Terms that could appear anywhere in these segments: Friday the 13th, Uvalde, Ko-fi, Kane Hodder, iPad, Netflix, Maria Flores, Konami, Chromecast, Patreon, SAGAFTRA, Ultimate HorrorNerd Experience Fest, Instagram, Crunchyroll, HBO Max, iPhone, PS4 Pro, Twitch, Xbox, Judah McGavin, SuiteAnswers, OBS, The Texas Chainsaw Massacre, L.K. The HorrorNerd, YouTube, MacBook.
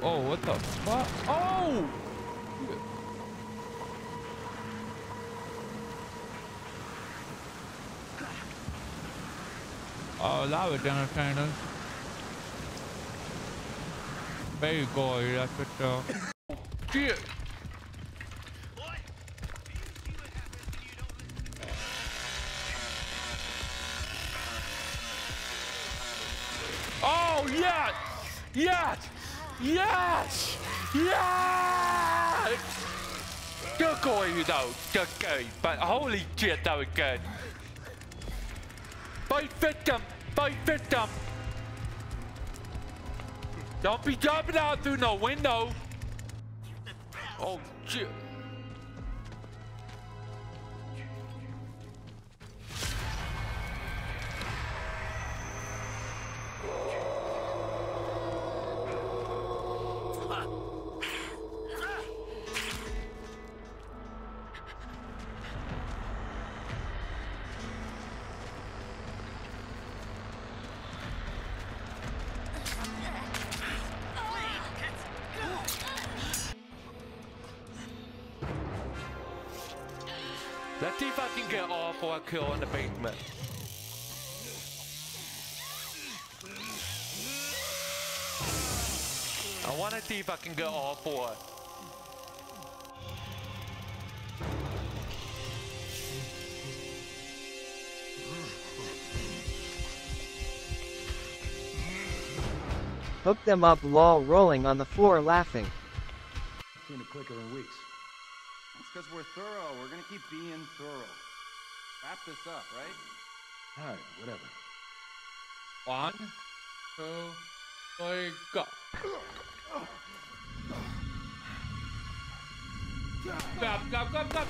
Oh, what the fuck? Oh! Oh, that was entertaining. Very gory, that's for sure. Shit! Oh, yes! Yes! Yes! Yes! Good going though, good going, but holy shit, that was good. Fight victim! Fight victim! Don't be jumping out through no window! Oh shit! Let's see if I can get all for a kill in the basement. I want to see if I can get all four. Hook them up, lol, rolling on the floor laughing. Seen it quicker in weeks. Because we're thorough, we're gonna keep being thorough. Wrap this up, right? All right, whatever. 1, 2, 3, go. Stop, stop, stop, stop.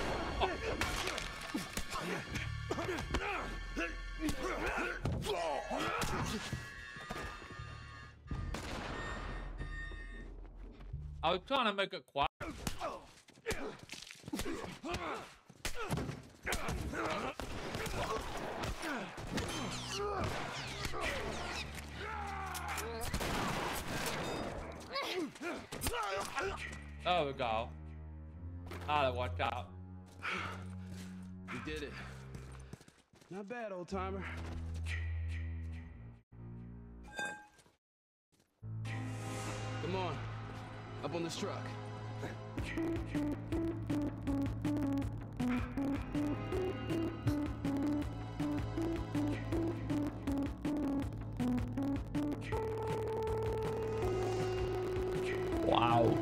I was trying to make it quiet. There we go. I'll watch out. We did it. Not bad, old timer. Come on. Up on this truck. Wow.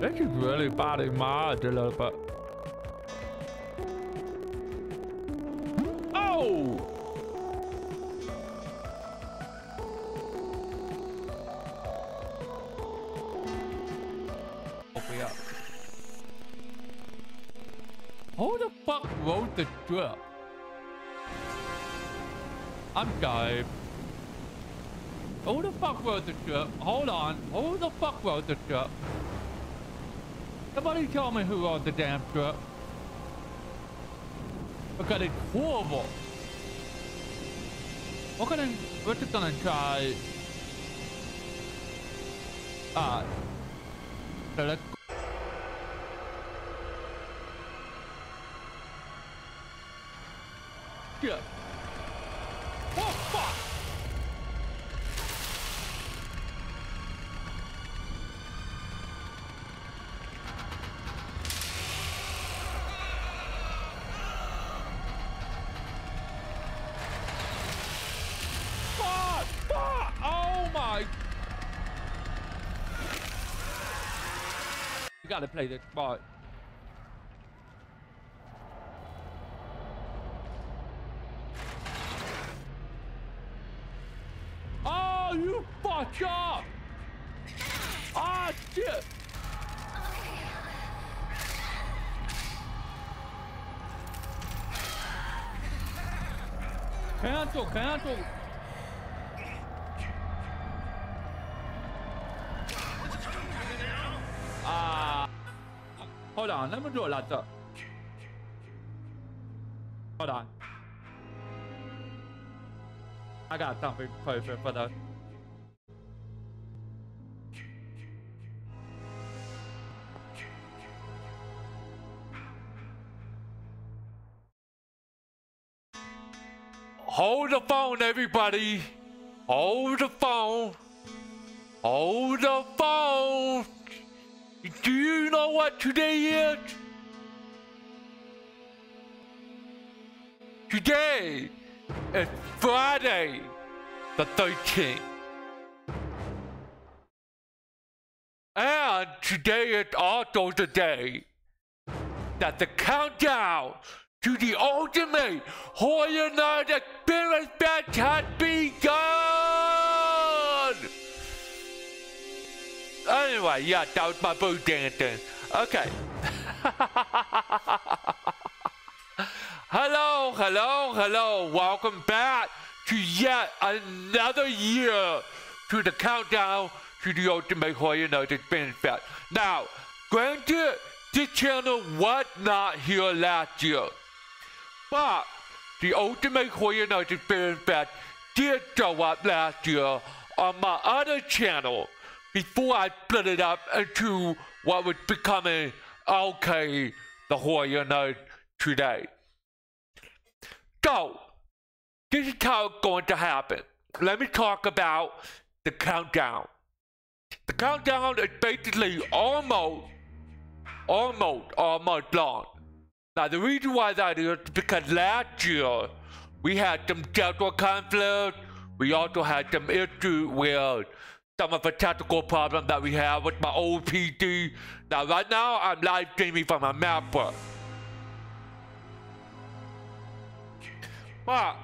This is really bad in my eyes a little bit. Oh! Who the fuck wrote the drill? I'm sorry. Who the fuck wrote the drill? Hold on. Who the fuck wrote the drill? Somebody tell me who wrote the damn drill. Because it's horrible. We're just gonna try. So let's go. Yeah. Oh fuck! Fuck! Fuck! Oh my! You gotta play this part. You fuck up! Ah, shit! Cancel, cancel! Ah! Hold on, let me do it like that. Hold on. I got something perfect for that. Hold the phone, everybody. Hold the phone. Hold the phone. Do you know what today is? Today is Friday the 13th. And today is also the day that the countdown to the Ultimate HorrorNerd Experience Fest has begun! Anyway, yeah, that was my boo dancing. Okay. Hello, hello, hello. Welcome back to yet another year to the countdown to the Ultimate HorrorNerd Experience Fest. Now, granted, this channel was not here last year, but the Ultimate HorrorNerd Experience Fest did show up last year on my other channel before I split it up into what was becoming L.K. the HorrorNerd today. So, this is how it's going to happen. Let me talk about the countdown. The countdown is basically almost long. Now, the reason why that is because last year we had some schedule conflict. We also had some issue with some of the technical problems that we have with my old PC. Now, right now, I'm live streaming from my MacBook. But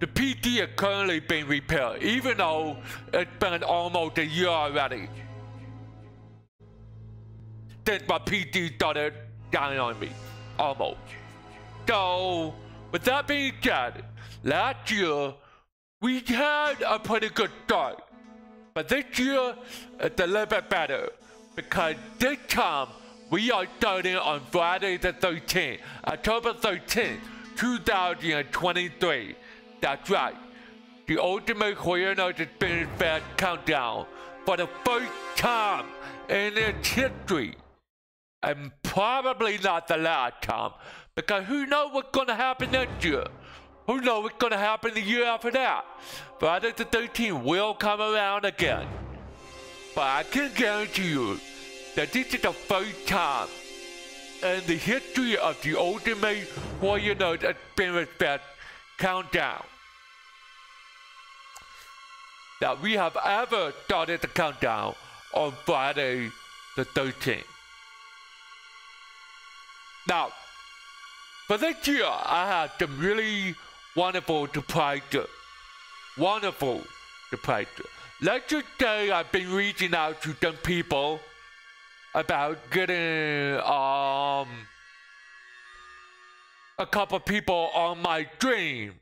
the PC is currently being repaired, even though it's been almost a year already since my PC started dying on me. Almost. So, with that being said, last year we had a pretty good start, but this year it's a little bit better because this time we are starting on Friday the 13th, October 13th, 2023. That's right, the Ultimate HorrorNerd Experience Fest countdown for the first time in its history. And probably not the last time, because who knows what's going to happen next year? Who knows what's going to happen the year after that? Friday the 13th will come around again. But I can guarantee you that this is the first time in the history of the Ultimate HorrorNerd Experience Fest countdown that we have ever started the countdown on Friday the 13th. Now, for this year, I had some really wonderful surprises. Wonderful surprises. Let's just say I've been reaching out to some people about getting a couple people on my stream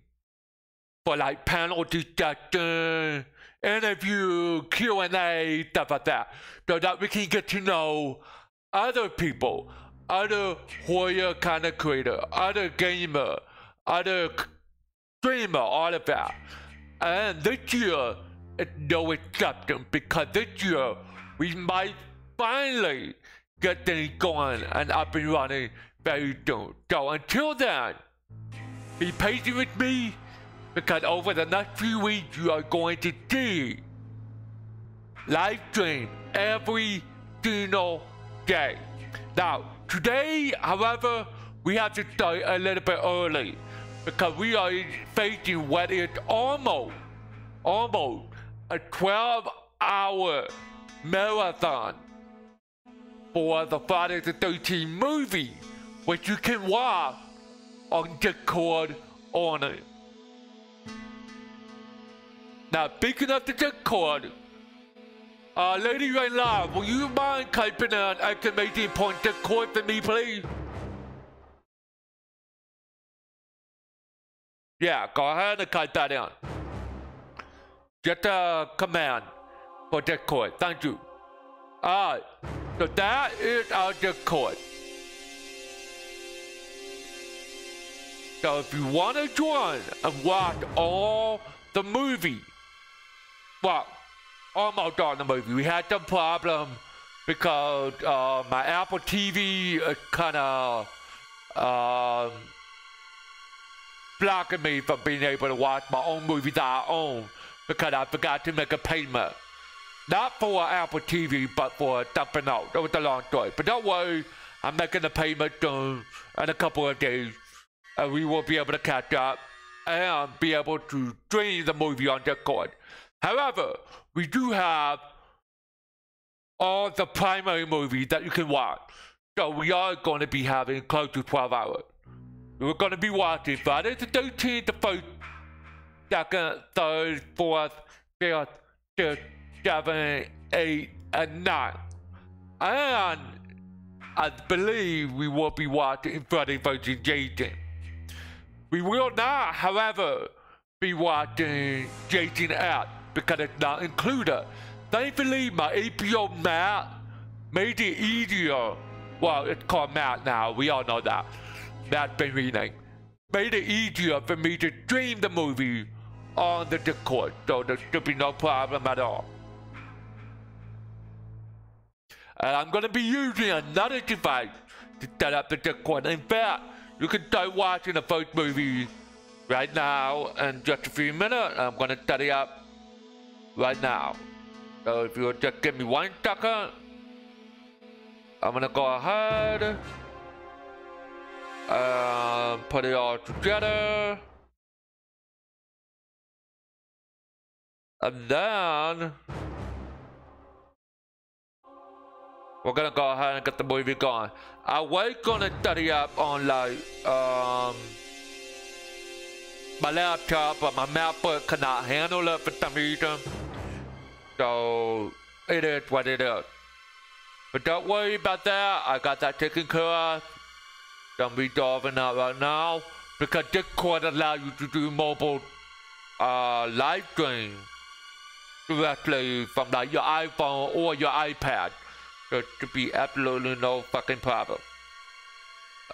for like panel discussion, interview, Q&A, stuff like that, so that we can get to know other people. Other horror kind of creator, other gamer, other streamer, all of that. And this year, it's no exception, because this year, we might finally get things going and up and running very soon. So until then, be patient with me, because over the next few weeks, you are going to see live stream every single day. Now, today, however, we have to start a little bit early because we are facing what is almost a 12-hour marathon for the Friday the 13th movie, which you can watch on Discord only. Now, speaking of the Discord, Lady Rain Live, will you mind typing an exclamation point Discord for me, please? Yeah, go ahead and type that in. Just a command for Discord. Thank you. Alright, so that is our Discord. So if you want to join and watch all the movie, well, almost on the movie. We had some problem because my Apple TV kind of blocking me from being able to watch my own movies I own because I forgot to make a payment. Not for Apple TV, but for something else. That was a long story. But don't worry, I'm making a payment soon in a couple of days, and we will be able to catch up and be able to stream the movie on Discord. However, we do have all the primary movies that you can watch. So we are going to be having close to 12 hours. We're going to be watching Friday the 13th, the 1st, 2nd, 3rd, 4th, 5th, 6th, 7th, 8th, and 9th. And I believe we will be watching Friday vs. Jason. We will not, however, be watching Jason X because it's not included. Thankfully, my APO Matt made it easier. Well, it's called Matt now, we all know that. That's been renamed. Made it easier for me to stream the movie on the Discord, so there should be no problem at all. And I'm going to be using another device to set up the Discord. In fact, you can start watching the first movie right now in just a few minutes. I'm going to set it up right now. So if you'll just give me 1 second, I'm going to go ahead and put it all together. And then we're going to go ahead and get the movie going. I was going to study up on like my laptop, but my MacBook cannot handle it for some reason. So it is what it is. But don't worry about that. I got that taken care of. Don't be diving out right now because Discord allows you to do mobile live stream directly from like your iPhone or your iPad. There should be absolutely no fucking problem.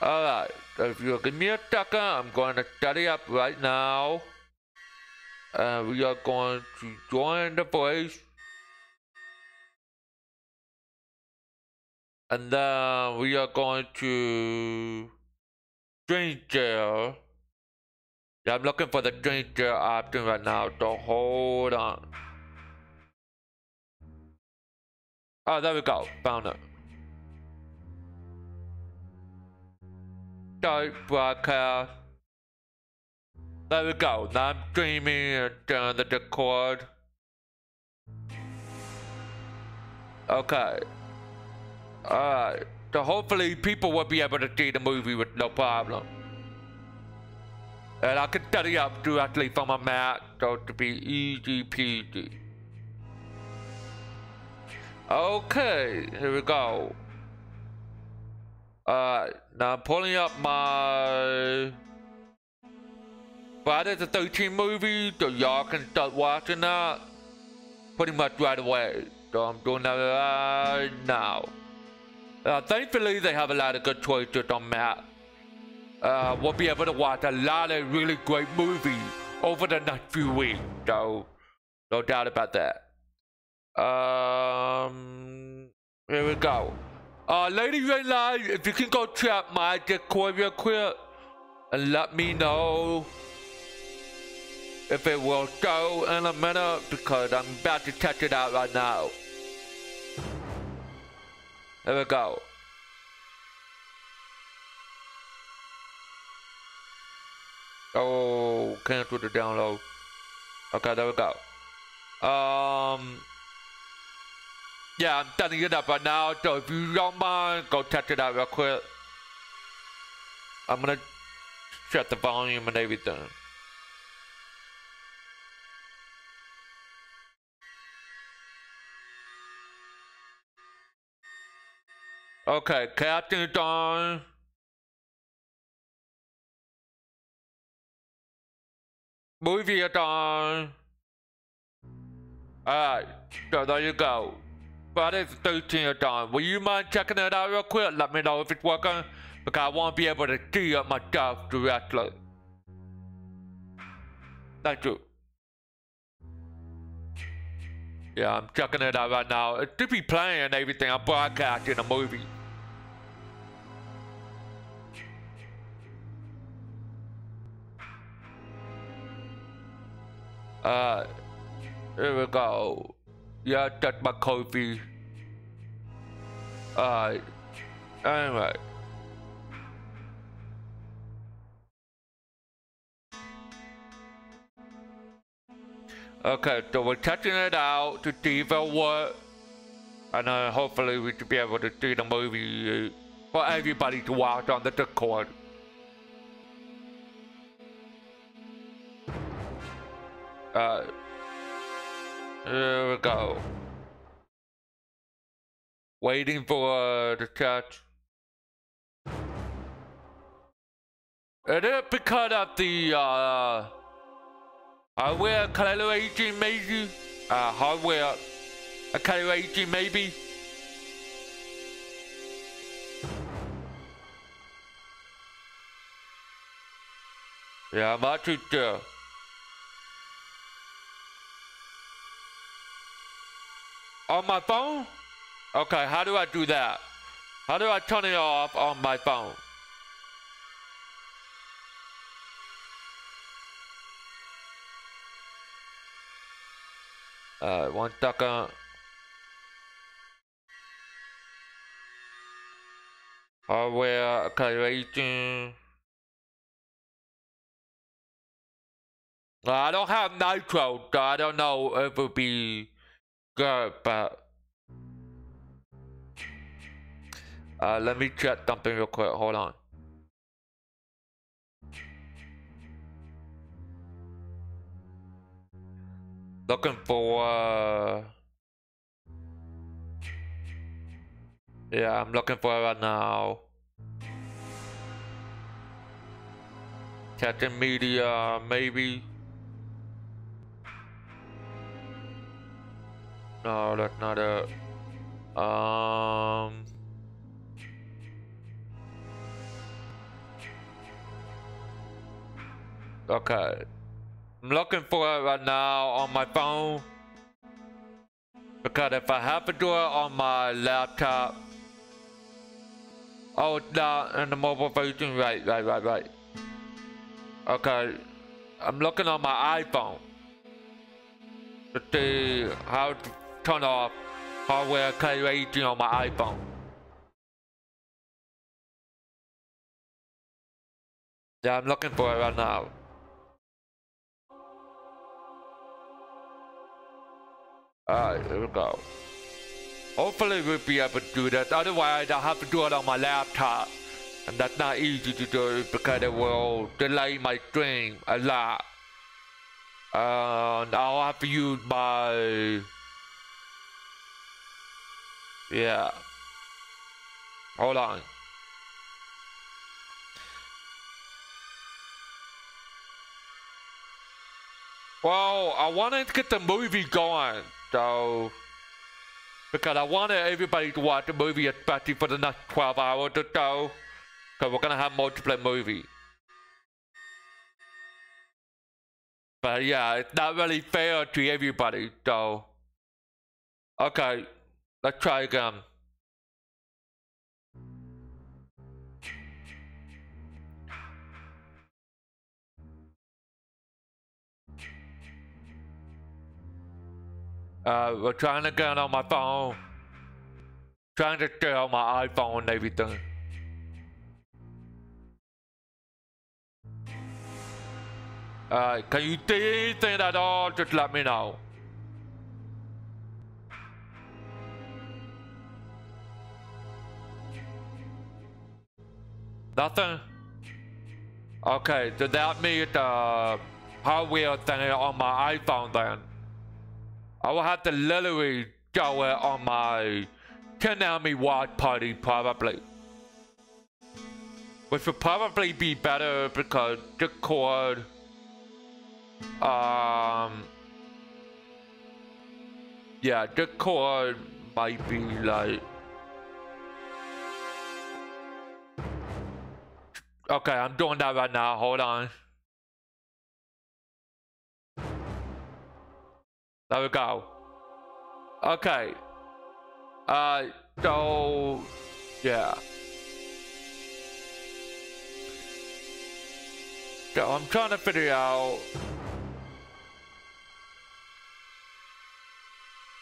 Alright, so if you'll give me a second, I'm going to set it up right now. And we are going to join the voice. And then we are going to screen share. Yeah, I'm looking for the screen share option right now, so hold on. Oh, there we go. Found it. Start broadcast. There we go. Now I'm streaming down the Discord. Okay. Alright. So hopefully people will be able to see the movie with no problem. And I can set it up directly from my Mac, so it should be easy peasy. Okay, here we go. Alright, now I'm pulling up my Friday the 13th movie, so y'all can start watching that pretty much right away. So I'm doing that right now. Thankfully, they have a lot of good choices on that. We'll be able to watch a lot of really great movies over the next few weeks, so no doubt about that. Here we go. Ladies and ladies, if you can go check my Discord real quick and let me know if it will show in a minute because I'm about to test it out right now. Here we go. Oh, cancel the download. Okay, there we go. Yeah, I'm setting it up right now, so if you don't mind, go test it out real quick. I'm gonna shut the volume and everything. Okay, casting is on. Movie is on. Alright, so there you go. Friday the 13th is on. Will you mind checking it out real quick? Let me know if it's working, because I won't be able to see it myself directly. Thank you. Yeah, I'm checking it out right now. It should be playing everything I'm broadcasting the movie. Here we go. Yeah, that's my coffee. Anyway. Okay, so we're testing it out to see if it works. And then hopefully we should be able to see the movie for everybody to watch on the Discord. Here we go. Waiting for the chat. It is because of the hardware acceleration, maybe. Hardware acceleration, maybe. Yeah, I'm not too sure. On my phone? Okay, how do I do that? How do I turn it off on my phone? One second. Hardware acceleration. I don't have nitro, so I don't know if it would be good, but let me check something real quick. Hold on. Looking for yeah, I'm looking for it right now. Testing media, maybe. No, that's not it. Okay. I'm looking for it right now on my phone. Because if I have to do it on my laptop. Oh, it's not in the mobile version. Right. Okay. I'm looking on my iPhone to see how to turn off hardware acceleration on my iPhone. Yeah, I'm looking for it right now. Alright, here we go. Hopefully we'll be able to do that. Otherwise I'll have to do it on my laptop. And that's not easy to do because it will delay my stream a lot. And I'll have to use my... Yeah. Hold on. Well, I wanted to get the movie going, so... Because I wanted everybody to watch the movie, especially for the next 12 hours or so. Because we're gonna have multiple movies. But yeah, it's not really fair to everybody, so... Okay. Let's try again. We're trying again on my phone. Trying to stay on my iPhone and everything. Can you see anything at all? Just let me know. Nothing? Okay, so that means the hardware thing on my iPhone then. I will have to literally do it on my Konami watch party probably. Which would probably be better because Discord yeah, Discord might be like... Okay, I'm doing that right now. Hold on. There we go. Okay. So... Yeah. So I'm trying to figure out...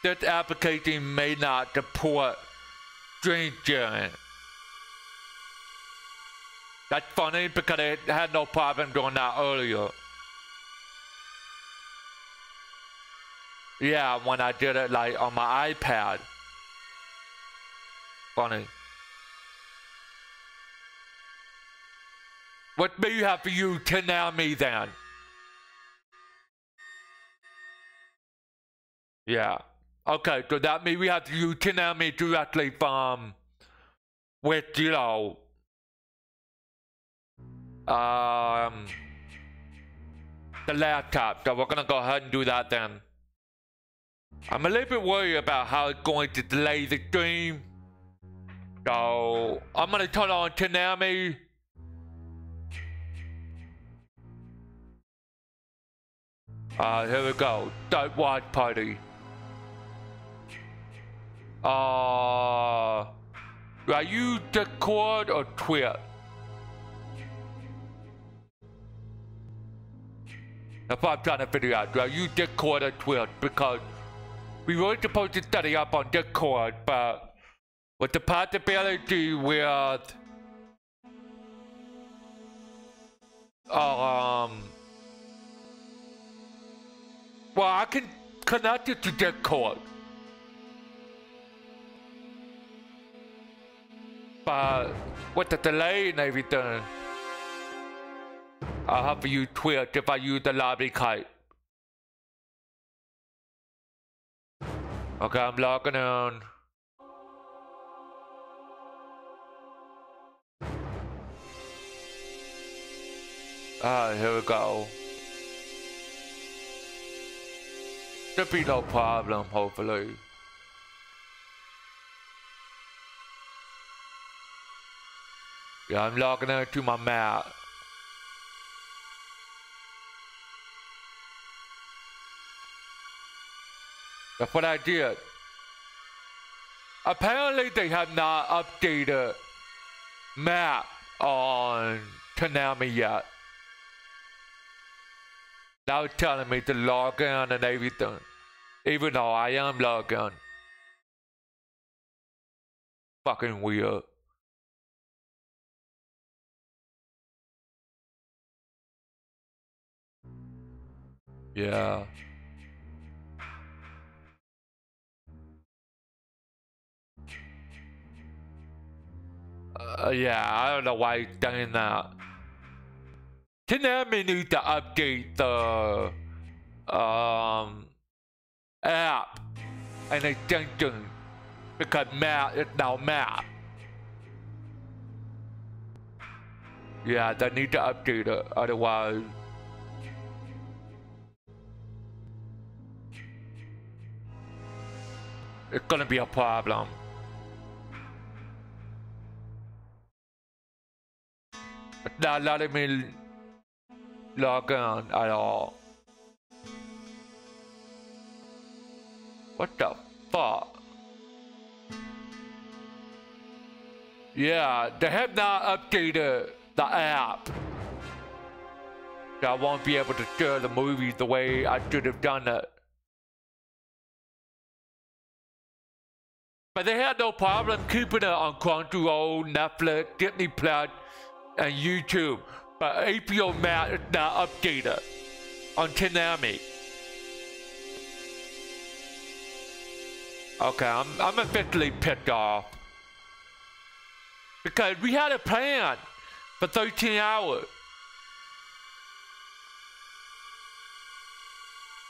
This application may not support screen sharing. That's funny because it had no problem doing that earlier. Yeah, when I did it like on my iPad. Funny. What do you have for you to now me then? Yeah. Okay, so that means we have to use Konami directly from with, you know, the laptop. So we're gonna go ahead and do that then. I'm a little bit worried about how it's going to delay the stream. So I'm gonna turn on Konami. Here we go. Don't watch party. Do I use Discord or Twitter? That's what I'm trying to figure out. Do I use Discord or Twitter? Because we were supposed to study up on Discord, but with the possibility with well, I can connect it to Discord. But with the delay and everything, I'll have to use Twitch if I use the lobby kite. Okay, I'm logging in. Alright, here we go. There'll be no problem, hopefully. Yeah, I'm logging into my map. That's what I did. Apparently they have not updated map on Konami yet. Now it's telling me to log in and everything, even though I am logged in. Fucking weird. Yeah. Yeah, I don't know why he's doing that. Konami needs to update the app and extension because map is now map. Yeah, they need to update it, otherwise. It's gonna be a problem. It's not letting me log on at all. What the fuck? Yeah, they have not updated the app. So I won't be able to share the movies the way I should have done it. But they had no problem keeping it on Crunchyroll, Netflix, Disney Plus, and YouTube. But HBO Max is not updated on Konami. Okay, I'm officially pissed off. Because we had a plan for 13 hours.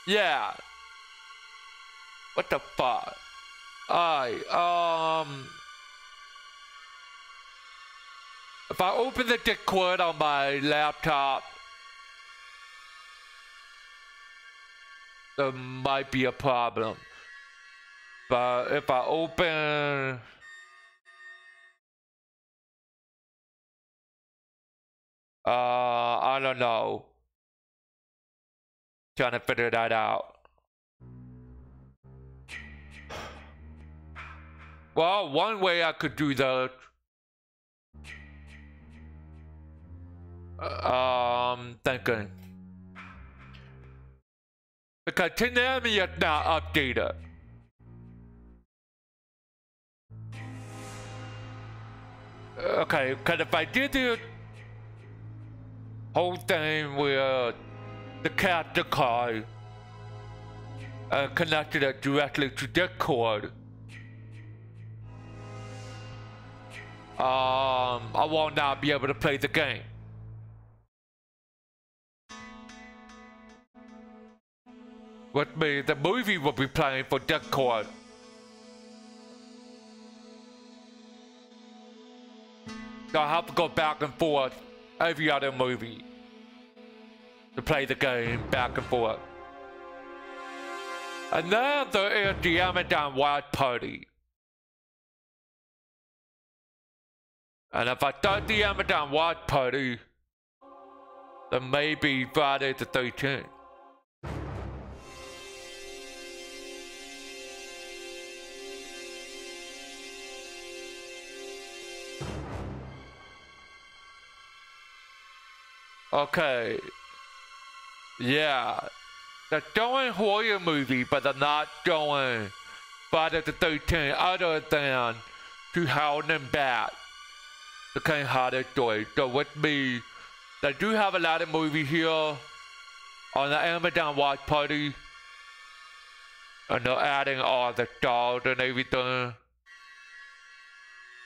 Yeah. What the fuck? Alright, if I open the Discord on my laptop, there might be a problem. But if I open I don't know. Trying to figure that out. Well, one way I could do that. Thinking. Because Konami is not updated. Okay, because if I did the whole thing with the capture card and connected it directly to Discord, I will not be able to play the game. Which means the movie will be playing for Discord. So I have to go back and forth every other movie to play the game back and forth. And then there is the Amazon Watch Party. And if I start the Amazon Watch Party, then maybe Friday the 13th. Okay. Yeah. They're showing horror movie, but they're not showing Friday the 13th other than to Howling Bat. The kind of horror story. So with me, they do have a lot of movies here on the Amazon Watch Party. And they're adding all the stars and everything.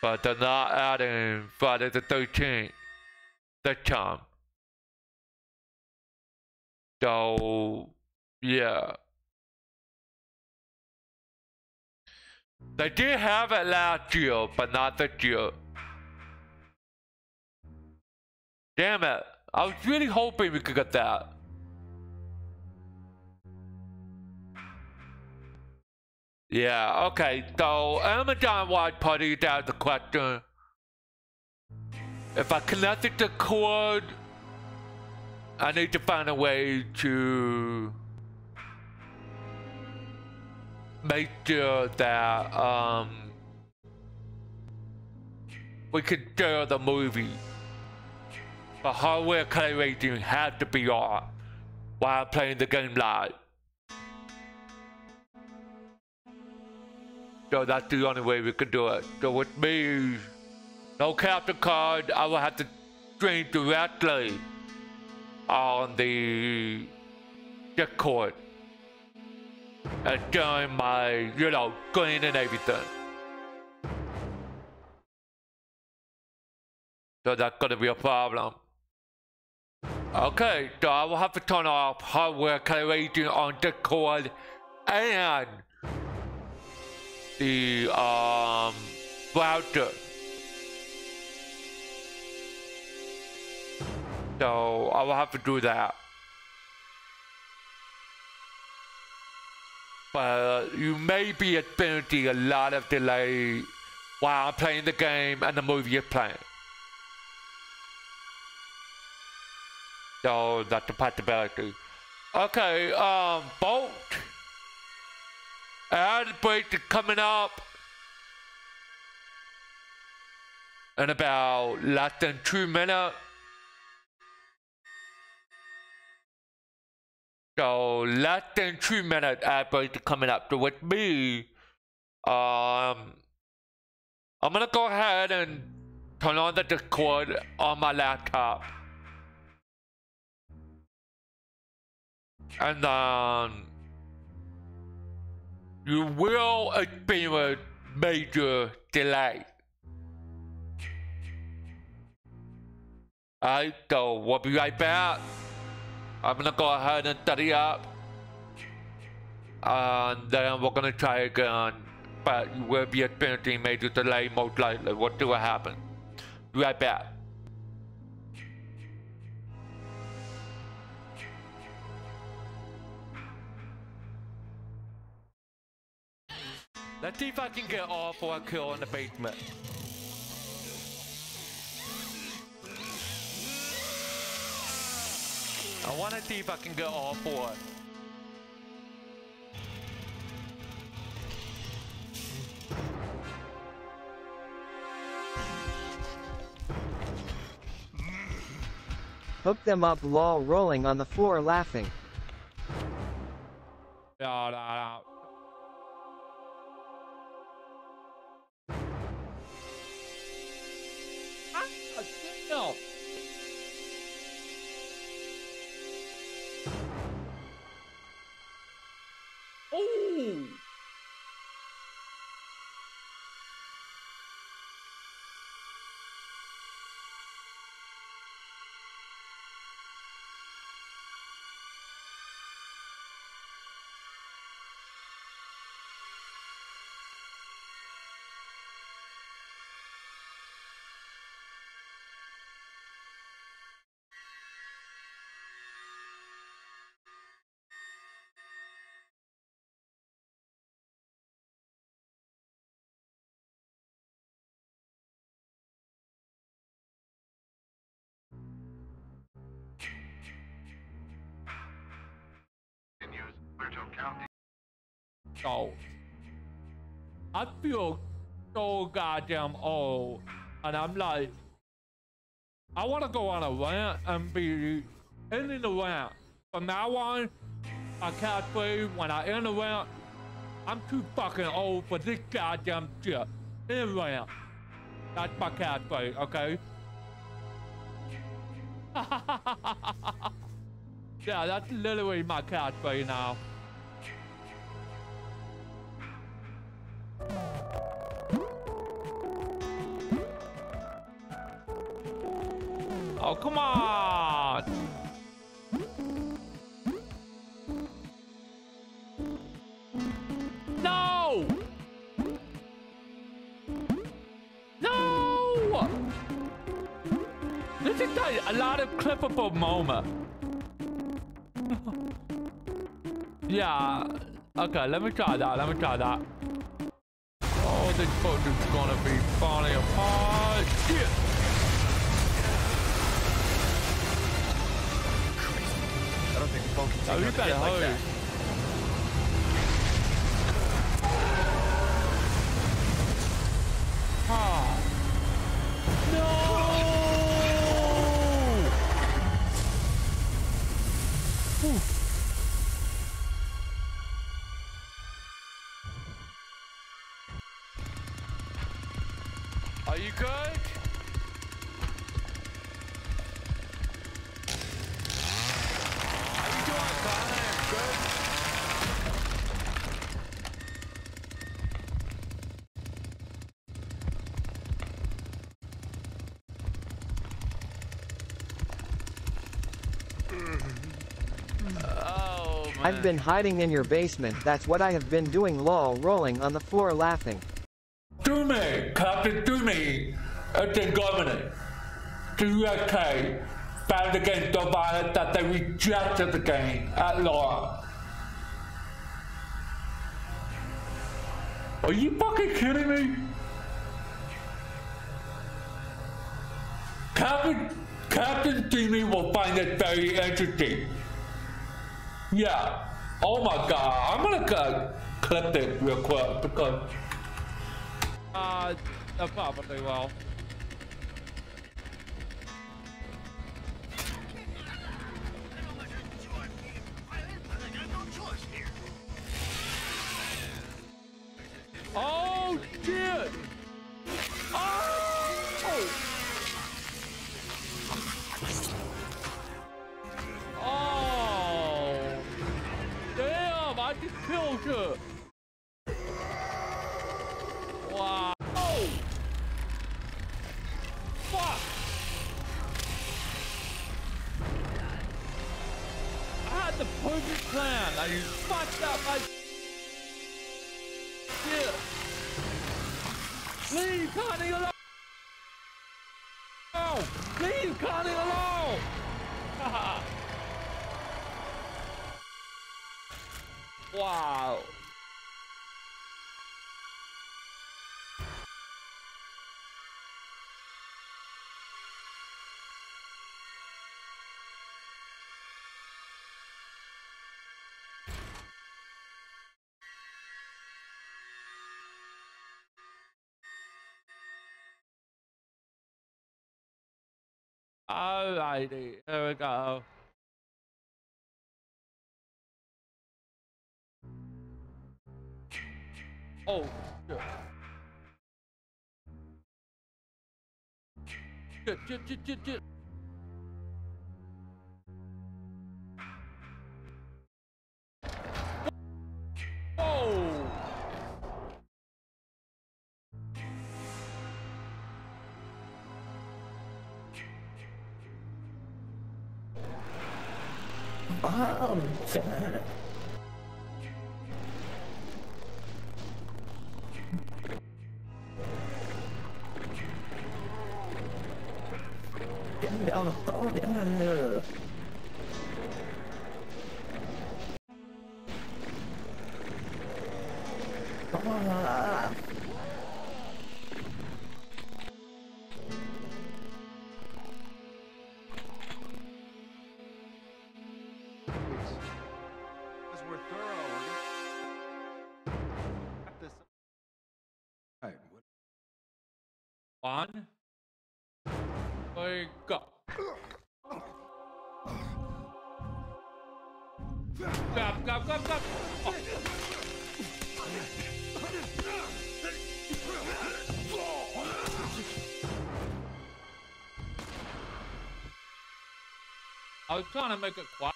But they're not adding Friday the 13th this time. So, yeah. They did have it last year, but not this year. Damn it. I was really hoping we could get that. Yeah, okay. So, Amazon Watch Party, that's the question. If I connect it to cord, I need to find a way to make sure that we can share the movie. But hardware play rating had to be on while playing the game live. So that's the only way we could do it. So with me, no capture card, I will have to stream directly on the Discord and showing my, you know, screen and everything. So that's gonna be a problem. Okay, so I will have to turn off hardware coloration on Discord and the browser. So I will have to do that. But you may be experiencing a lot of delay while playing the game and the movie you're playing. So that's a possibility. Okay, Bolt. Ad break is coming up in about less than 2 minutes. So less than 3 minutes after coming up to with me, I'm gonna go ahead and turn on the Discord on my laptop, and you will experience major delay. Alright, so we'll be right back. I'm gonna go ahead and study up, and then we're gonna try again, but you will be experiencing major delay most likely. What do happen? Be right back. Let's see if I can get off or kill in the basement. I want to see if I can get all four. Hook them up, lol, rolling on the floor laughing. No. hell? Oh! Oh, I feel so goddamn old, and I'm like, I want to go on a rant and be ending the rant. From now on, I can't breathe when I end the rant. I'm too fucking old for this goddamn shit. End rant. That's my catchphrase, okay? Yeah, that's literally my catchphrase now. Oh, come on! No! No! This is like a lot of clippable moment. Yeah. Okay, let me try that. Let me try that. Oh, this boat is gonna be falling apart. Shit! Oh, you better hurry. Like ah. No! Ooh. Are you good? I've been hiding in your basement. That's what I have been doing, lol, rolling on the floor laughing. Do me, Captain, do me. It's incumbent. The USA found against the violence that they rejected the game at law. Are you fucking kidding me? Captain Jimmy will find it very interesting. Yeah. Oh my god. I'm gonna clip it real quick because. Probably will. Oh shit! Oh! Killed her. Wow. Oh. Fuck. I had the perfect plan. I just fucked up my shit. Leave Connie alone. Oh, leave Connie alone. Haha. Wow. All righty, here we go. Oh, shit. On, go. Go. Oh. I was trying to make it quiet.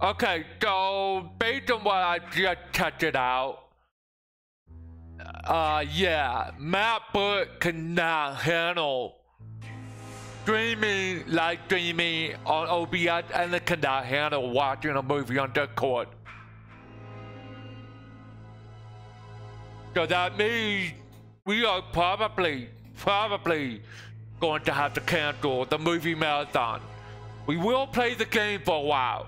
Okay, so based on what I just tested out, yeah, MacBook cannot handle streaming, live streaming on OBS, and it cannot handle watching a movie on Discord. So that means we are probably going to have to cancel the movie marathon. We will play the game for a while.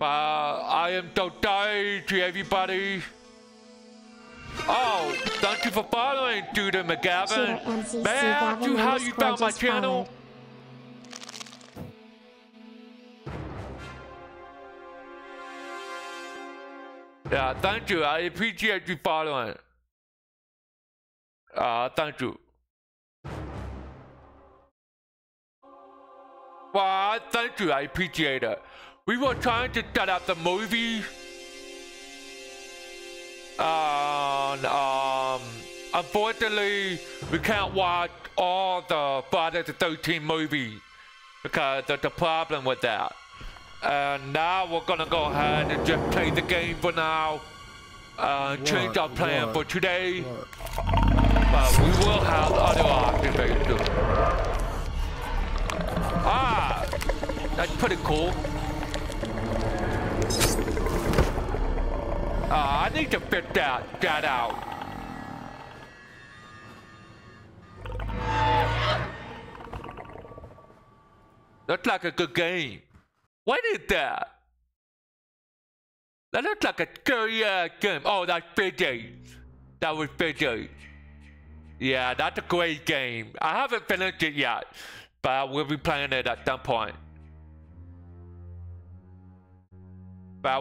But I am so sorry to everybody. Oh, thank you for following, Judah McGavin. May I ask you how you found my channel? Yeah, thank you. I appreciate you following. Thank you. Well, thank you, I appreciate it. We were trying to set up the movie and unfortunately we can't watch all the Friday the 13th movie because there's a problem with that. And now we're gonna go ahead and just play the game for now and change our plan for today. But we will have other activations. Ah! That's pretty cool. I need to fit that out. That's like a good game. What is that? That looks like a scary game. Oh, that's fidget. That was fidget. Yeah, that's a great game. I haven't finished it yet, but I will be playing it at some point. I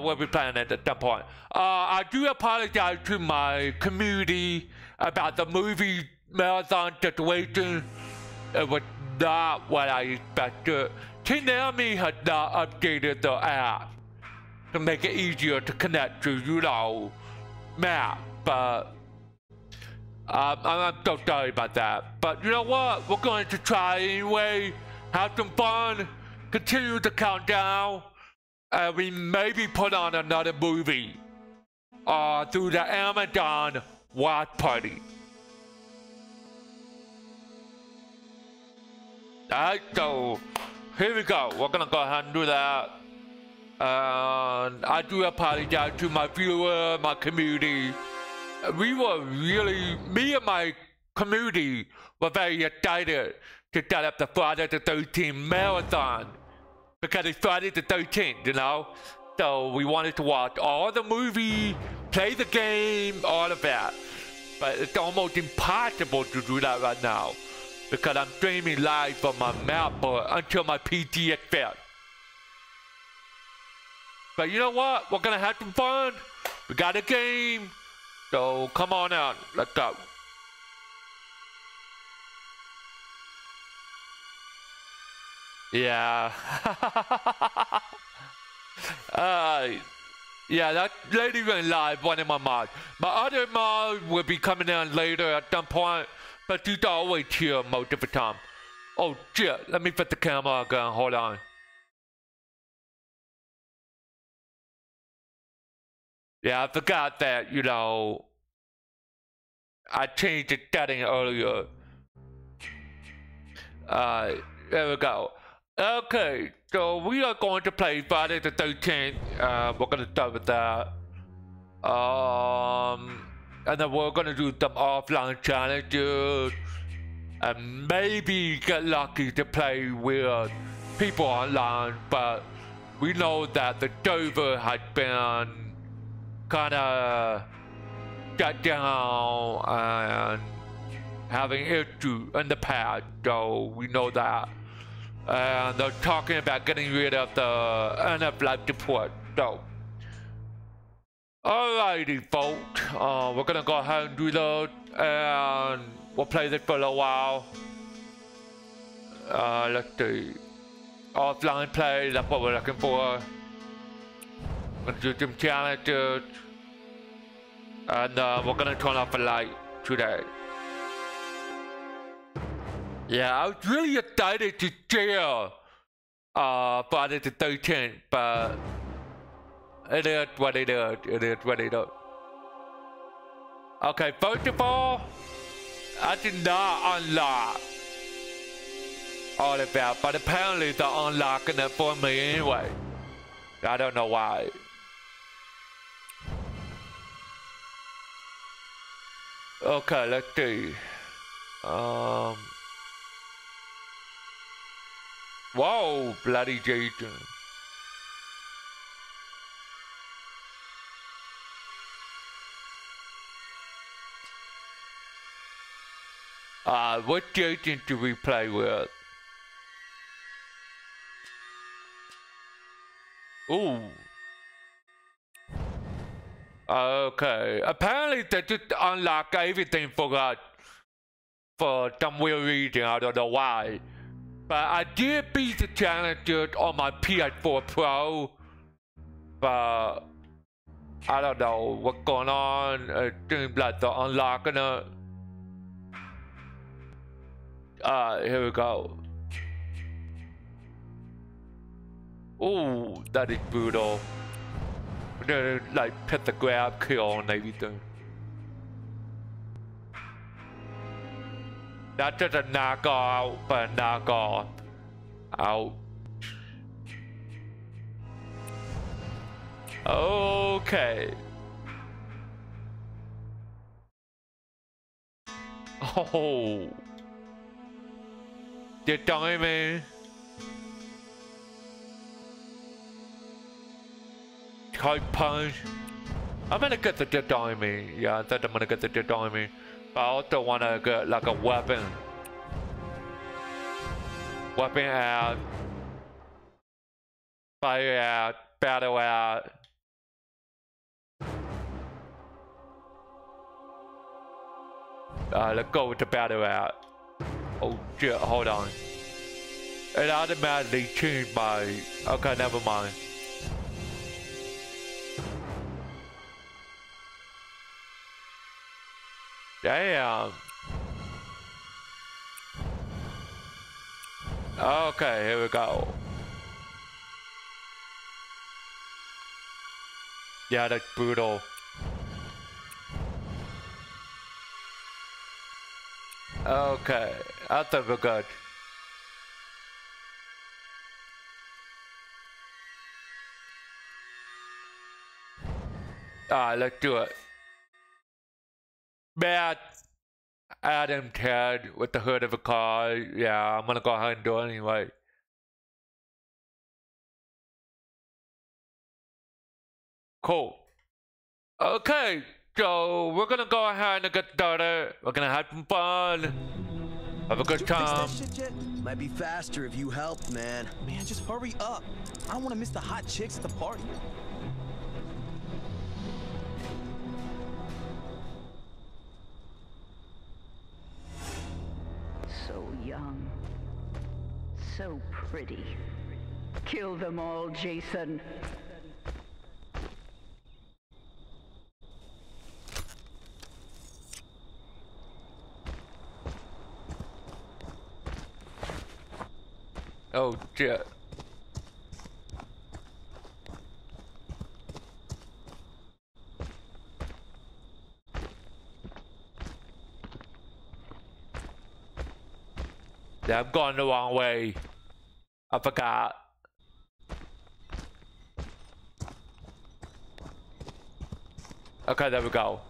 do apologize to my community about the movie marathon situation. It was not what I expected. Konami has not updated the app to make it easier to connect to, you know, map, but I'm so sorry about that. But you know what? We're going to try anyway. Have some fun. Continue the countdown. And we maybe put on another movie. Through the Amazon watch party. Alright, so here we go. We're gonna go ahead and do that. And I do apologize to my viewer, my community. we were really, me and my community were very excited to set up the Friday the 13th marathon, because it's Friday the 13th, you know? So we wanted to watch all the movies, play the game, all of that. But it's almost impossible to do that right now, because I'm streaming live from my MacBook until my PC is fixed. But you know what? We're gonna have some fun. We got a game. So come on out. Let's go. Yeah. Yeah, that lady went live, one of my mods. My other mod will be coming in later at some point, but she's always here most of the time. Oh shit, let me put the camera again, hold on. Yeah, I forgot that, you know, I changed the setting earlier. There we go. Okay, so we are going to play Friday the 13th. We're going to start with that. And then we're going to do some offline challenges. And maybe get lucky to play with people online. But we know that the server has been kind of shut down and having issues in the past. So we know that. And they're talking about getting rid of the end of life support. So, alrighty, folks. We're gonna go ahead and do those, and we'll play this for a while. Let's see. Offline play, that's what we're looking for. We're gonna do some challenges. And we're gonna turn off the light today. Yeah, I was really excited to share Friday the 13th, but it is what it is. It is what it is. Okay, first of all, I did not unlock all of that, but apparently they're unlocking it for me anyway. I don't know why. Okay, let's see. Whoa, bloody Jason. What Jason do we play with? Ooh. Okay. Apparently they just unlock everything for us. For some weird reason, I don't know why. But I did beat the challenges on my PS4 Pro, but I don't know what's going on. It seems like they're unlocking it. Here we go. Ooh, that is brutal. They're like pit the grab kill and everything. That's just a knockout, but a knockoff. Ouch. Okay. Oh. You're telling me? Hard punch. I'm gonna get the dead on me. Yeah, I think I'm gonna get the dead on me. I also want to get like a weapon. Weapon out. Fire out. Battle out. Let's go with the battle out. Oh shit, hold on. It automatically changed my... Okay, never mind. Damn. Okay, here we go. Yeah, that's brutal. Okay, I think we're good. Alright, let's do it. Matt, Adam, Ted with the hood of a car. Yeah, I'm gonna go ahead and do it anyway. Cool. Okay, so we're gonna go ahead and get started. We're gonna have some fun. Have a good time. Might be faster if you help, man. Man, just hurry up. I don't want to miss the hot chicks at the party. So young. So pretty. Kill them all, Jason. Oh, shit. Yeah, I'm going the wrong way. I forgot. Okay, there we go.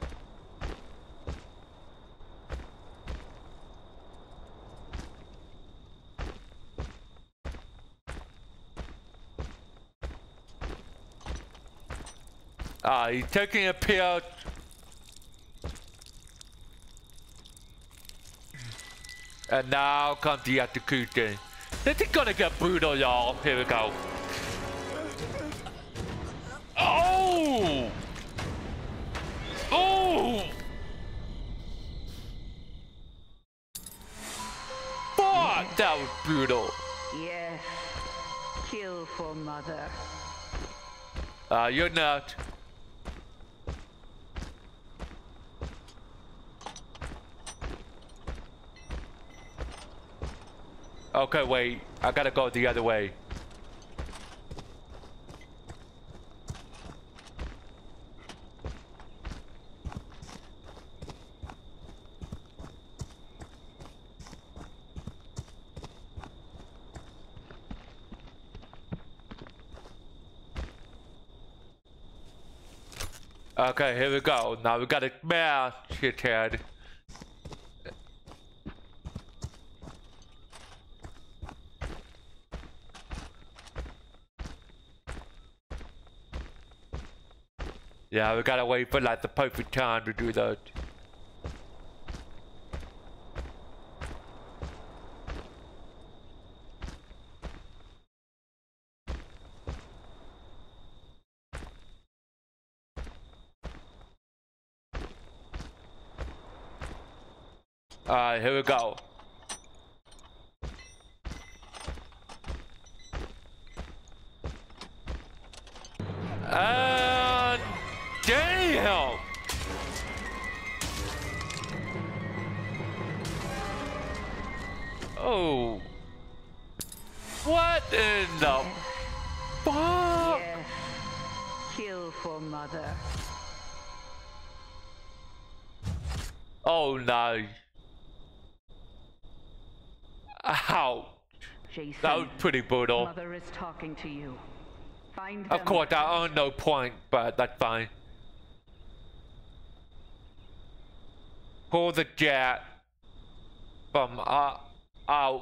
Ah, he's taking a pill. And now comes the execution. This is gonna get brutal, y'all. Here we go. Oh! Oh! Fuck, that was brutal. Yes. Kill for mother. Ah, you're not. Okay, wait. I gotta go the other way. Okay, here we go. Now we gotta smash his head. Yeah, we gotta wait for like the perfect time to do that. Alright, here we go. Damn! Oh. What in the fuck? Yes. Kill for mother. Oh no. Ow. Jason, that was pretty brutal. Mother is talking to you. Find them. Of course, I earned no point, but that's fine. Pull the jet from out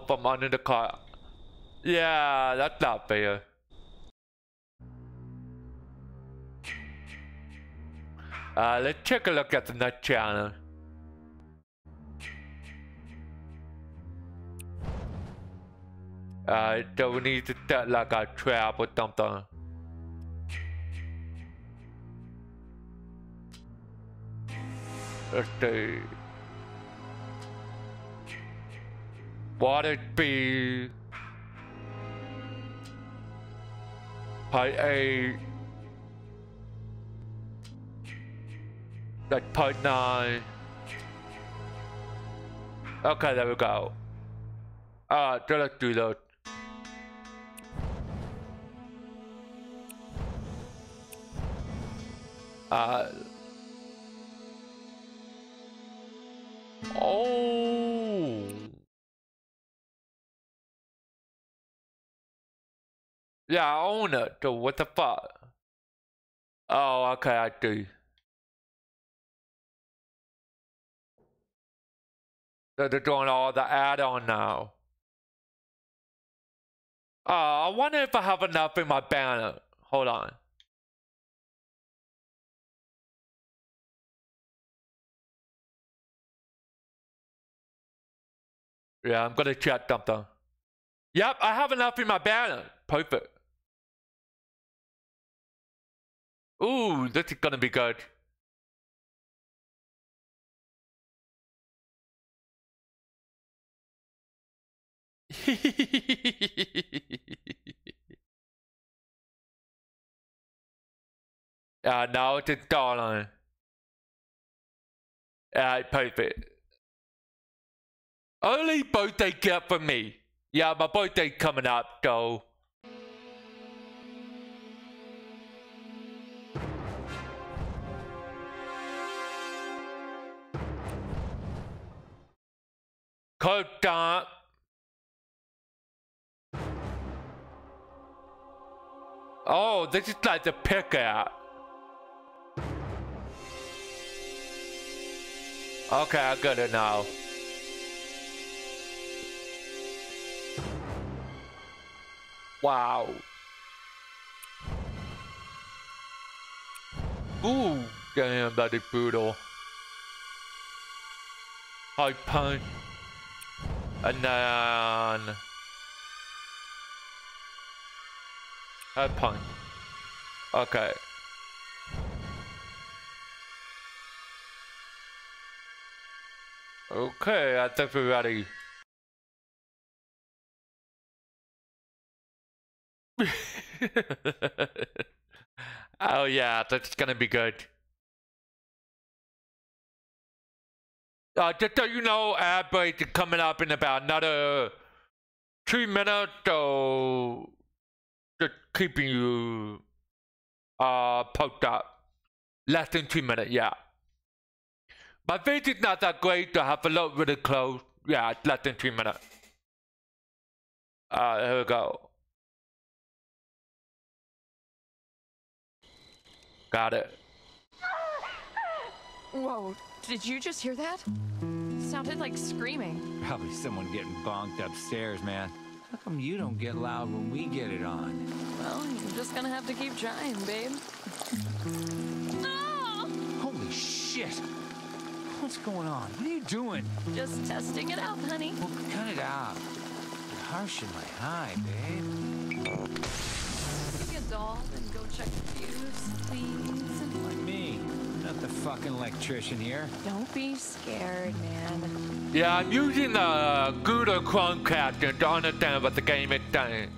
from under the car. Yeah, that's not fair. Let's take a look at the next channel. So we need to set like a trap or something. Let's see. Water speed. Part 8. That's part 9. Okay, there we go. Alright, so let's do that. Oh. Yeah, I own it. So what the fuck? Oh, okay, I do. They're doing all the add-on now. I wonder if I have enough in my banner. Hold on. Yeah, I'm gonna check something. Yep, I have enough in my banner. Perfect. Ooh, this is gonna be good. Now it's installing. Perfect. Only birthday gift for me. Yeah, my birthday's coming up, so. Code dump. Oh, this is like the pickup. Okay, I got it now. Wow. Ooh, damn, that is brutal. High punch. And then... High punch. Okay. Okay, I think we're ready. Oh yeah, that's gonna be good. Just so you know, ad break is coming up in about another 2 minutes, so just keeping you poked up. Less than 2 minutes, yeah. My face is not that great, so I have to look really close. Yeah, it's less than 2 minutes. Here we go. Got it. Whoa, did you just hear that? It sounded like screaming. Probably someone getting bonked upstairs, man. How come you don't get loud when we get it on? Well, you're just gonna have to keep trying, babe. Oh! Holy shit! What's going on? What are you doing? Just testing it out, honey. Well, cut it out. You're harshing my high, babe. Doll and go check the fuse, please. Like me, not the fucking electrician here. Don't be scared, man. Yeah, I'm using a Google Chromecast to understand what the game is doing.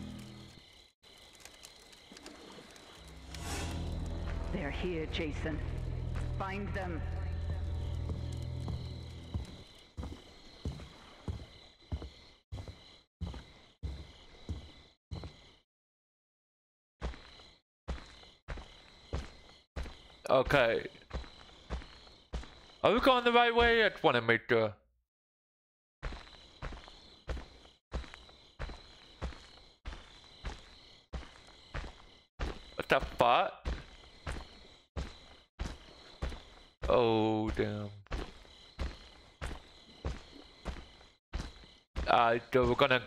They're here, Jason. Find them. Okay. Are we going the right way? I just want to make sure. What the fuck? Oh, damn. Alright, so we're gonna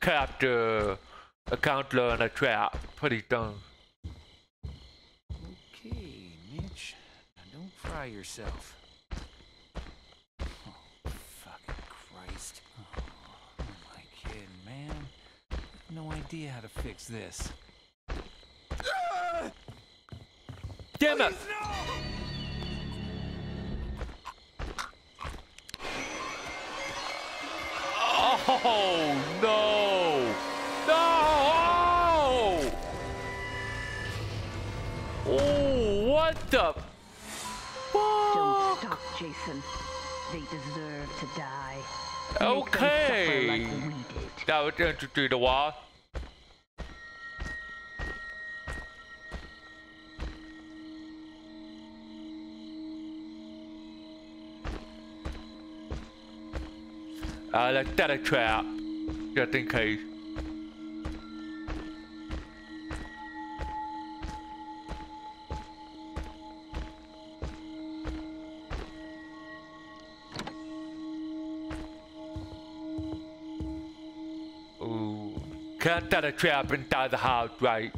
capture a counselor in a trap. Pretty dumb. Try yourself. Oh, fucking Christ. Oh, my kid, man. I have no idea how to fix this. Damn it! Oh, no! No! Oh, what the... Jason, they deserve to die. Okay. Like we did. That would introduce the wall. Let's set a trap, just in case. Cut out a trap inside the house, right?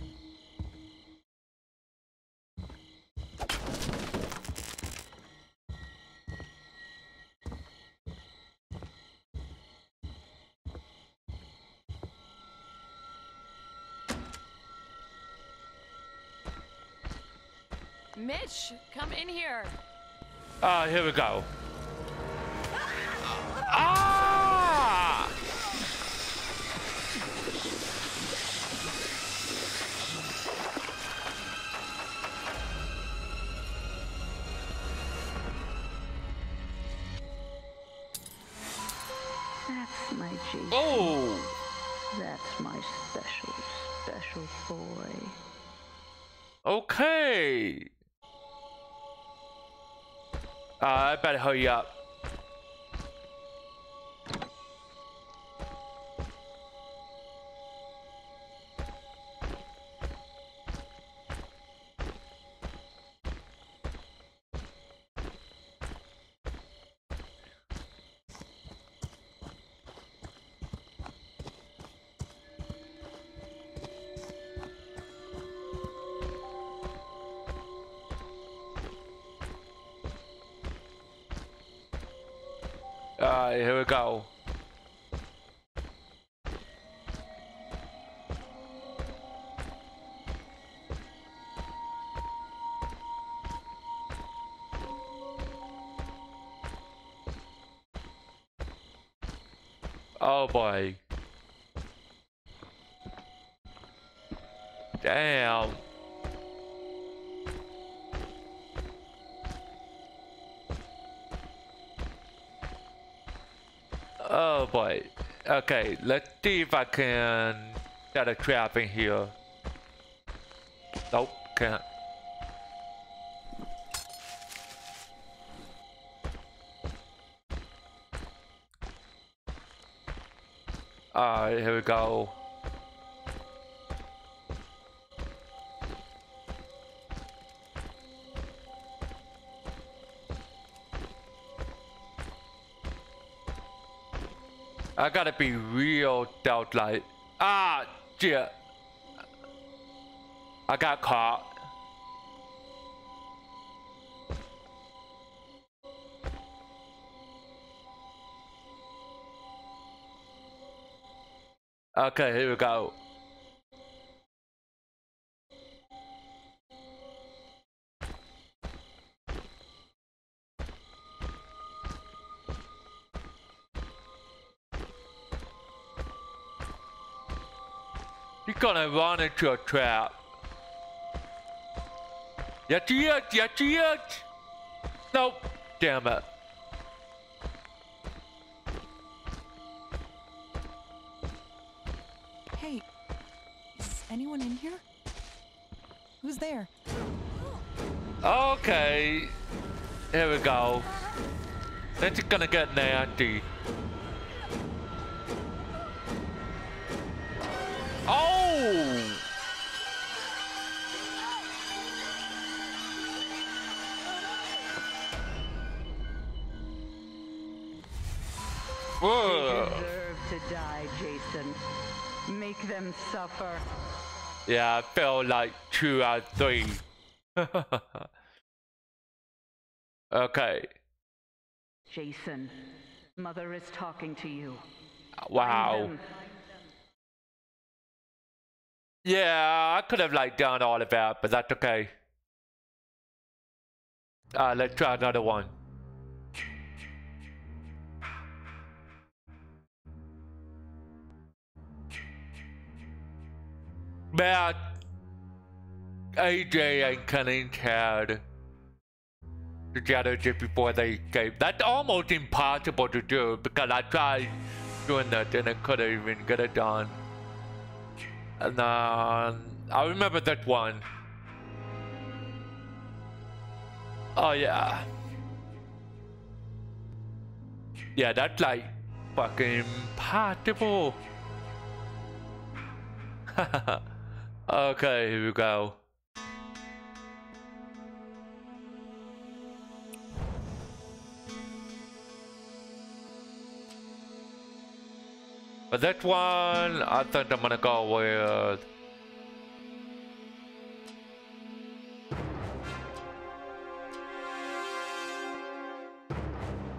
Mitch, come in here. Here we go. Ah! That's my Jason. Oh! That's my special, special boy. Okay. I better hurry up. Here we go. Oh boy. Damn. Oh boy. Okay, let's see if I can get a trap in here. Nope, can't. Alright, here we go. I gotta be real doubt-like. Ah, shit. I got caught. Okay, here we go. He's gonna run into a trap. Yes, he is. Yes, he is. Nope. Damn it. Hey, is anyone in here? Who's there? Okay. Here we go. This is gonna get nasty. Oh! You deserve to die, Jason. Make them suffer. Yeah, I felt like 2 out of 3. Okay. Jason, Mother is talking to you. Wow. Yeah, I could have like done all of that, but that's okay. Let's try another one. Matt, AJ and Colleen's head together just before they escaped. That's almost impossible to do because I tried doing that and I couldn't even get it done. And I remember that one. Oh yeah. Yeah, that's like fucking impossible. Okay, here we go. But that one, I think I'm gonna go with...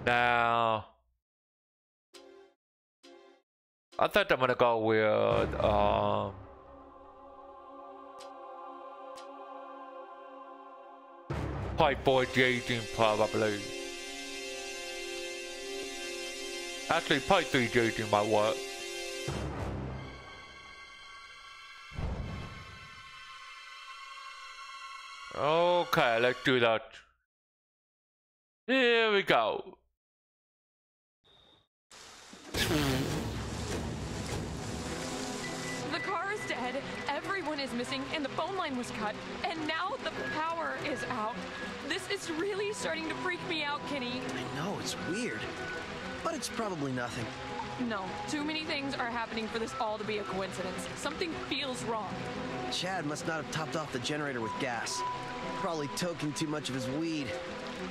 Now... I think I'm gonna go with... Playboy Jason, probably. Actually, Play 3 Jason might work. Okay, let's do that. Here we go. The car is dead, everyone is missing, and the phone line was cut, and now the power is out. This is really starting to freak me out, Kenny. I know, it's weird, but it's probably nothing. No, too many things are happening for this all to be a coincidence. Something feels wrong. Chad must not have topped off the generator with gas. Probably toking too much of his weed.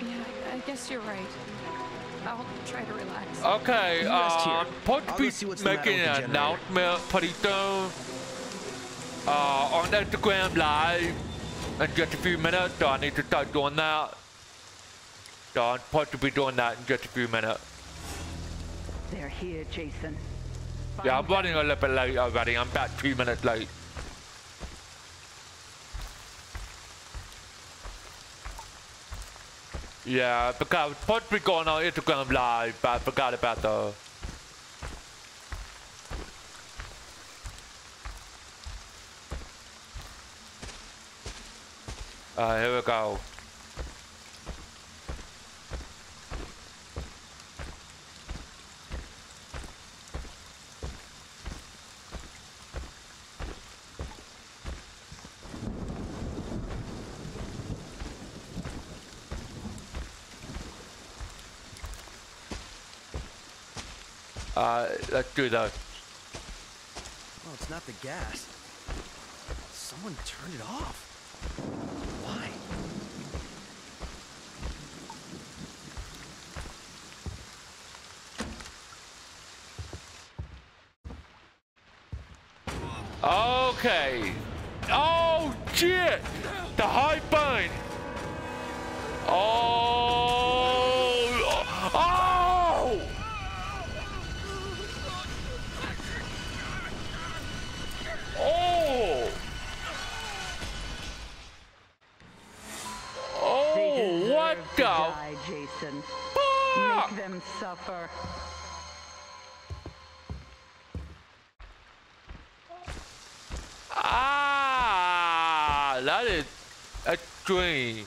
Yeah, I guess you're right. I'll try to relax. Okay, Podbeat is making an announcement pretty soon on Instagram Live in just a few minutes, so I need to start doing that. So I'm supposed to be doing that in just a few minutes. They're here, Jason. Yeah, I'm running a little bit late already. I'm about 2 minutes late. Yeah, because I was supposed to be going on Instagram Live, but I forgot about the... Here we go. Let's do that. Well, it's not the gas. Someone turned it off. Why? Okay. Oh, shit! The high bind. Die, Jason. Fuck! Make them suffer. Ah, that is a dream.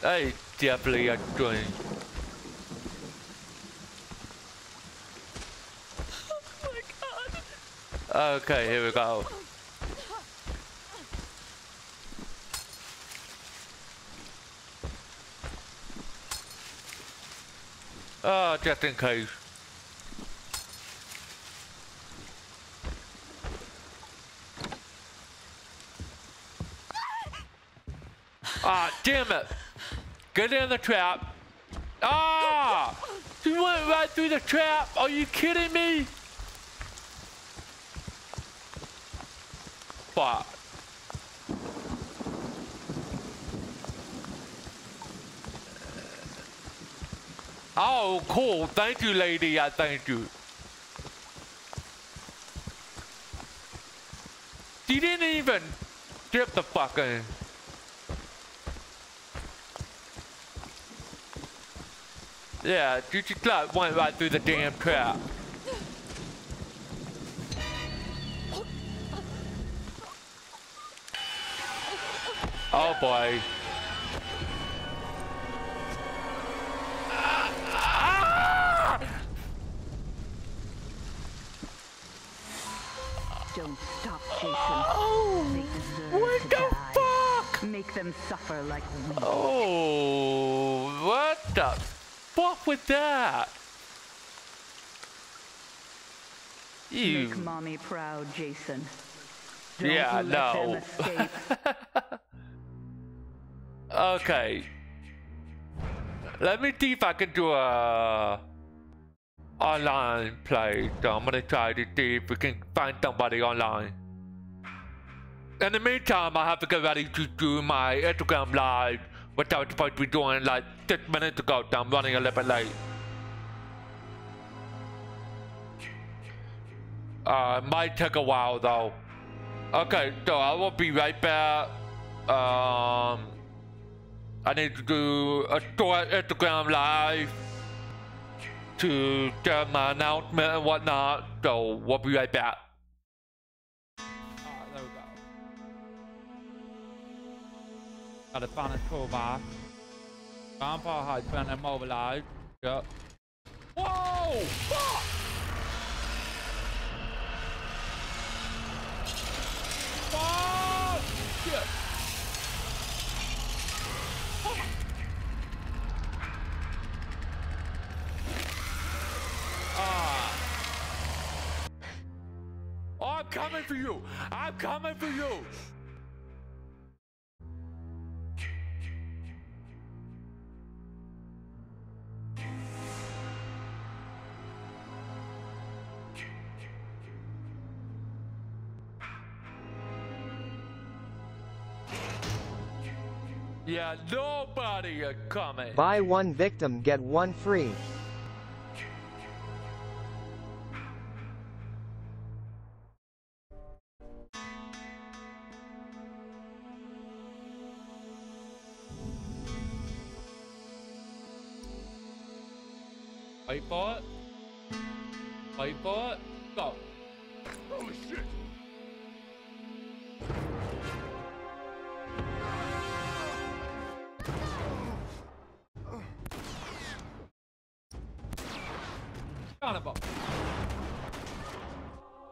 That is definitely a dream. Oh my God. Okay, here we go. Just in case. Ah, damn it. Get in the trap. Ah! She went right through the trap. Are you kidding me? Fuck. Oh, cool. Thank you, lady. I thank you. She didn't even dip the fucking... Yeah, she just like went right through the damn trap. Oh, boy. Stop, Jason. Oh, what the fuck? Make them suffer like we. Oh, what the fuck with that? You. Make mommy proud, Jason. Don't yeah, no. Okay. Let me see if I can do a online play. So I'm gonna try to see if we can find somebody online. In the meantime, I have to get ready to do my Instagram live, which I was supposed to be doing like 6 minutes ago, so I'm running a little bit late. It might take a while though. Okay, so I will be right back. I need to do a short Instagram live to get my announcement and whatnot, so we'll be right back. Alright, there we go. Got a banished crowbar. Vampire has been immobilized. Yep. Whoa! Fuck! Oh, shit. Oh. Oh, I'm coming for you. I'm coming for you. Yeah, nobody are coming. Buy one victim, get one free. Wait for it. Wait for it. Go. Holy shit.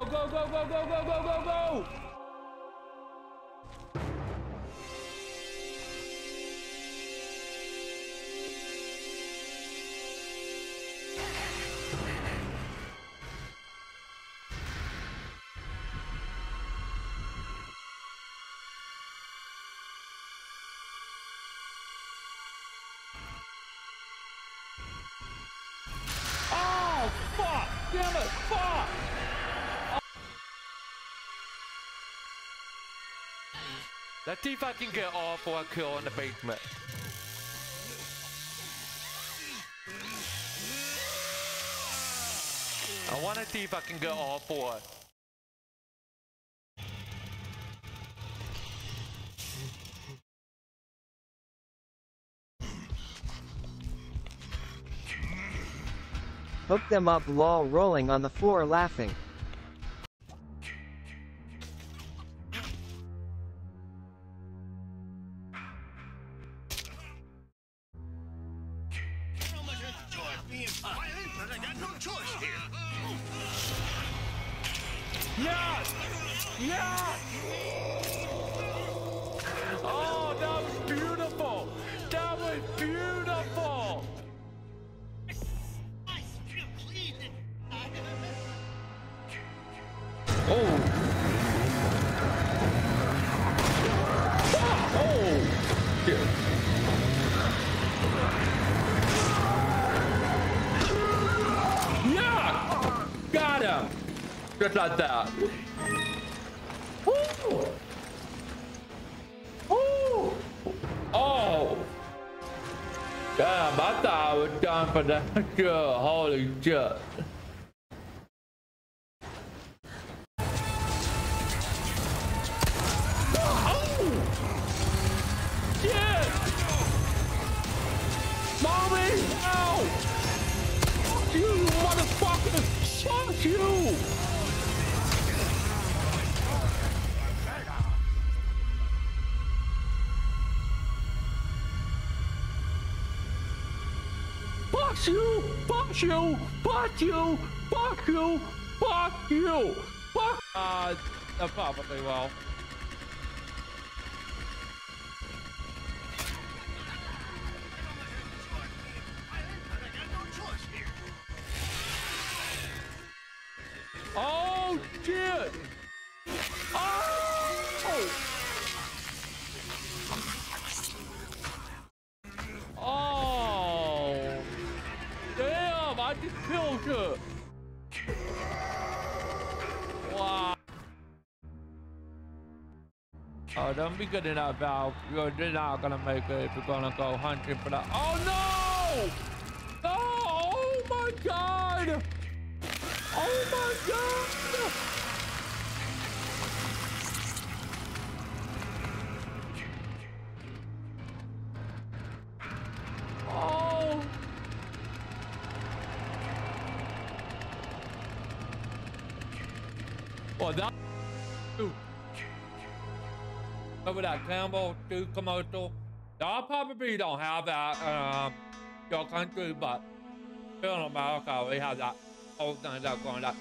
Go, go, go, go, go, go, go, go, go! Damn it! Fuck! Oh. Let's see if I can get off or I kill in the basement. I wanna see if I can get off or. Hook them up, lol, rolling on the floor laughing. Just like that. Ooh. Ooh. Oh! Damn, I thought I was done for that shit. Holy shit. You, fuck you, fuck you, fuck you, fuck. I probably will. Oh shit! Oh! Oh! God killed her. Wow. Oh, don't be good enough, Valve. You're not gonna make it if you're gonna go hunting for that. Oh no! No! Oh my God! Oh my God! Oh! Well, that. Remember that Campbell Soup commercial? Y'all probably don't have that in your country, but here in America, we have that whole thing that's going on.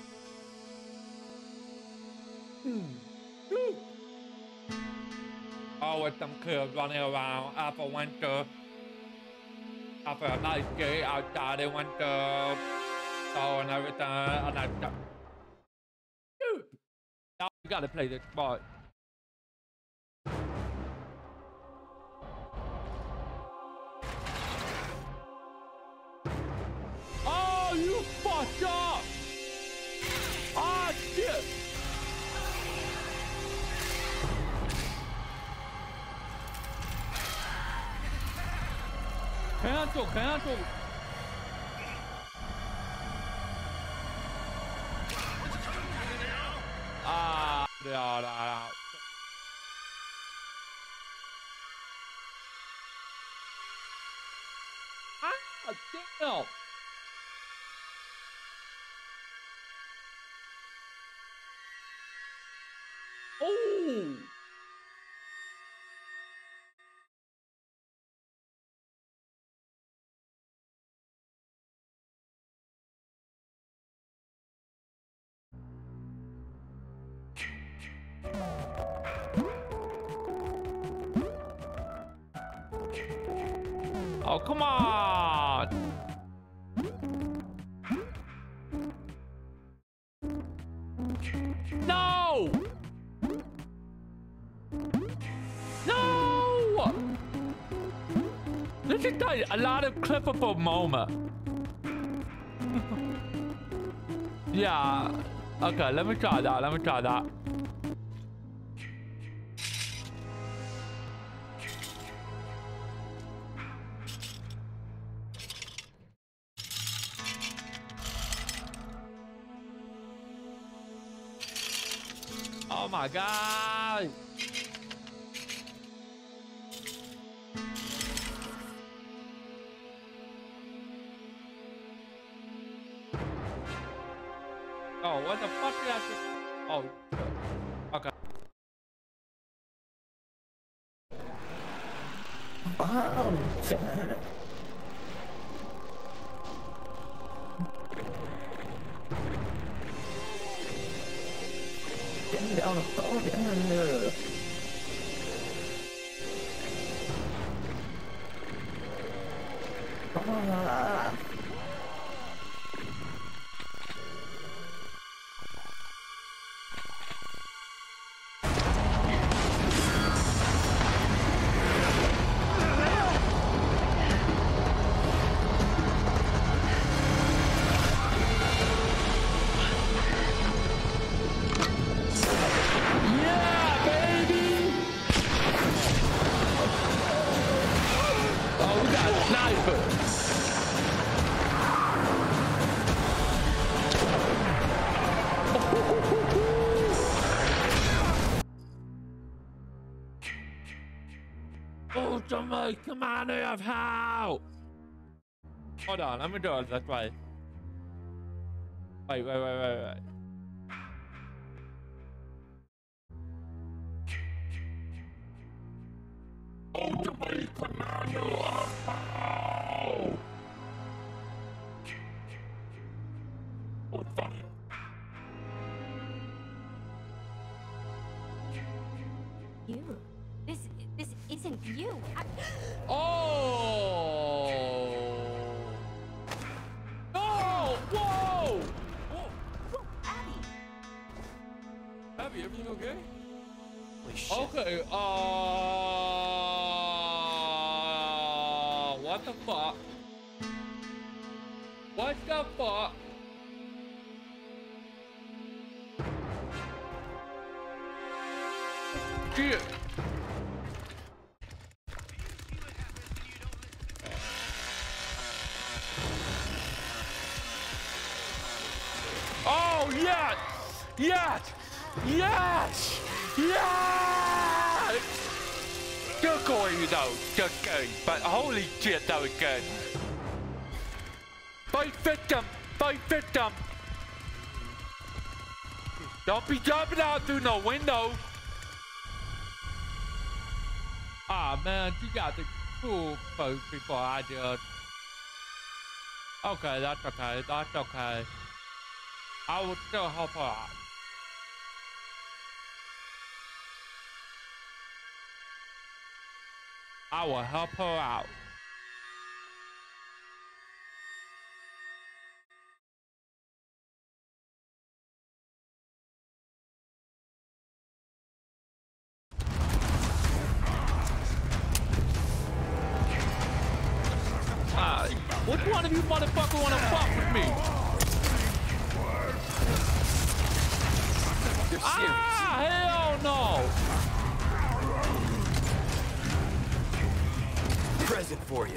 Oh, with some kids running around after winter. After a nice day outside in winter. Oh, and everything. And I just... Now we gotta play this part. You fucked up! Ah, shit! Cancel, cancel! Ah, yeah. Ah, damn! Oh! Oh, come on! No! No! This is like a lot of clippable moment. Yeah. Okay, let me try that. Let me try that. Oh my God! Oh, what the fuck did I just... Oh, okay. Ultimate Commander of Hell! Hold on, let me do it that way. Wait. Ultimate Commander of Hell! What the? You. This isn't you. Oh! Oh! Whoa! Whoa, Abby! Abby, everything okay? Holy shit. Okay. What the fuck? What the fuck? Shit. Oh, yes! Yes! Yes! Yes! Good going, though. Good going. But holy shit, that was good. Fight victim! Fight victim! Don't be jumping out through no window! Aw, oh, man, you got the cool folks before I did. Okay, that's okay, that's okay. I will still help her out. I will help her out. Which one of you motherfuckers wanna fuck with me? You're serious. Ah, hell no! Present for you.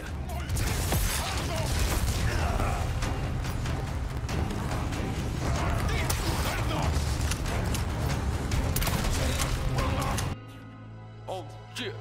Oh, shit.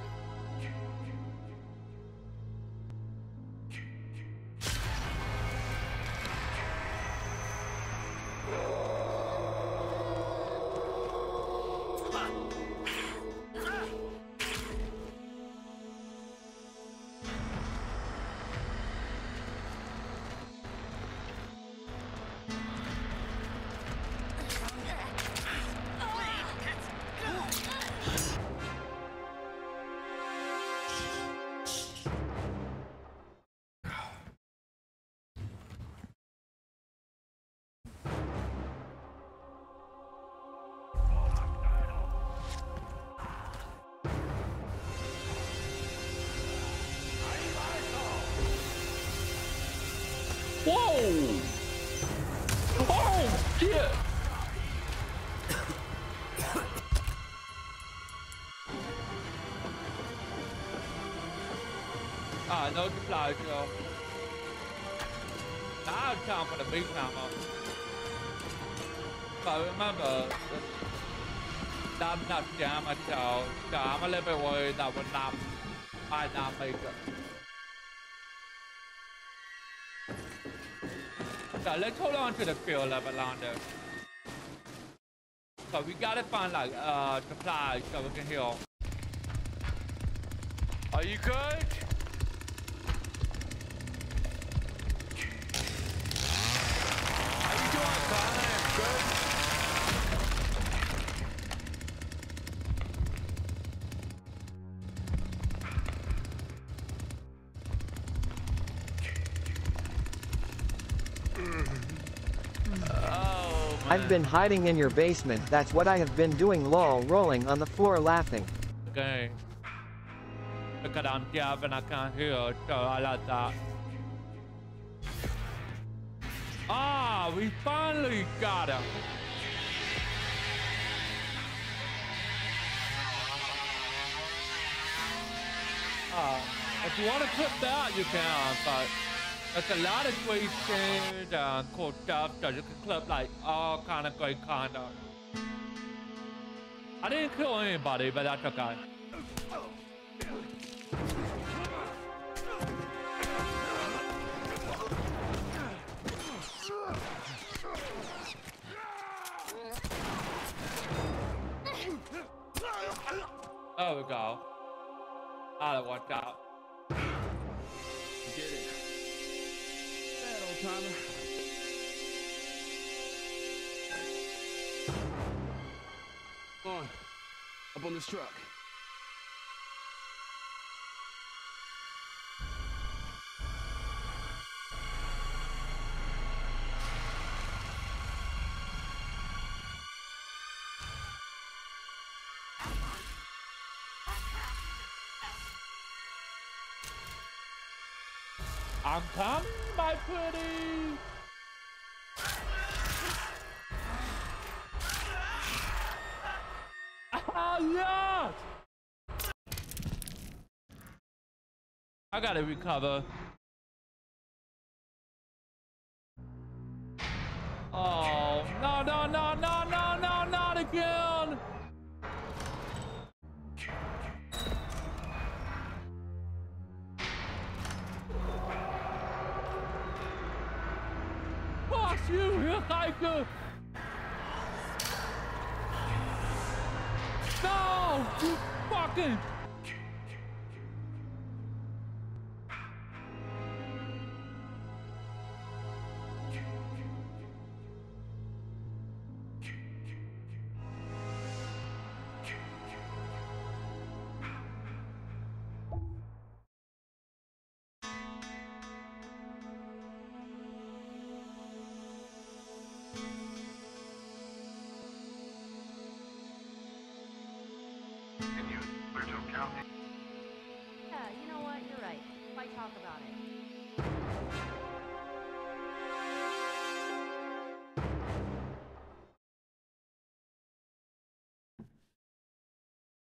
Whoa! Oh, shit! Ah, no supply, y'all. Now it's time for the big hammer. But remember, that's not damage, y'all. So I'm a little bit worried that I might not make it. So let's hold on to the field level longer. So we gotta find like supplies so we can heal. Are you good? How you doing, Colin? Good? I've been hiding in your basement, that's what I have been doing, lol, rolling on the floor laughing. Okay. Because I'm deaf and I can't hear, so I like that. Ah, we finally got him. If you want to clip that, you can, but... there's a lot of great shit, cool stuff, so you can clip like all kind of great conduct. I didn't kill anybody, but that's okay. There we go. That worked out. Get it. Timer. On. Up on this truck. I'm coming, my pretty! Oh, yeah! I gotta recover. Oh, no, no, no, no, no, no, not again! Fuck you, hitchhiker! No! You fucking...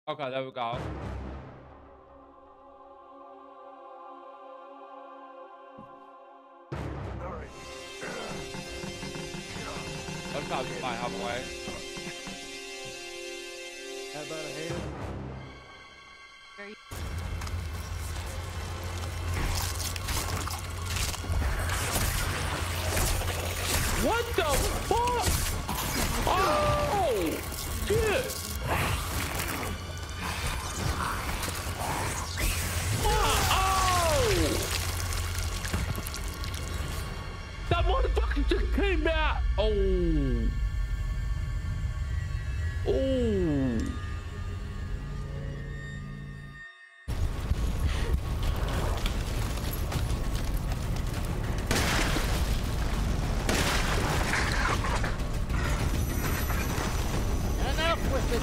Okay, there we go. That's probably fine, half away. How about a hand? What the fuck? Oh, shit! Motherfucker just came out. Oh. Enough with it.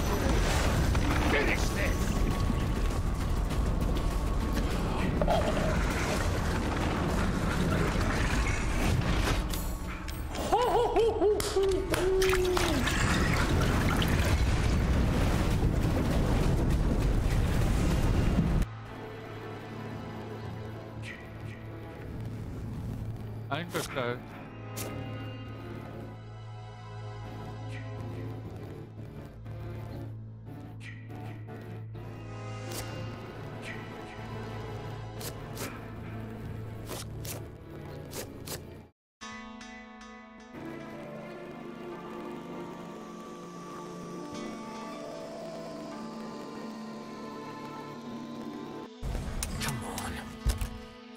Finish this. I think so.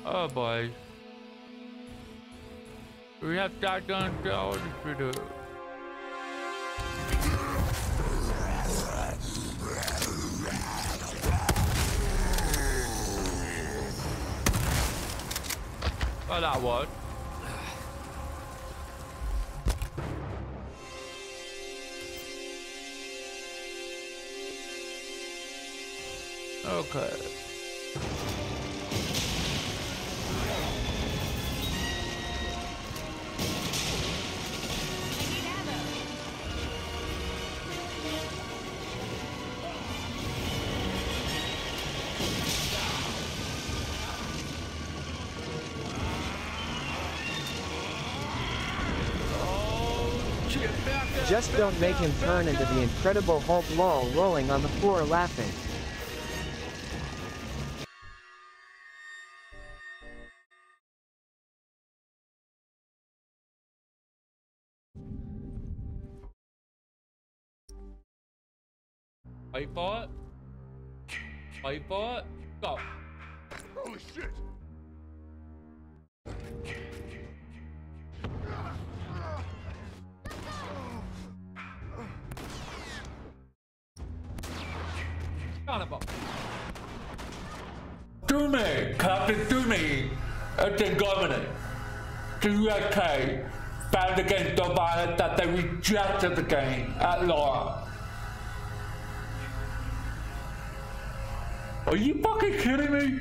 Oh boy. We have that done down for the well, that was. Okay. Just don't make him turn into the Incredible Hulk lol rolling on the floor laughing. Wait for it. Wait for it. Go. Holy shit. Do me, Captain, do me. It's ingominate. Do okay. Found against the violence that they rejected the game at law. Are you fucking kidding me?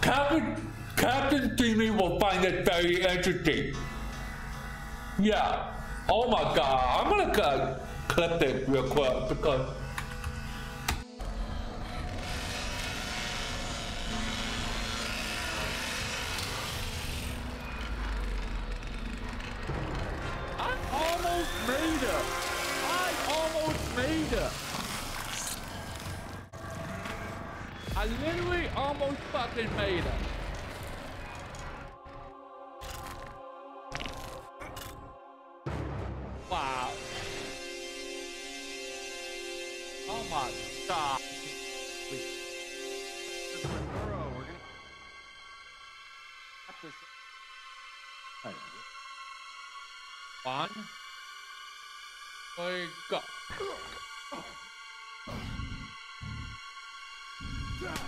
Captain Timmy will find it very interesting. Yeah. Oh my god. I'm gonna clip this real quick because. I almost made it. I literally almost fucking made it. Wow. Oh my god. This is a burrow. We're gonna have to. All right. One. There you go. Stop.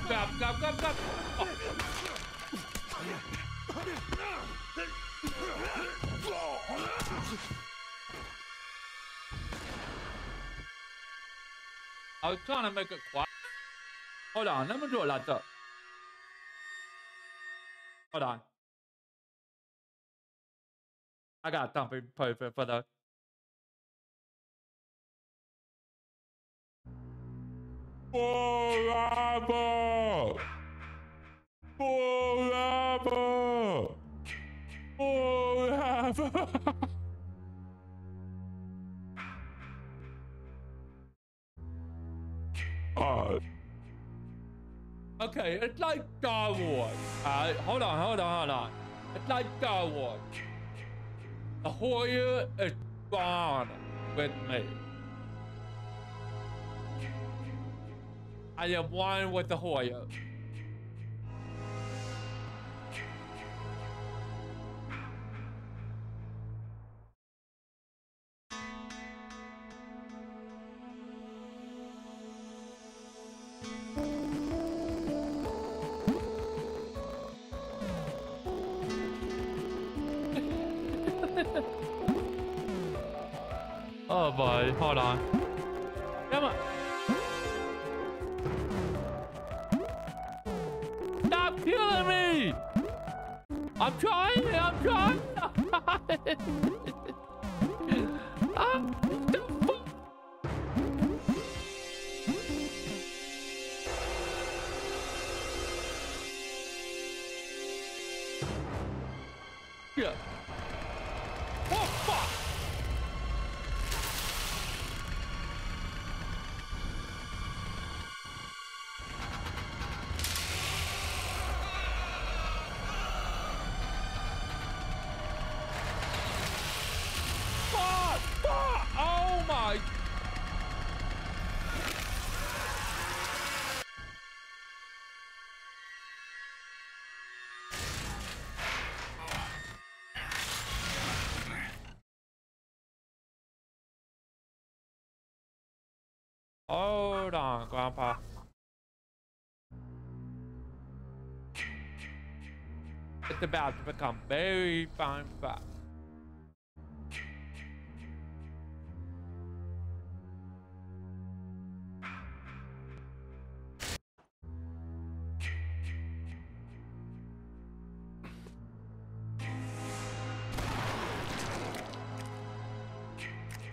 I was trying to make it quiet. Hold on, let me do it like that. Hold on. I got something perfect for that. Forever. Okay, it's like Star Wars. Hold on. It's like Star Wars. The warrior is gone with me. I am one with the Hoya. Oh boy, hold on. I'm trying. Yeah. Oh fuck. Hold on, Grandpa. It's about to become very fun fast.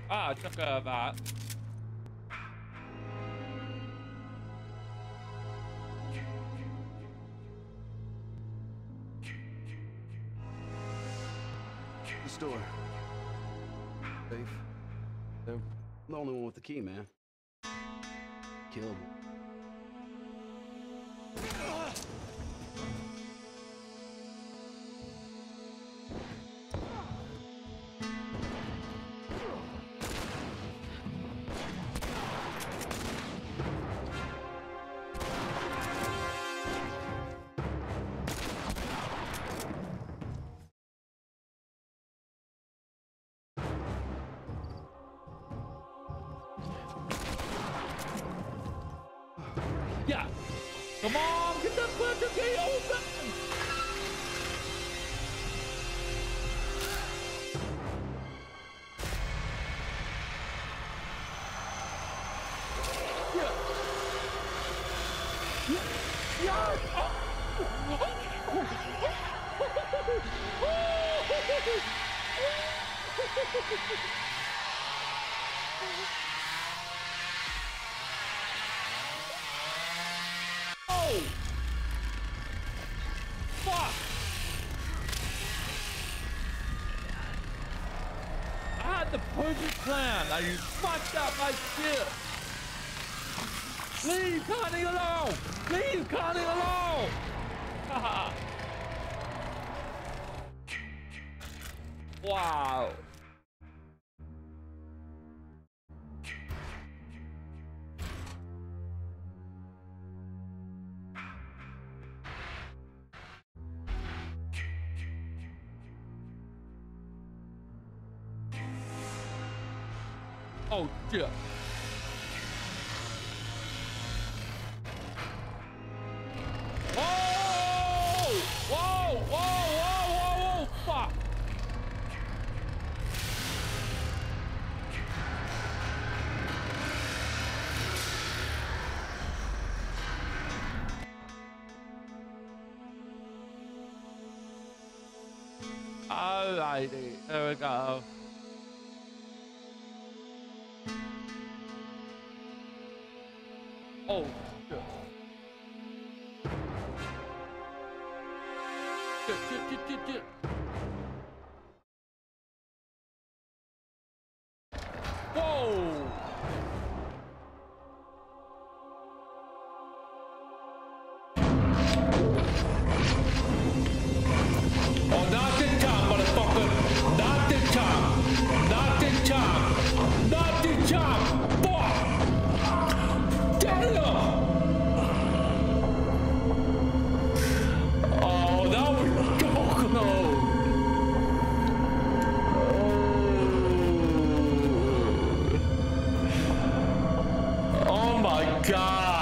Ah, took care of that. Store. Safe. They're the only one with the key, man. Killed. Yeah. Come on, get that fucking key open. Yeah. Yes. Oh. Oh! Fuck! I had the perfect plan. Now you fucked up my shit. Leave Connie alone! Leave Connie alone! Haha! Wow! Oh shit! There we go. Oh, shit. Shit. Whoa! Oh, not this time, motherfucker! Not this time! Not this time! Not this time! Fuck! Damn! Oh, that was dark, no! Oh. Oh my god!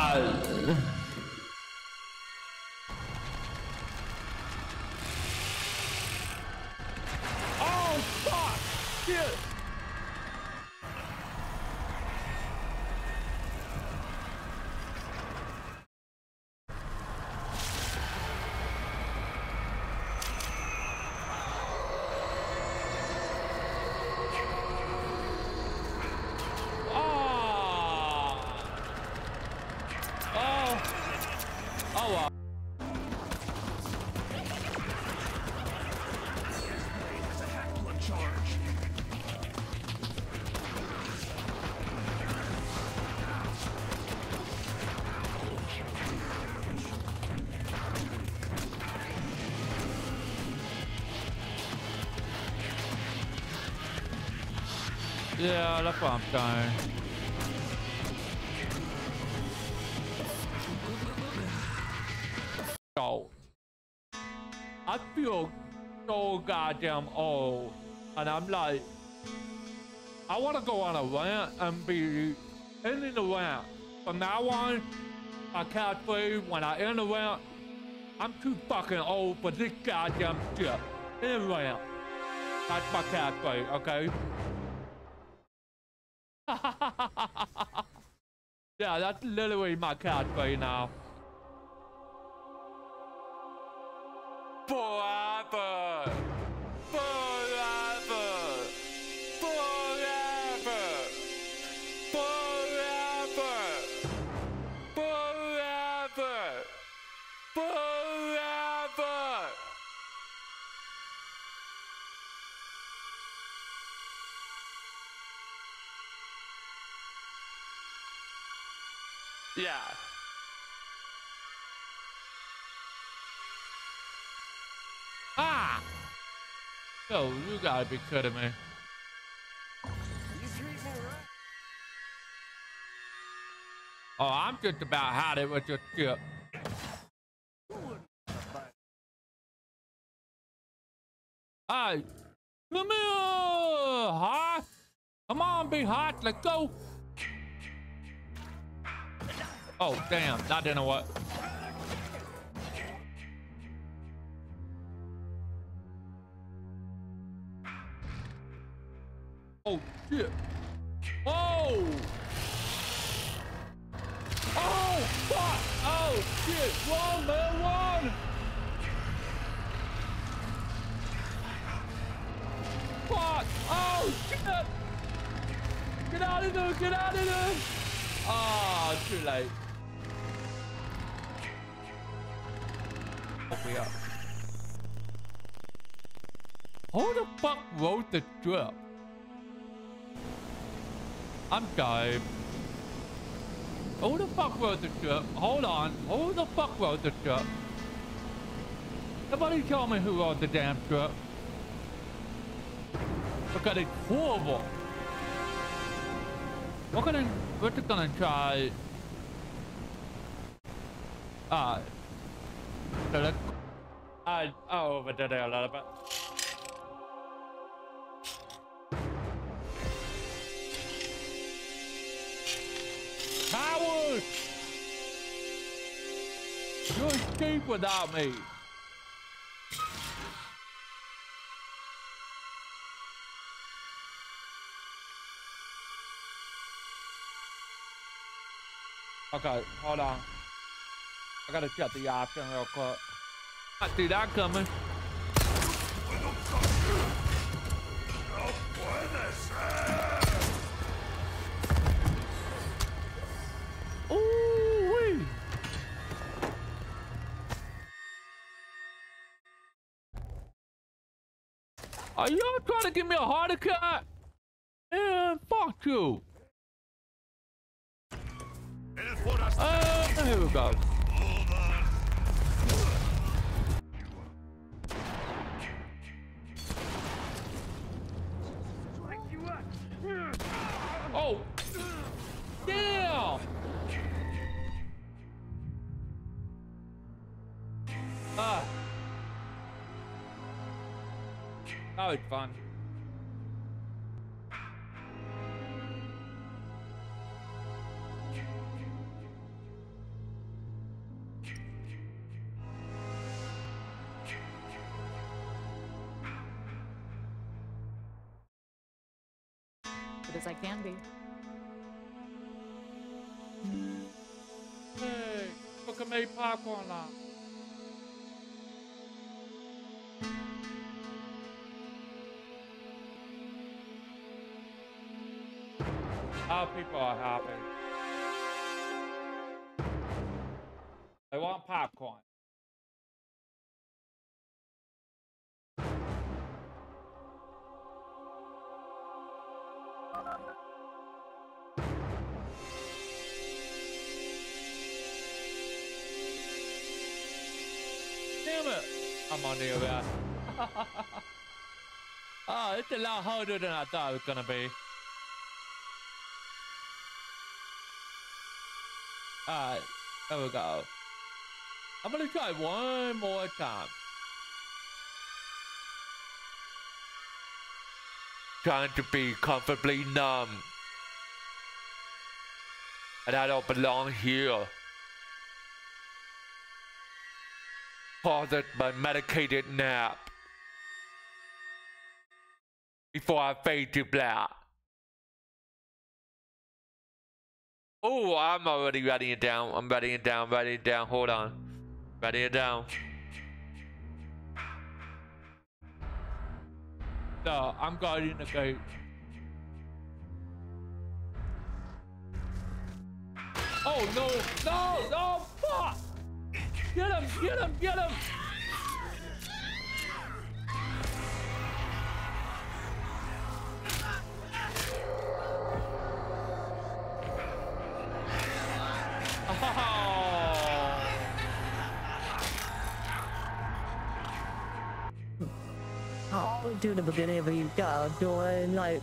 Yeah, that's what I'm doing. Yo, I feel so goddamn old, and I'm like, I want to go on a rant and be ending the rant. From now on, I can't breathe when I end the rant. I'm too fucking old for this goddamn shit. End the rant. That's my catchphrase, okay? Yeah, that's literally my cat right now. Forever! Forever! Forever! Forever! Forever! Forever! Yeah. Ah! Yo, you gotta be kidding me. Oh, I'm just about had it with your chip. Hey, come here, huh? Come on, be hot, let's go. Oh, damn, that didn't work. Oh, shit. Oh! Oh, fuck! Oh, shit! Run, man, run! Oh, shit! Get out of there! Get out of there! Ah, oh, too late. Off we up. Who the fuck wrote the drill? I'm going. Who the fuck wrote the drill? Hold on. Who the fuck wrote the drill? Nobody told me who wrote the damn drill. Because it's horrible. We're just gonna try. Alright. So let's. I overdid it a little bit. Howard! You're cheap without me. Okay, hold on. I gotta check the option real quick. I see that coming. Ooh-wee. Are y'all trying to give me a heart attack? Man, fuck you. Here we go. Oh! Yeah! Ah! That was fun. As I can be. Hey, look at me popcorn now. Our people are happy. They want popcorn. I'm on the other. Oh, it's a lot harder than I thought it was gonna be. Alright, there we go. I'm gonna try one more time. Trying to be comfortably numb. And I don't belong here. Caused by medicated nap before I fade to black. Oh, I'm already writing it down. I'm writing it down, writing it down. Hold on. Writing it down. No, I'm guarding the gate. Oh, no, no, no, fuck! Get him! Get him! Get him! Oh. I'll do the beginning of you doing like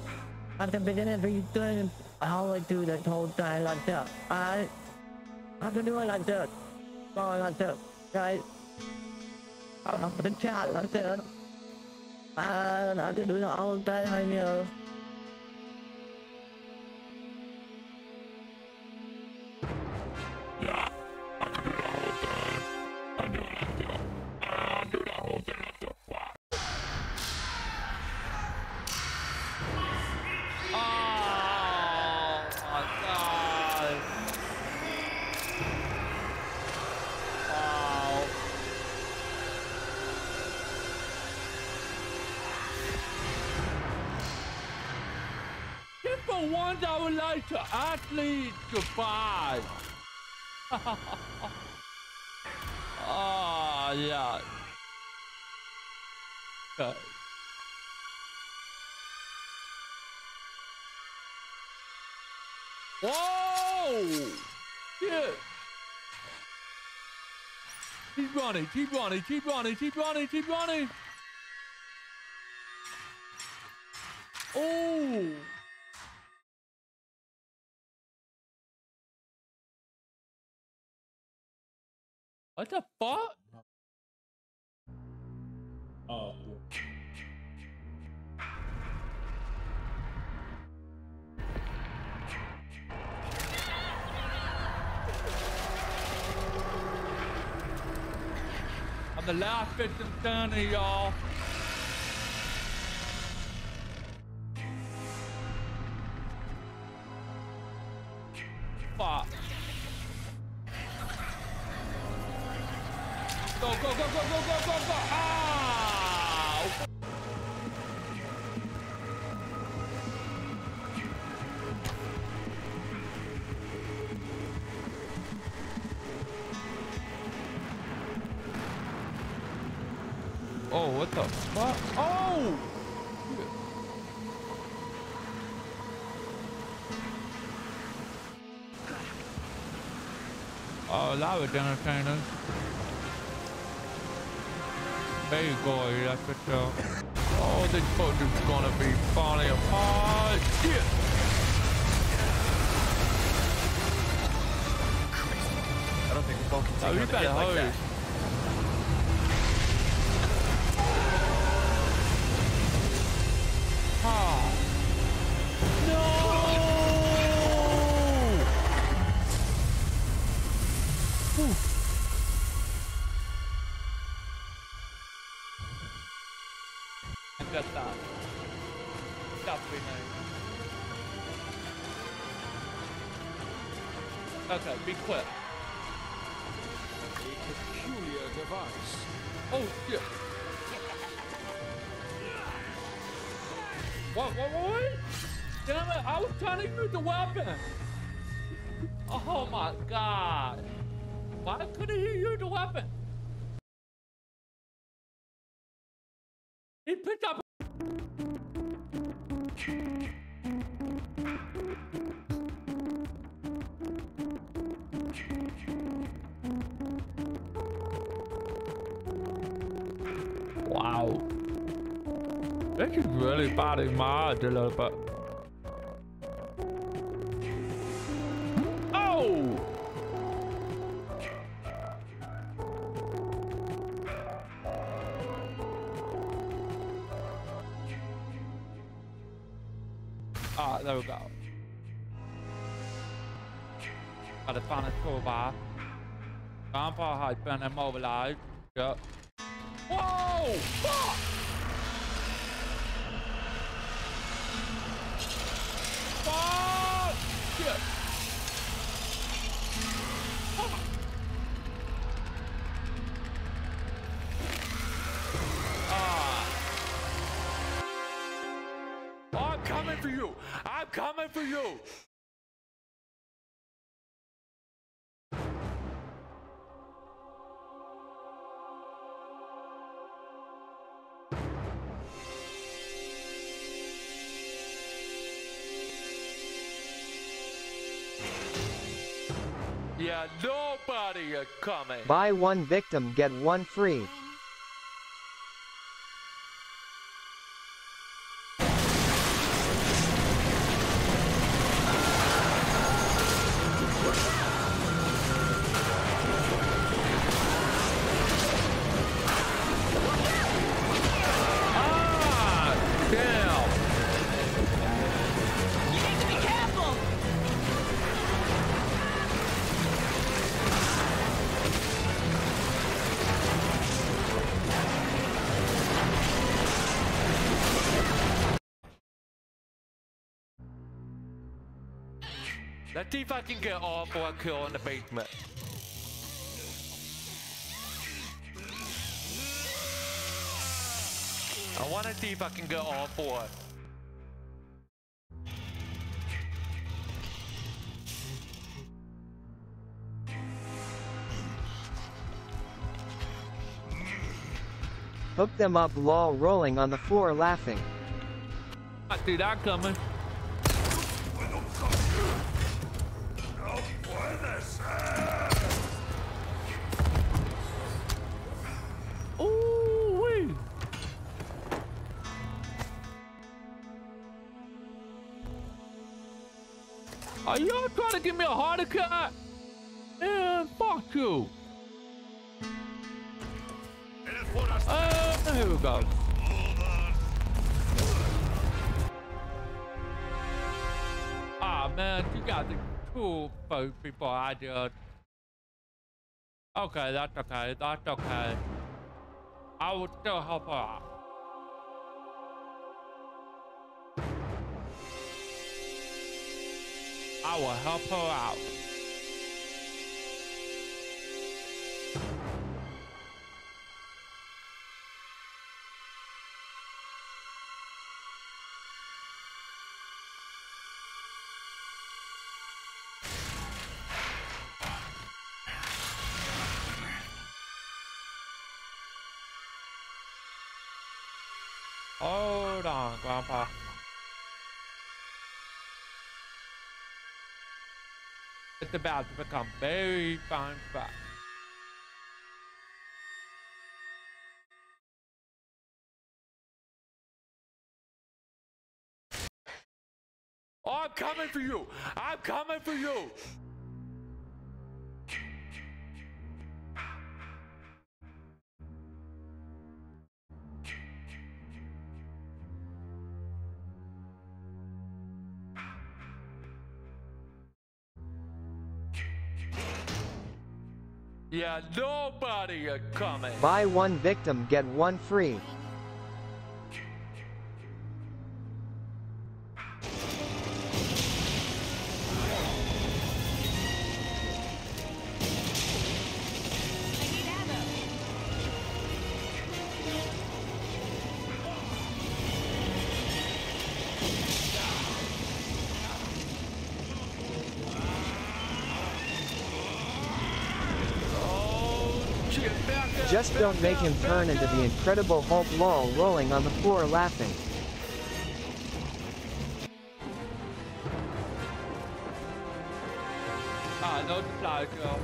at the beginning of you doing. I'll like do the whole time like that. I have to do it like that. Going like that, right? I have to chat like that. And I have to do the whole time, you know. Yeah, I can do the whole time. I do it like that. I do the whole thing like that. 1 hour later, at least goodbye. Oh, yeah. Okay. Whoa! Shit! Keep running, keep running, keep running, keep running, keep running! Oh! What the fuck? Oh. I'm the last victim standing, y'all. Fuck. Go, go, go, go, go, go, go, go. Ow! Oh, what the fuck? Oh! Oh, that was entertaining. There you go, that's for sure. Oh, this boat is gonna be falling apart. Shit! I don't think the boat can take another hit like that. Ah. No! Ooh. Okay, be quick. A peculiar device. Oh, shit. What? Damn it, I was trying to use the weapon. Oh my god. Why couldn't he use the weapon? He picked up. Wow. This is really bothering my eyes a little bit. Oh! Ah, there we go. Got a final toolbar. Grandpa has been immobilized. Yep. Whoa! Fuck! Fuck! Shit! Fuck! Ah! Oh, I'm coming for you! I'm coming for you! Yeah, nobody are coming. Buy one victim, get one free. Let's see if I can get all for a kill in the basement. I want to see if I can get all four. Hook them up lol rolling on the floor laughing. Dude, I'm coming. Are y'all trying to give me a heart attack? Man, fuck you. Here we go. Ah, oh, man, you got the cool folk before I did. Okay, that's okay. That's okay. I will still help her out. I will help her out. Hold on, Grandpa. It's about to become very fun fact. Oh, I'm coming for you. I'm coming for you. Yeah, nobody are coming. Buy one victim, get one free. Just don't make him turn into the Incredible Hulk lol rolling on the floor laughing. Ah, no desire, girl.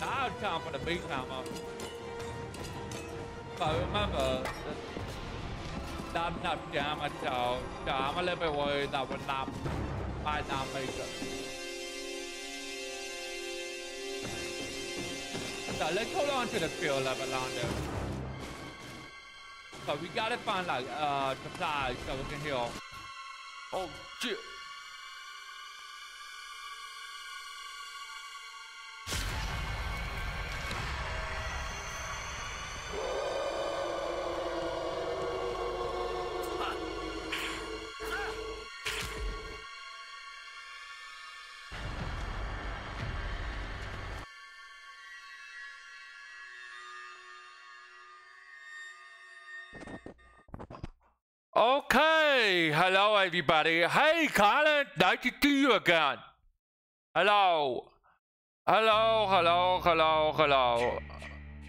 Now it's time for the beat hammer. But remember, that's not damage, so I'm a little bit worried that we might not make it. So let's hold on to the field level on there. So we gotta find like supplies so we can heal. Oh shit. Okay, hello everybody. Hey Colin, nice to see you again. Hello. Hello, hello, hello, hello.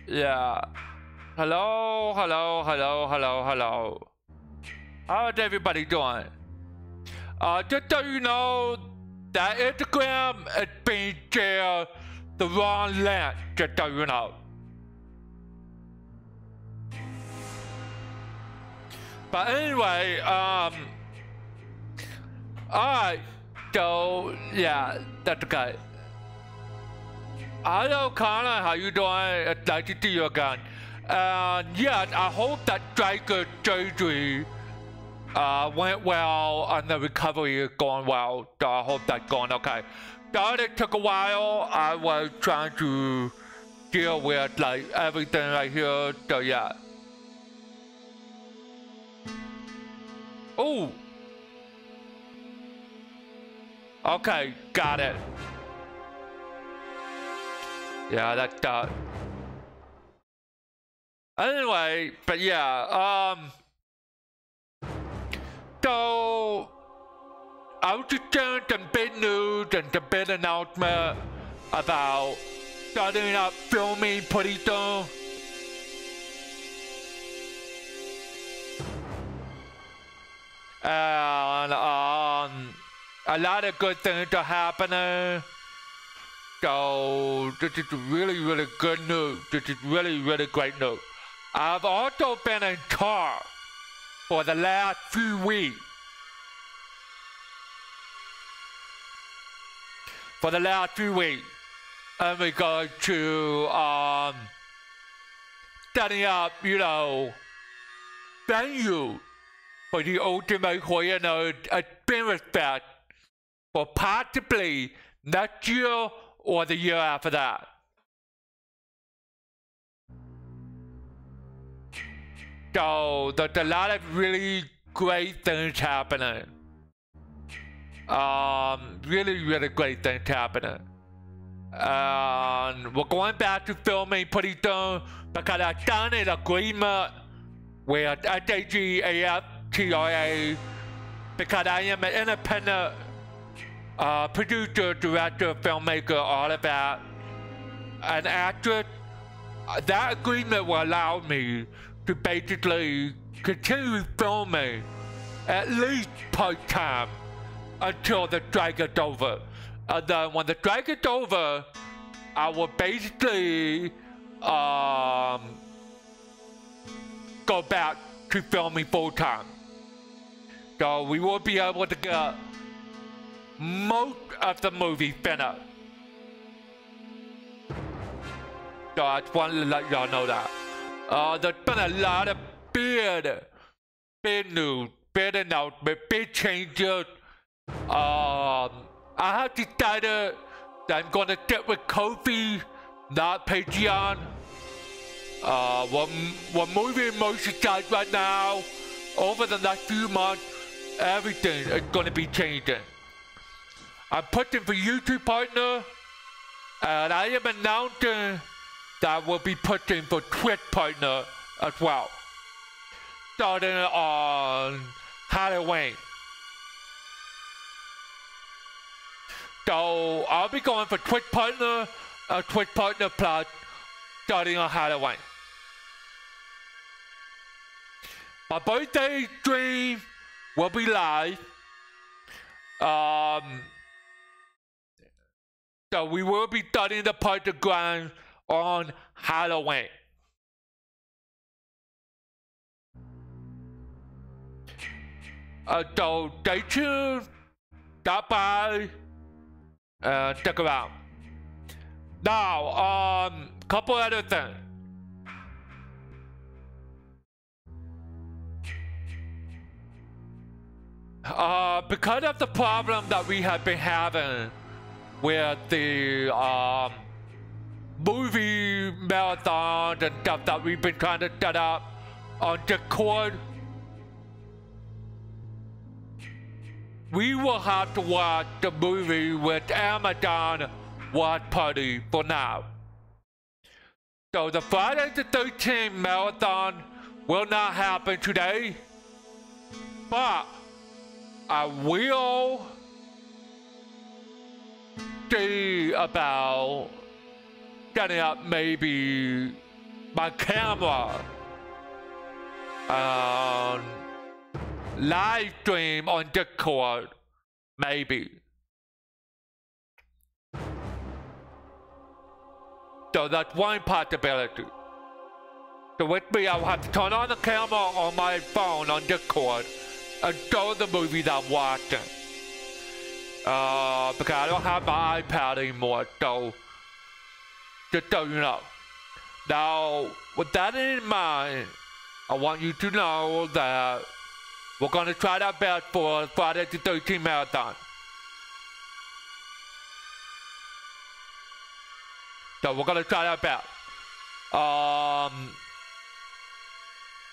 Yeah. Hello, hello, hello, hello, hello. How's everybody doing? Just so you know, that Instagram is being shared the wrong length, just so you know. But anyway, alright, so, yeah, that's okay. Hello, Connor, how you doing? It's nice to see you again. And yes, I hope that Draker's surgery went well and the recovery is going well. So I hope that's going okay. Sorry it took a while. I was trying to deal with, like, everything right here, so yeah. Oh. Okay, got it. Yeah, that got. Anyway, but yeah, so I was just doing some big news and some big announcement about starting up filming pretty soon. and a lot of good things are happening. So this is really, really good news. This is really, really great news. I've also been in charge for the last few weeks. In regard to setting up, you know, venue for the Ultimate HorrorNerd Experience Fest for possibly next year or the year after that. So there's a lot of really great things happening. Really, really great things happening. And we're going back to filming pretty soon because I signed an agreement with SAGAFTRA because I am an independent producer, director, filmmaker, all of that, and actress. That agreement will allow me to basically continue filming at least part-time until the strike is over. And then when the strike is over, I will basically go back to filming full-time. So we will be able to get most of the movie finished. So I just wanted to let y'all know that. There's been a lot of big news, big announcements, big changes. I have decided that I'm going to stick with Ko-fi, not Patreon. We're moving merchandise right now. Over the next few months, everything is going to be changing. I'm pushing for YouTube partner, and I am announcing that we'll be pushing for Twitch partner as well, starting on Halloween. So I'll be going for Twitch Partner, Twitch Partner Plus, starting on Halloween. My birthday stream will be live. So we will be starting the partner grind on Halloween. So stay tuned. Stop by. Check it out. Now, couple other things. Because of the problem that we have been having with the movie marathons and stuff that we've been trying to set up on Discord, we will have to watch the movie with Amazon Watch Party for now. So the Friday the 13th marathon will not happen today, but I will see about setting up maybe my camera and live stream on Discord, maybe. So that's one possibility. So with me, I will have to turn on the camera on my phone on Discord and show the movie that I'm watching. Because I don't have my iPad anymore, so just so you know. Now, with that in mind, I want you to know that we're going to try our best for Friday the 13th marathon. So we're going to try our best.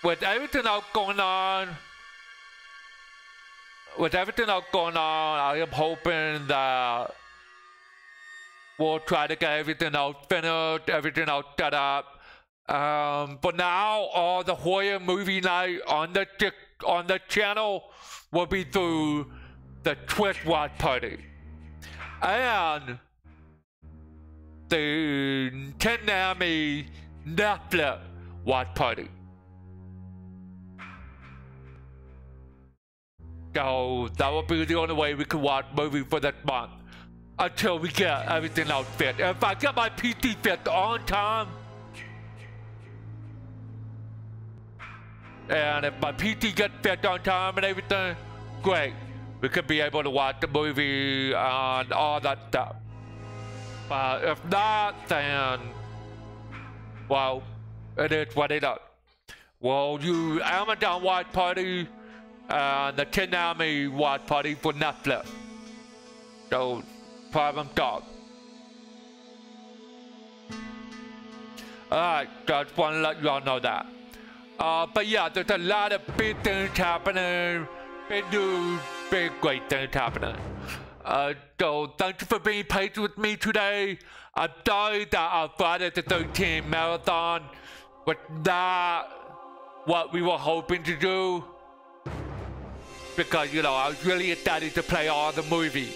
With everything else going on, I am hoping that we'll try to get everything else finished, everything else set up. But now, all the horror movie night on the channel will be through the Twitch Watch Party. And the Konami Netflix Watch Party. So that would be the only way we could watch movie for that month until we get everything out fit. And if I get my PT fit on time, and if my PT gets fit on time and everything, great. We could be able to watch the movie and all that stuff. But if not, then, well, it is what it is. We'll use Amazon Watch Party and the Konami Watch Party for Netflix. So, problem solved. Alright, just want to let y'all know that. But yeah, there's a lot of big things happening. Big news, big great things happening. So thank you for being patient with me today. I'm sorry that our Friday the 13th marathon was not what we were hoping to do, because, you know, I was really excited to play all the movies.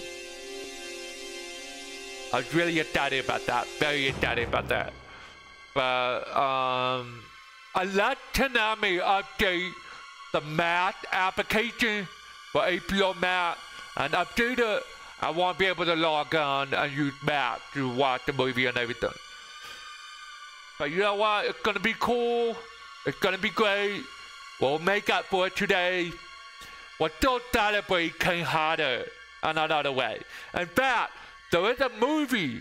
I was really excited about that, very excited about that. But unless Konami update the math application for APO Math and update it, I won't be able to log on and use Mac to watch the movie and everything. But you know what? It's gonna be cool. It's gonna be great. We'll make up for it today. We'll still celebrate King Harder in another way. In fact, there is a movie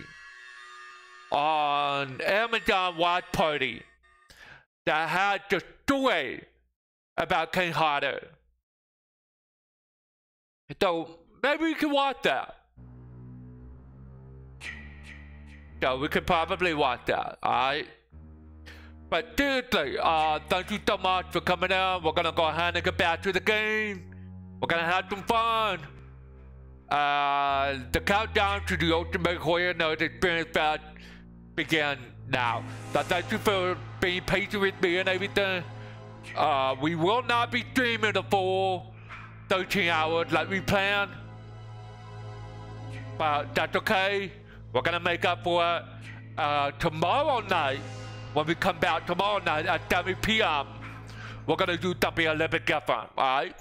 on Amazon Watch Party that has the story about King Harder. So maybe we can watch that. So we could probably watch that, alright? But seriously, thank you so much for coming out. We're gonna go ahead and get back to the game. We're gonna have some fun. The countdown to the Ultimate HorrorNerd Experience Fest begins now. So thank you for being patient with me and everything. We will not be streaming the full 13 hours like we planned. But that's okay. We're gonna make up for it. Tomorrow night, when we come back tomorrow night at 7 PM, we're gonna do something a little bit different, alright?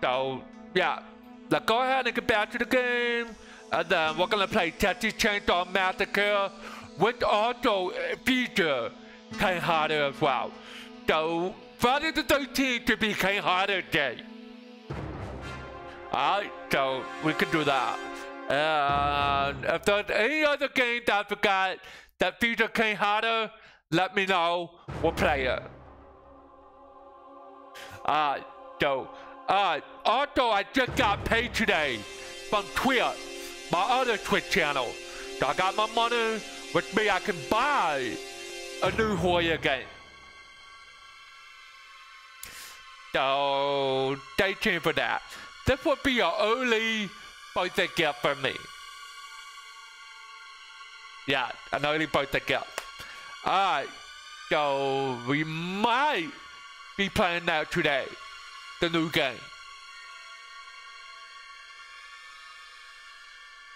So yeah, let's go ahead and get back to the game, and then we're gonna play Texas Chainsaw Massacre, which also features King Harder as well. So Friday the 13th to be King Harder Day. Alright, so we can do that. And if there's any other games I forgot that feature King Harder, let me know. We'll play it. Alright, so also I just got paid today from Twitch, my other Twitch channel. So I got my money with me. I can buy a new horror game. So stay tuned for that. This will be your early birthday gift for me. Yeah, an early birthday gift. Alright, so we might be playing that today, the new game.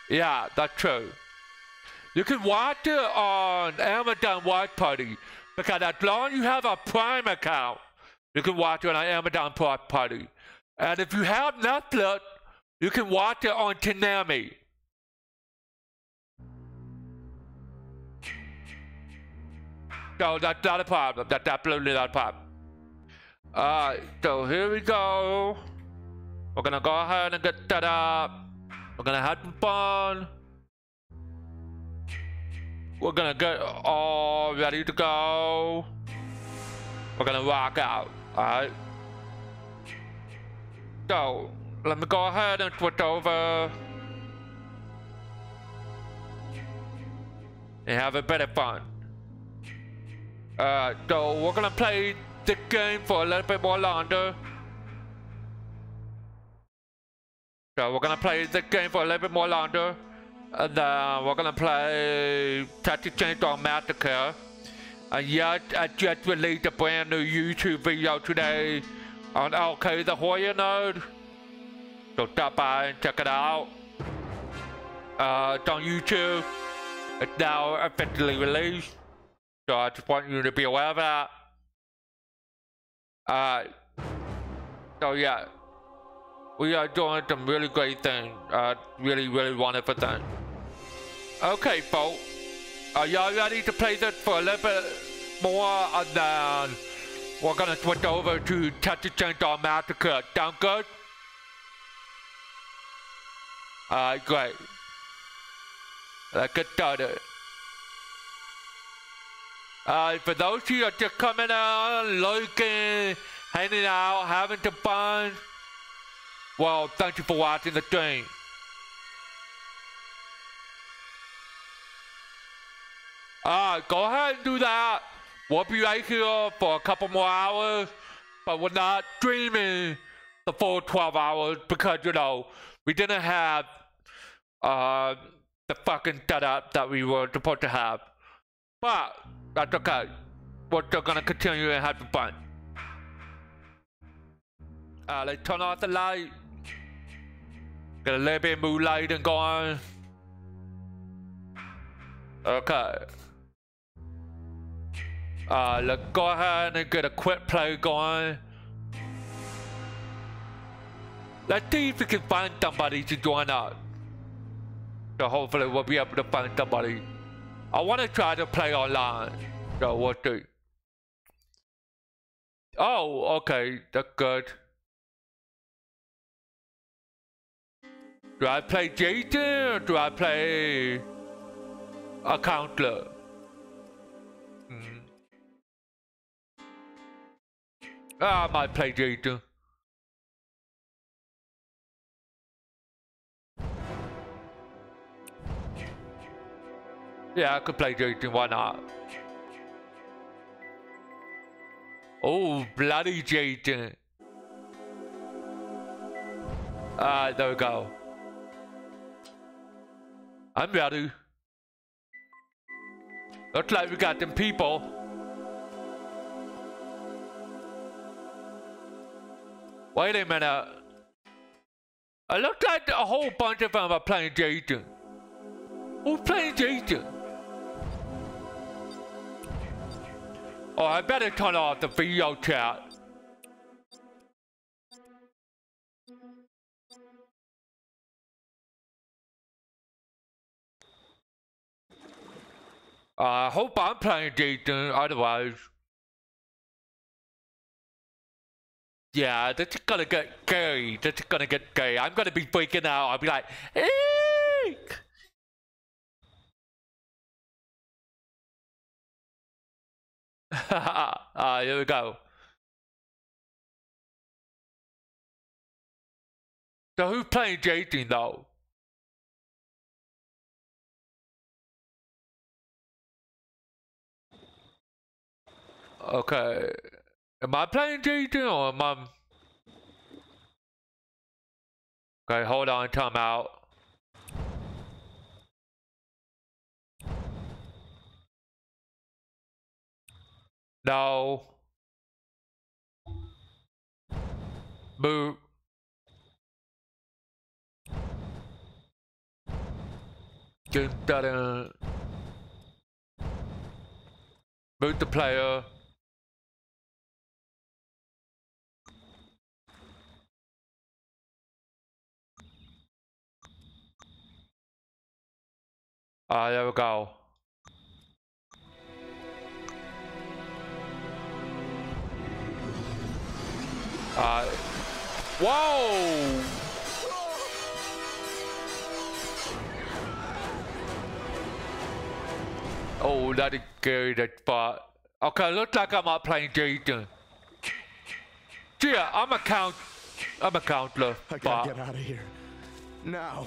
Yeah, that's true. You can watch it on Amazon Watch Party, because as long as you have a Prime account, you can watch it on Amazon Watch Party. And if you have Netflix, you can watch it on Konami. So that's not a problem. That's absolutely not a problem. Alright, so here we go. We're gonna go ahead and get set up. We're gonna have some fun. We're gonna get all ready to go. We're gonna rock out, alright? So let me go ahead and switch over and have a bit of fun. So we're gonna play this game for a little bit more longer. So we're gonna play this game for a little bit more longer, and then we're gonna play Texas Chainsaw Massacre. And yes, I just released a brand new YouTube video today on L.K. The HorrorNerd. So stop by and check it out. It's on YouTube. It's now officially released. So I just want you to be aware of that. So yeah, We are doing some really great things. Really, really wonderful things. Okay, folks. Are y'all ready to play this for a little bit more? And then we're gonna switch over to Texas Chainsaw Massacre. Sound good? Alright, great. Let's get started. For those who are just coming on, lurking, hanging out, having some fun, well, thank you for watching the stream. Go ahead and do that. We'll be right here for a couple more hours, but we're not streaming the full 12 hours because, you know, we didn't have the fucking setup that we were supposed to have. But that's okay. We're still gonna continue and have fun. Let's turn off the light. Get a little bit of moonlight and go on. Okay. Let's go ahead and get a quick play going. Let's see if we can find somebody to join us. So hopefully we'll be able to find somebody. I want to try to play online. So we'll see. Oh, okay. That's good. Do I play Jason or do I play a counselor? I might play Jason. Yeah, I could play Jason, why not? Oh, bloody Jason. Alright, there we go. I'm ready. Looks like we got them people. Wait a minute. It looks like a whole bunch of them are playing Jason. Who's playing Jason? Oh, I better turn off the video chat. I hope I'm playing Jason, otherwise... Yeah, this is gonna get gay. This is gonna get gay. I'm gonna be freaking out. I'll be like, eek! Here we go. So who's playing Jason though? Okay. Am I playing Jason or am I... Okay, hold on, time out. No. Boo. Boot the player. Ah, there we go. Whoa! Oh, that is scary, that spot. Okay, looks like I'm not playing Jason. Yeah, I'm a counselor. I gotta get out of here. Now.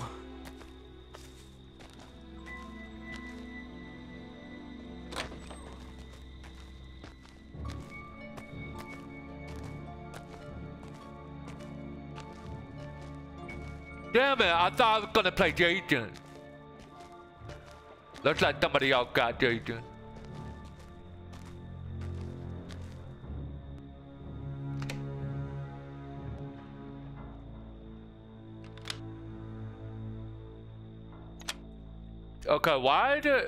Damn it, I thought I was gonna play Jason. Looks like somebody else got Jason. Okay, why did...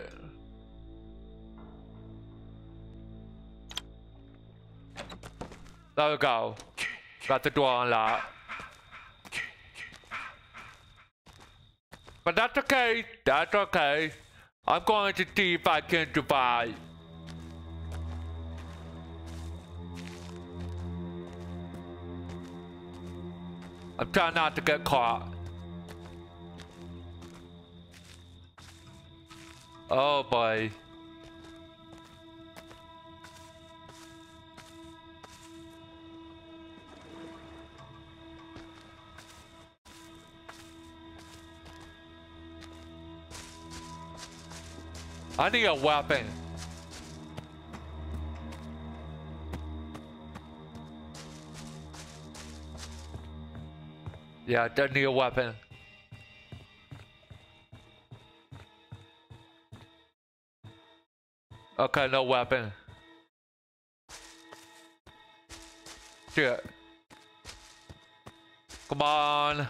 There we go. Got the door unlocked. But that's okay. That's okay. I'm going to see if I can survive. I'm trying not to get caught. Oh boy. I need a weapon. Yeah, I do need a weapon. Okay, no weapon. Shit. Come on.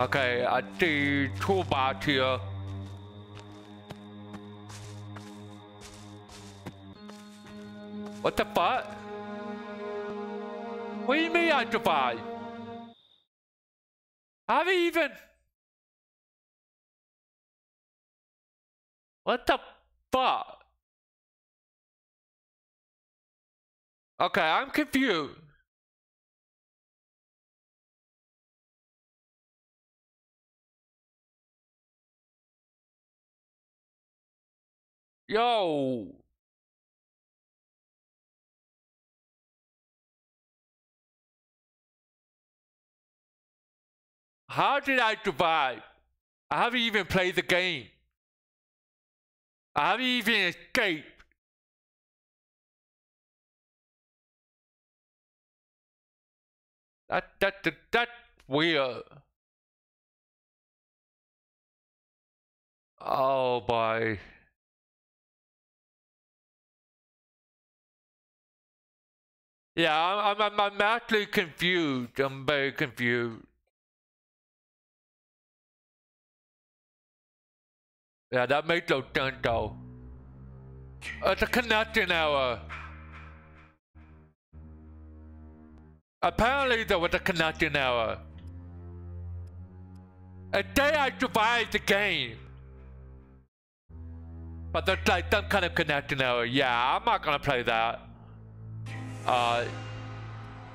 Okay, I see toolbox here. What the fuck? What do you mean I survived? I haven't even... What the fuck? Okay, I'm confused. Yo! How did I survive? I haven't even played the game. I haven't even escaped. That's weird. Oh boy. Yeah, I'm actually confused. I'm very confused. Yeah, that makes no sense though. It's a connection error. Apparently there was a connection error. And then I survived the game. But there's like some kind of connection error. Yeah, I'm not gonna play that.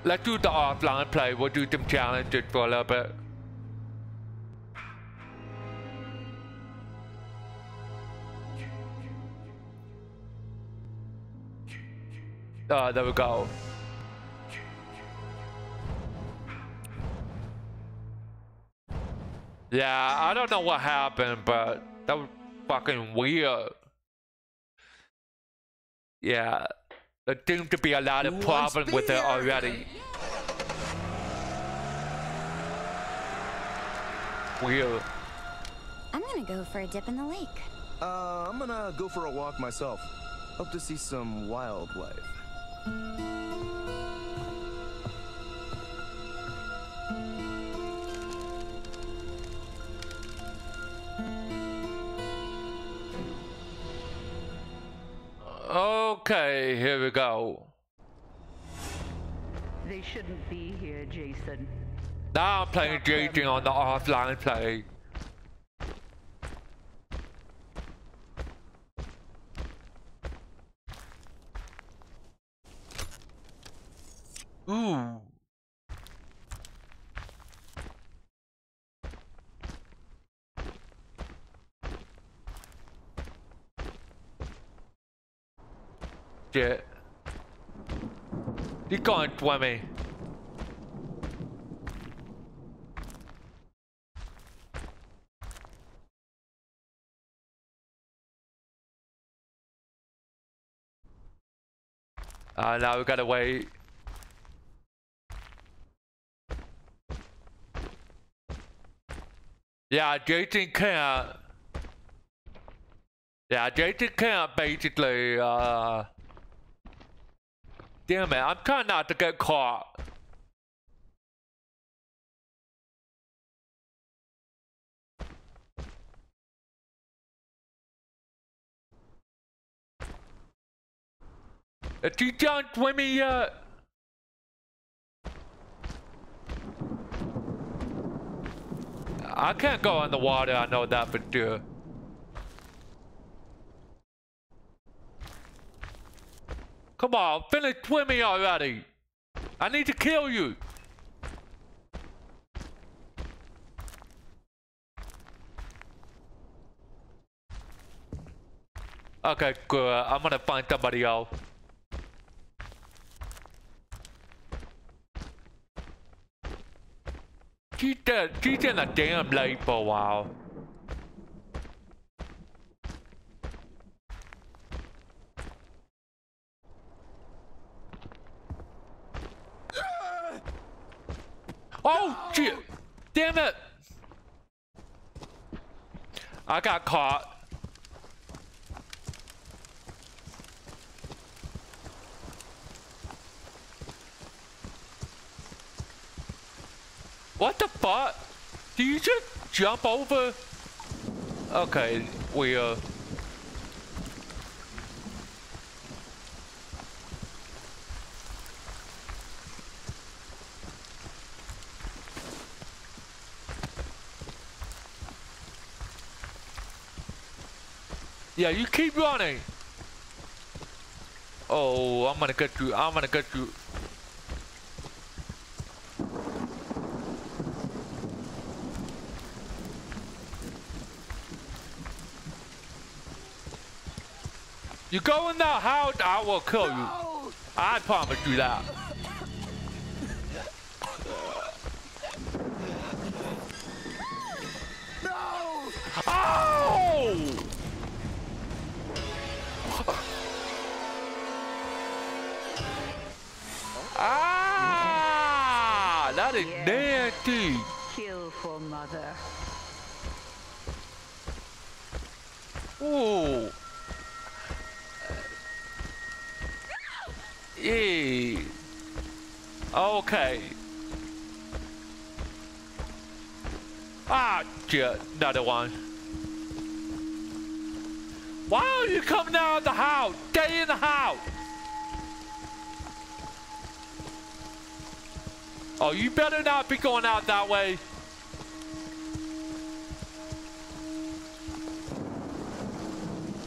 Let's do the offline play. We'll do some challenges for a little bit. There we go. Yeah, I don't know what happened, but that was fucking weird. Yeah. There seems to be a lot of problem with it already. Weird. I'm gonna go for a dip in the lake. I'm gonna go for a walk myself. Hope to see some wildlife. Okay, here we go. They shouldn't be here, Jason. Now I'm playing Jason on the offline play. Ooh. Shit. You can't swim me. Now we gotta wait. Yeah, Jason can't. Yeah, Jason can't basically, Damn it, I'm trying not to get caught. If you don't, let me, I can't go in the water, I know that for sure. Come on, finish swimming already. I need to kill you. Okay, good. I'm gonna find somebody else. She's in a damn lake for a while. Oh, shit! Damn it! I got caught. What the fuck? Do you just jump over? Okay, we yeah, you keep running. Oh, I'm gonna get you. I'm gonna get you. You go in the house, I will kill you. No. I promise you that. No. Oh! Ah! That is nasty. Kill for mother. Ooh. Eee. Okay. Ah, shit. Another one. Why are you coming out of the house? Stay in the house. Oh, you better not be going out that way.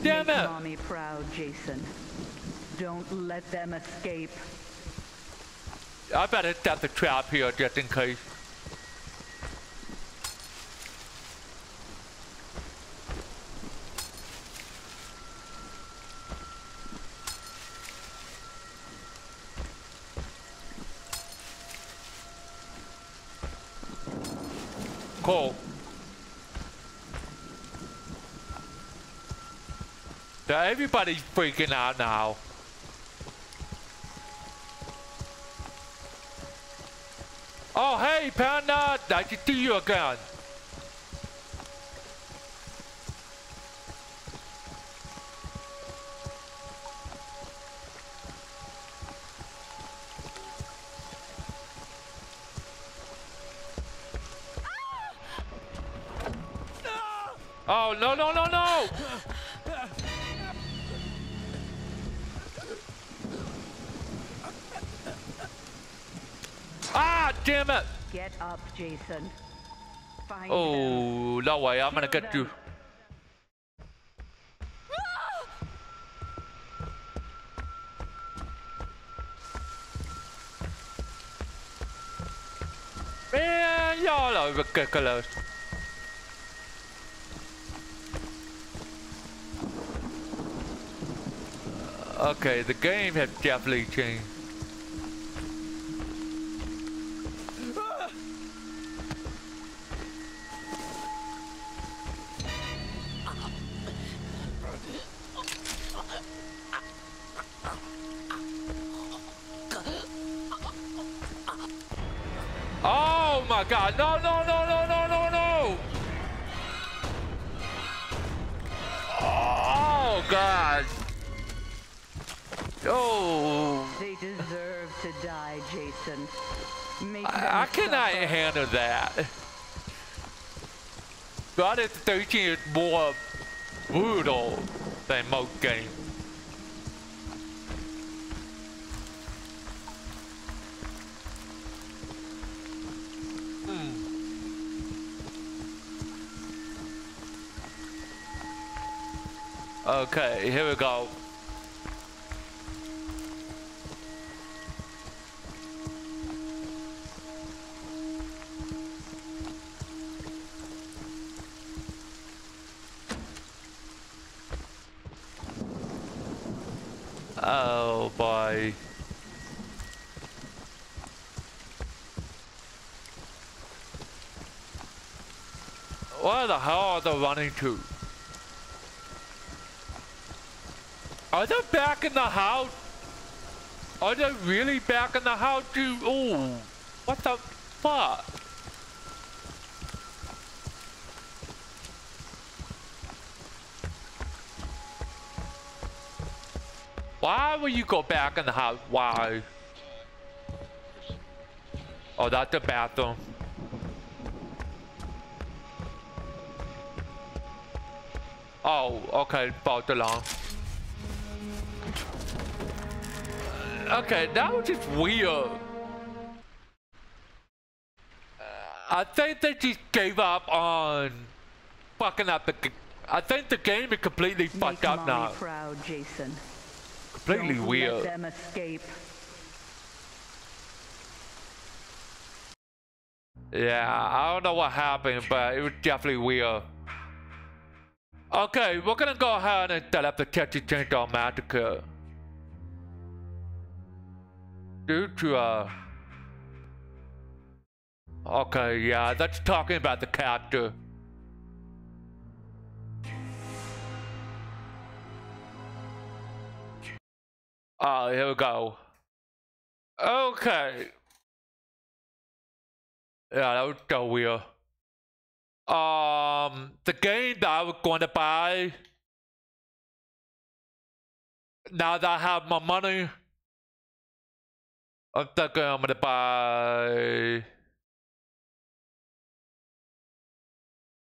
Damn it. Make mommy proud, Jason. Don't let them escape. I better set the trap here just in case. Cool. So everybody's freaking out now. Oh, hey, Panda! I can see you again. Ah! Oh, no, no, no, no! Ah, damn it! Get up, Jason. Find oh, them. No way! I'm gonna get you. Man, y'all are ridiculous. Okay, the game has definitely changed. God, no, no, no, no, no, no, no! Oh, God! Oh! They deserve to die, Jason. Make I cannot handle that. Friday the 13th is more brutal than most games. Okay, here we go. Oh boy. Where the hell are they running to? Are they back in the house? Are they really back in the house too? Ooh, what the fuck? Why would you go back in the house? Why? Oh, that's the bathroom. Oh, okay, brought along. Okay, that was just weird. I think they just gave up on fucking up the game. I think the game is completely fucked up now. Proud, Jason. Completely weird. Let them escape. Yeah, I don't know what happened, but it was definitely weird. Okay, we're gonna go ahead and set up the Texas Chainsaw Massacre. Due to okay, yeah, that's talking about the character. Oh, here we go. Okay. Yeah, that was so weird. The game that I was going to buy, now that I have my money, I'm thinking I'm gonna buy,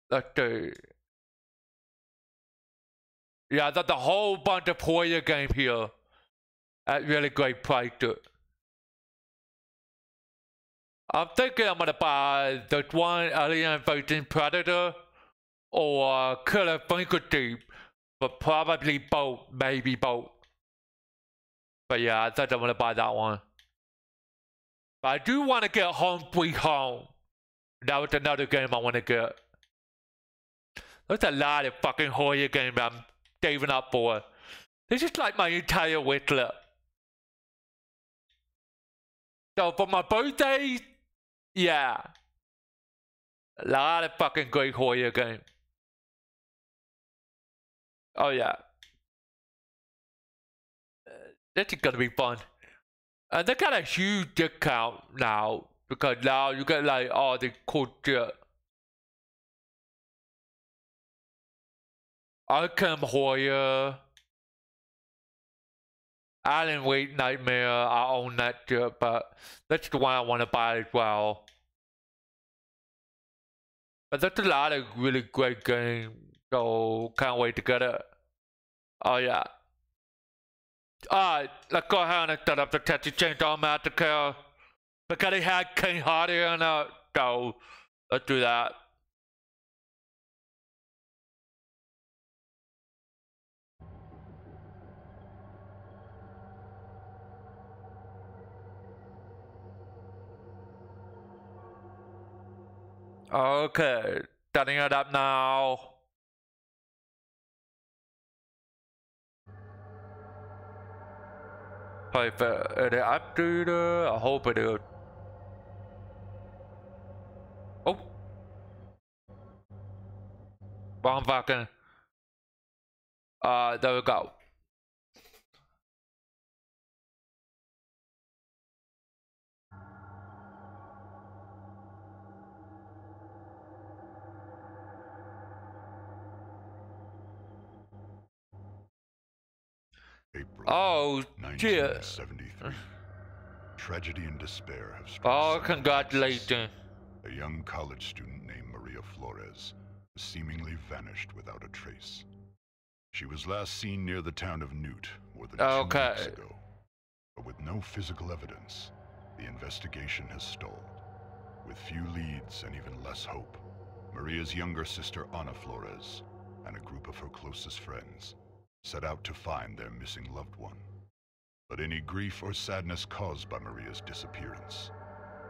let's see. Yeah, there's a whole bunch of horror games here at really great prices. I'm thinking I'm gonna buy this one, Alien vs Predator, or Killer Fingertip, but probably both, maybe both. But yeah, I think I'm gonna buy that one. But I do want to get Home Free Home. That was another game I want to get. There's a lot of fucking horror games I'm saving up for. This is like my entire wish list. So for my birthday, yeah, a lot of fucking great horror games. Oh yeah, this is gonna be fun. And they got a huge discount now, because now you get like all the cool shit. Arkham Horror, Alan Wake Nightmare, I own that shit, but that's the one I want to buy as well. But that's a lot of really great games, so can't wait to get it. Oh yeah. Alright, let's go ahead and set up the Texas Chainsaw Massacre, because it had King Hardy in it, so let's do that. Okay, setting it up now. If it updated, I hope it is. Oh, wrong fucking. There we go. April, oh, 1973. Tragedy and despair have struck. Oh, congratulations. A young college student named Maria Flores seemingly vanished without a trace. She was last seen near the town of Newt more than 2 weeks ago. But with no physical evidence, the investigation has stalled. With few leads and even less hope, Maria's younger sister Ana Flores and a group of her closest friends set out to find their missing loved one. But any grief or sadness caused by Maria's disappearance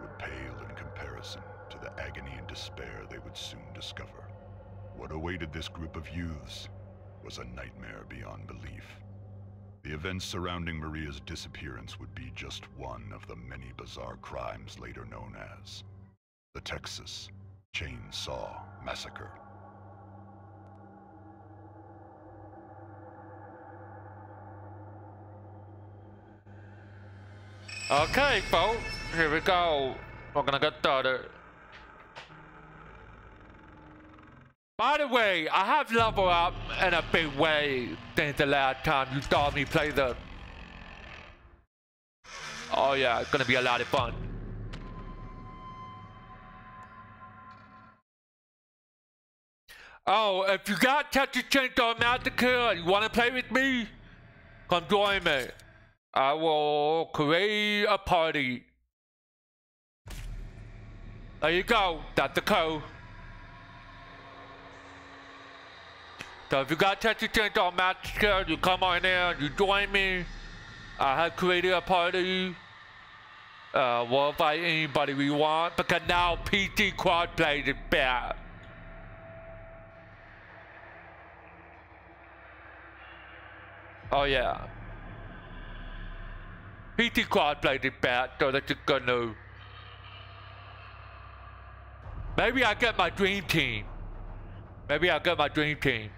would pale in comparison to the agony and despair they would soon discover. What awaited this group of youths was a nightmare beyond belief. The events surrounding Maria's disappearance would be just one of the many bizarre crimes later known as the Texas Chainsaw Massacre. Okay, folks, here we go. We're gonna get started. By the way, I have leveled up in a big way since the last time you saw me play this. Oh yeah, it's gonna be a lot of fun. Oh, if you got Texas Chainsaw Massacre and you wanna play with me, come join me. I will create a party. There you go, that's the code. So if you got Texas Chainsaw Massacre, you come on in, you join me. I have created a party. We'll invite anybody we want, because now PC crossplay is bad. Oh yeah. PC crossplay is bad, so that's just good news. Maybe I get my dream team. Maybe I get my dream team.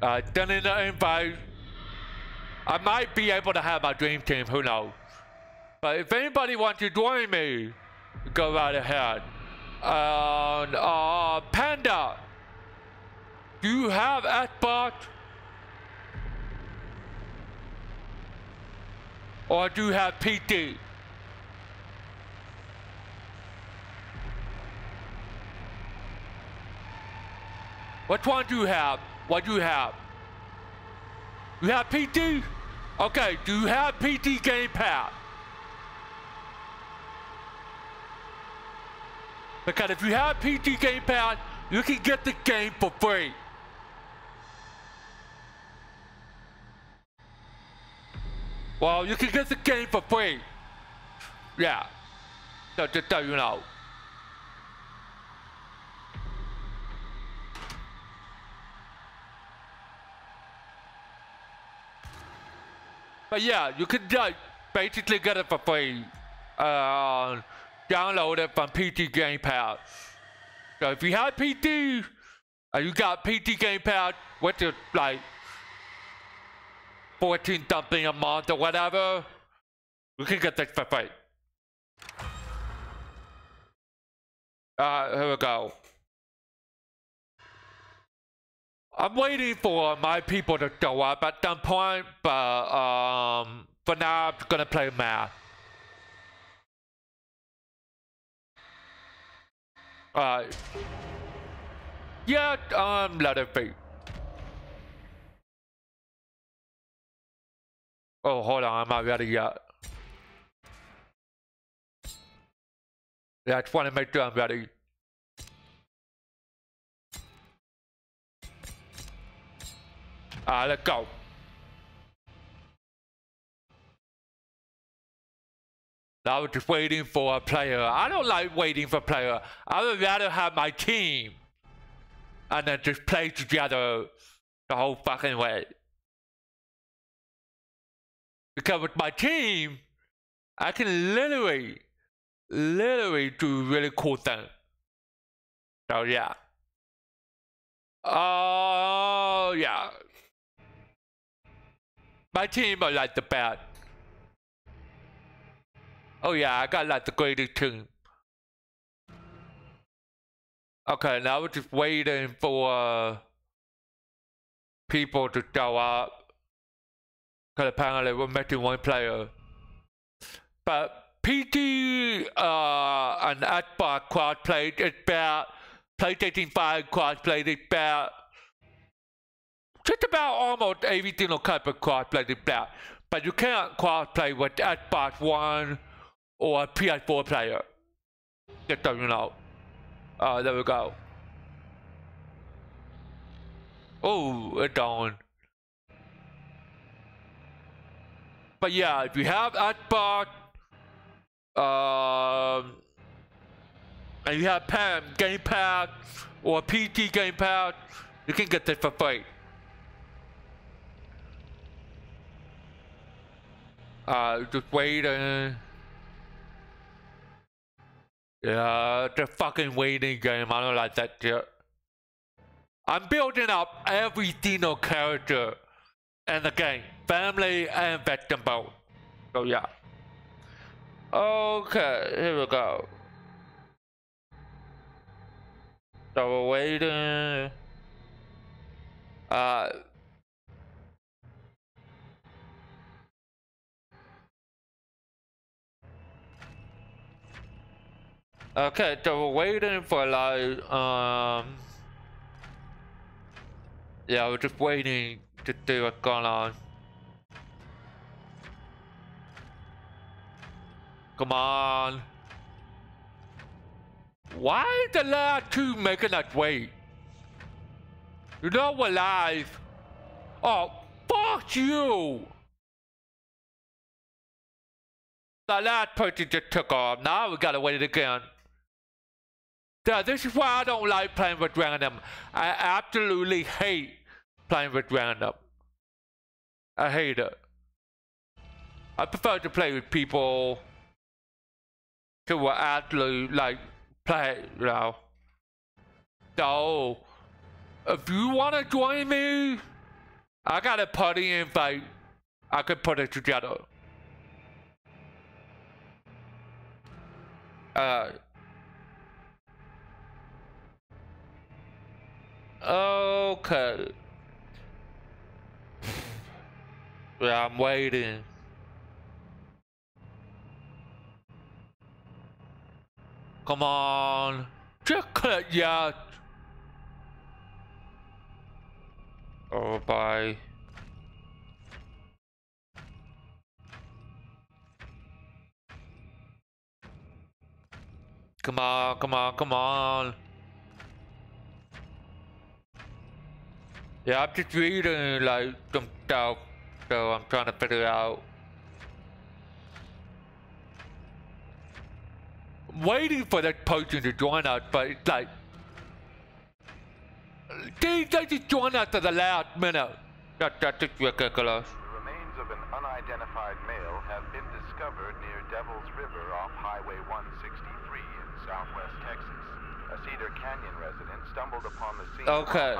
Done in the invite. I might be able to have my dream team, who knows? But if anybody wants to join me, go right ahead. Panda, do you have Xbox? Or do you have PT? Which one do you have? What do you have? You have PT? Okay, do you have PT Game Pass? Because if you have PT Game Pass, you can get the game for free. Well, you can get the game for free. Yeah. So just so you know. But yeah, you can just basically get it for free. Download it from PT Game Pass. So if you have PT, and you got PT Game Pass, which is like 14 something a month or whatever, you can get this for free. Here we go. I'm waiting for my people to show up at some point, but for now I'm gonna play math. Alright. Yeah, let it be. Oh, hold on, I'm not ready yet. Yeah, I just wanna make sure I'm ready. Let's go. I was just waiting for a player. I don't like waiting for a player. I would rather have my team and then just play together the whole fucking way. Because with my team, I can literally do really cool things. So yeah. Oh yeah. My team are like the best. Oh yeah, I got like the greatest team. Okay, now we're just waiting for people to show up. Because apparently we're missing one player. But PT and Xbox crossplay is bad. PlayStation 5 crossplay is bad. Just about almost every single type of crossplay is bad. but you cannot cross-play with Xbox One or PS4 player. Just so you know. There we go. Oh, it's on. But yeah, if you have Xbox, and you have PAM Game Pass or PC Game Pass, you can get this for free. Just waiting. Yeah, it's a fucking waiting game. I don't like that shit. I'm building up every Dino character in the game, family and victim both. So yeah. Okay, here we go. So we're waiting. Okay, so we're waiting for like yeah, we're just waiting to see what's going on. Come on. Why is the last two making us wait? You know we're live. Oh, fuck you! The last person just took off. Now we gotta wait again. Yeah, this is why I don't like playing with random. I absolutely hate playing with random. I hate it. I prefer to play with people who will actually like play, you know. So if you wanna join me, I got a party invite. I could put it together. Okay. Yeah, I'm waiting. Come on. Just click yes. Oh, bye. Come on, come on, come on. Yeah, I'm just reading like some stuff, so I'm trying to figure out. I'm waiting for that person to join us, but it's like they just join us at the last minute. That's just ridiculous. The remains of an unidentified male have been discovered near Devil's River off Highway 163 in Southwest Texas. A Cedar Canyon resident stumbled upon the scene. Okay.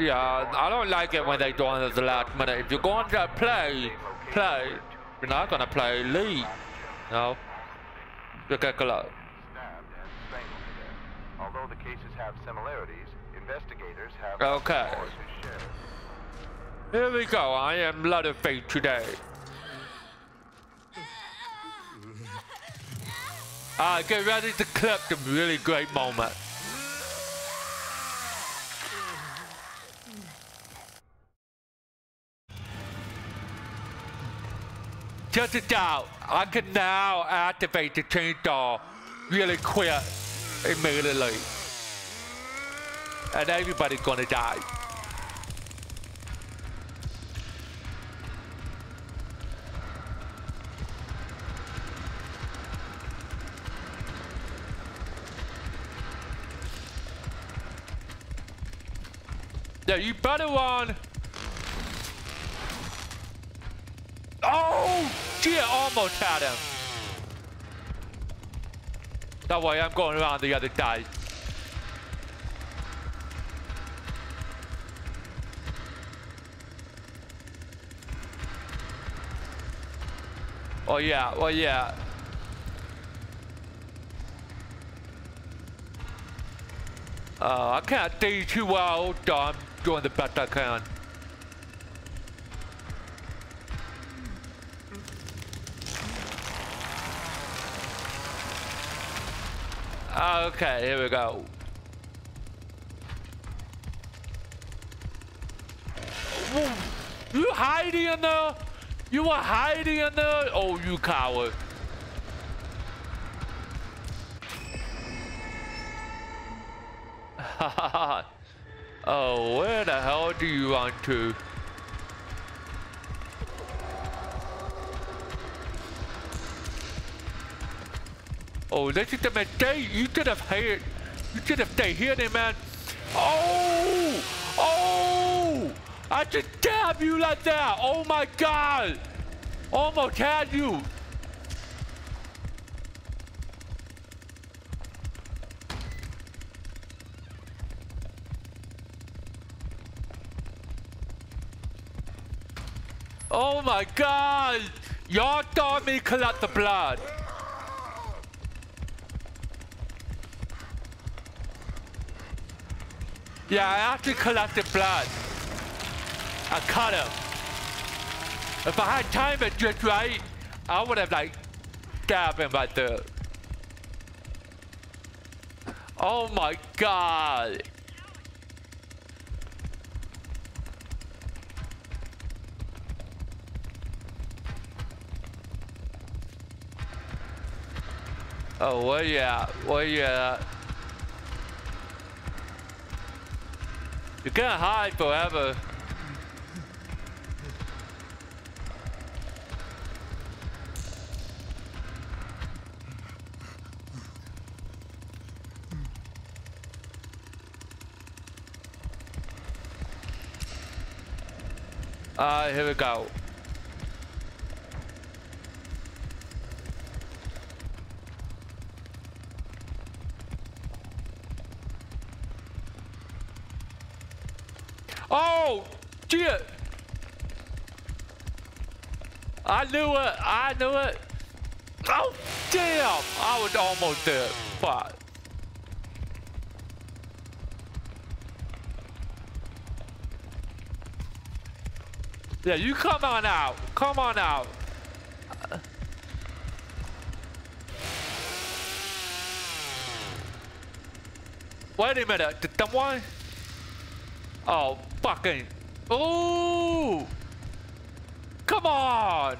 Yeah, I don't like it when they join us the last minute. If you're going to play. You're not going to play, leave. No. Ridiculous. Although the cases have similarities, investigators have. Okay. Here we go. I am Leatherface today. Alright, get ready to clip the really great moment. Check it out. I can now activate the chainsaw really quick, immediately. And everybody's gonna die. Yeah, you better run. Oh, gee, I almost had him. Don't worry, I'm going around the other side. Oh yeah, oh yeah. I can't see too well, so I'm doing the best I can. Okay, here we go. You hiding in there? You were hiding in there? Oh, you coward. Oh, where the hell do you run to? Oh, this is the mistake. You should have stayed. You should have stayed here, then, man. Oh! Oh! I just stabbed you like that. Oh my God! Almost had you. Oh my God! Y'all thought me collect the blood. Yeah, I actually collected blood. I cut him. If I had timed it just right, I would have like stabbed him right there. Oh my God. Oh, where you at? Where you at? You can't hide forever. Alright, here we go. Oh, shit! I knew it. I knew it. Oh, damn! I was almost there. Fuck. Yeah, you come on out. Come on out. Wait a minute. Did someone? Oh. Fucking. Ooh! Come on!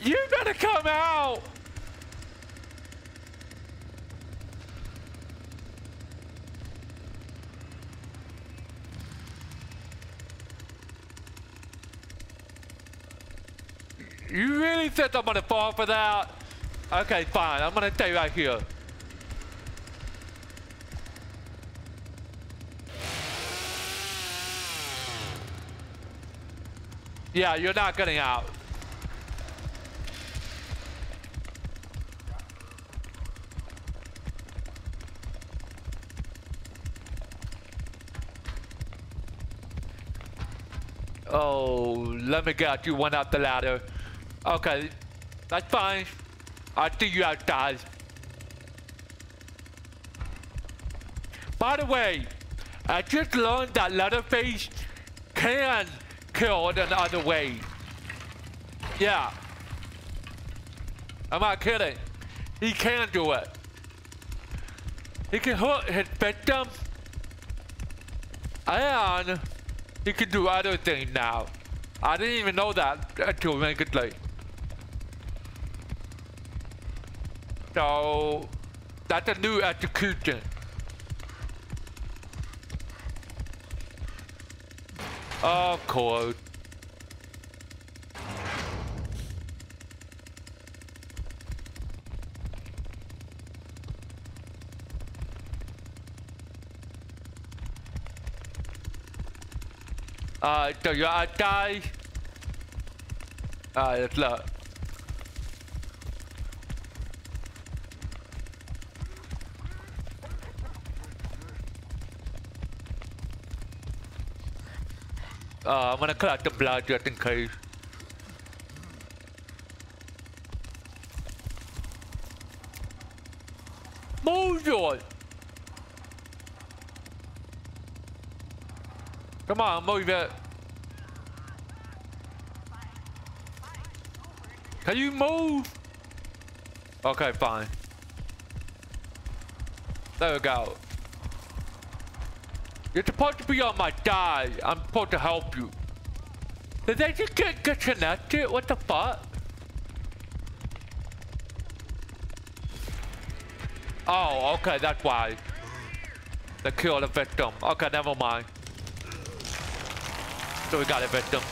You better come out! You really think I'm gonna fall for that? Okay, fine. I'm gonna stay right here. Yeah, you're not getting out. Oh, let me get you one up the ladder. Okay, that's fine. I see you outside. By the way, I just learned that Leatherface can kill in other ways. Yeah. I'm not kidding. He can do it. He can hurt his victim. And he can do other things now. I didn't even know that until recently. So that's a new execution. Of course. So you're outside. Alright, let's look. I'm gonna collect the blood just in case. Move yours! Come on, move it. Can you move? Okay, fine. There we go. You're supposed to be on my side. I'm supposed to help you. Did they just get disconnected? What the fuck? Oh, okay, that's why. They killed the victim. Okay, never mind. So we got a victim.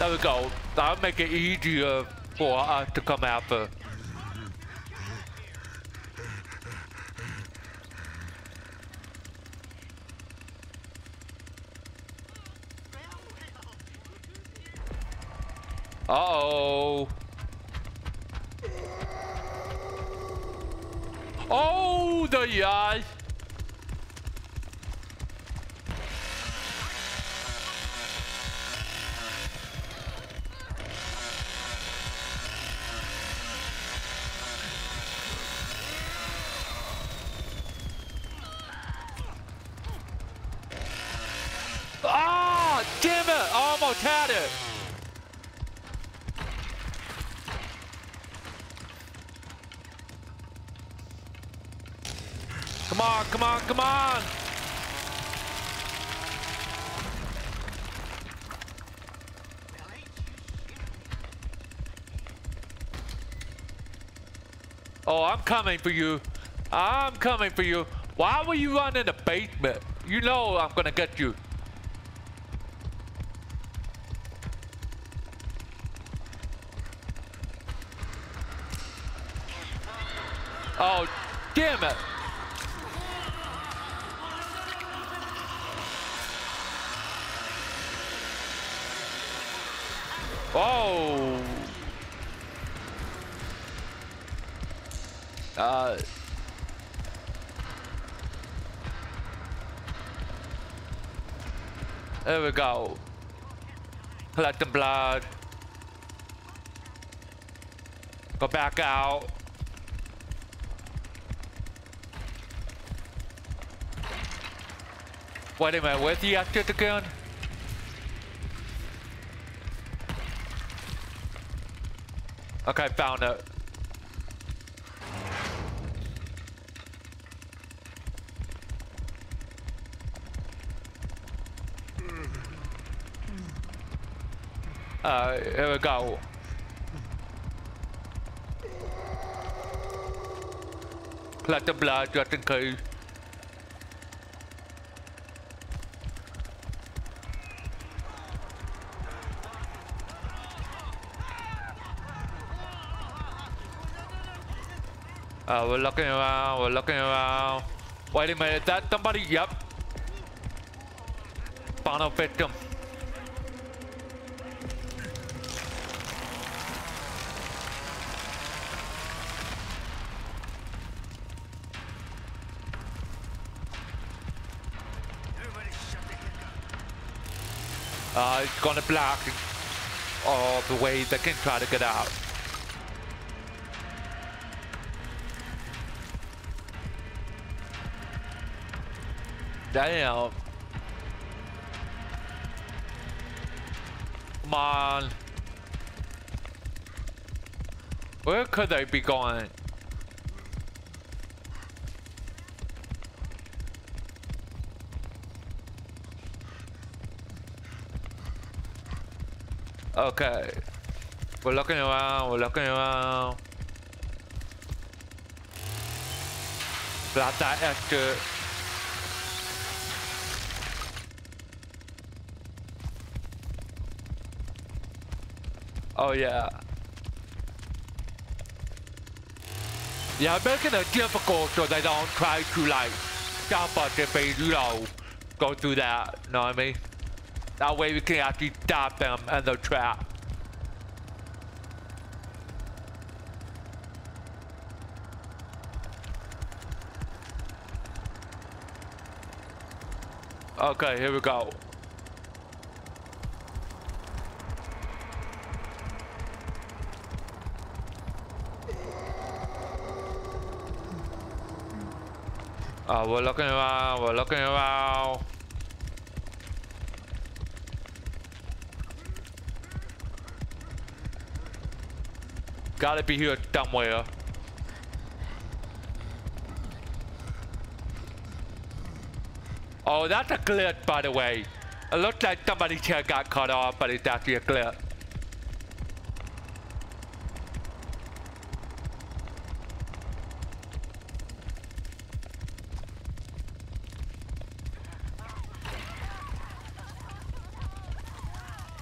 There we go. That'll make it easier for us to come after. Uh-oh. Oh, the eyes. Ah, damn it. I almost had it. Come on, come on, come on! Oh, I'm coming for you. I'm coming for you. Why were you running the basement? You know I'm gonna get you. Oh, damn it! Oh. There we go. Collect the blood. Go back out. Wait a minute, where's the exit again? Okay, found it. Here we go. Collect the blood just in case. We're looking around, we're looking around. Wait a minute, is that somebody? Yep. Final victim. It's gonna block all the ways they can try to get out. Damn. Come on. Where could they be going? Okay. We're looking around, we're looking around. Block that exit. Oh yeah. Yeah, making it difficult so they don't try to like stop us if they, you know, go through that, know what I mean? That way we can actually stop them and their trap. Okay, here we go. We're looking around, we're looking around. Gotta be here somewhere. Oh, that's a glitch, by the way. It looked like somebody's hair got cut off, but it's actually a glitch.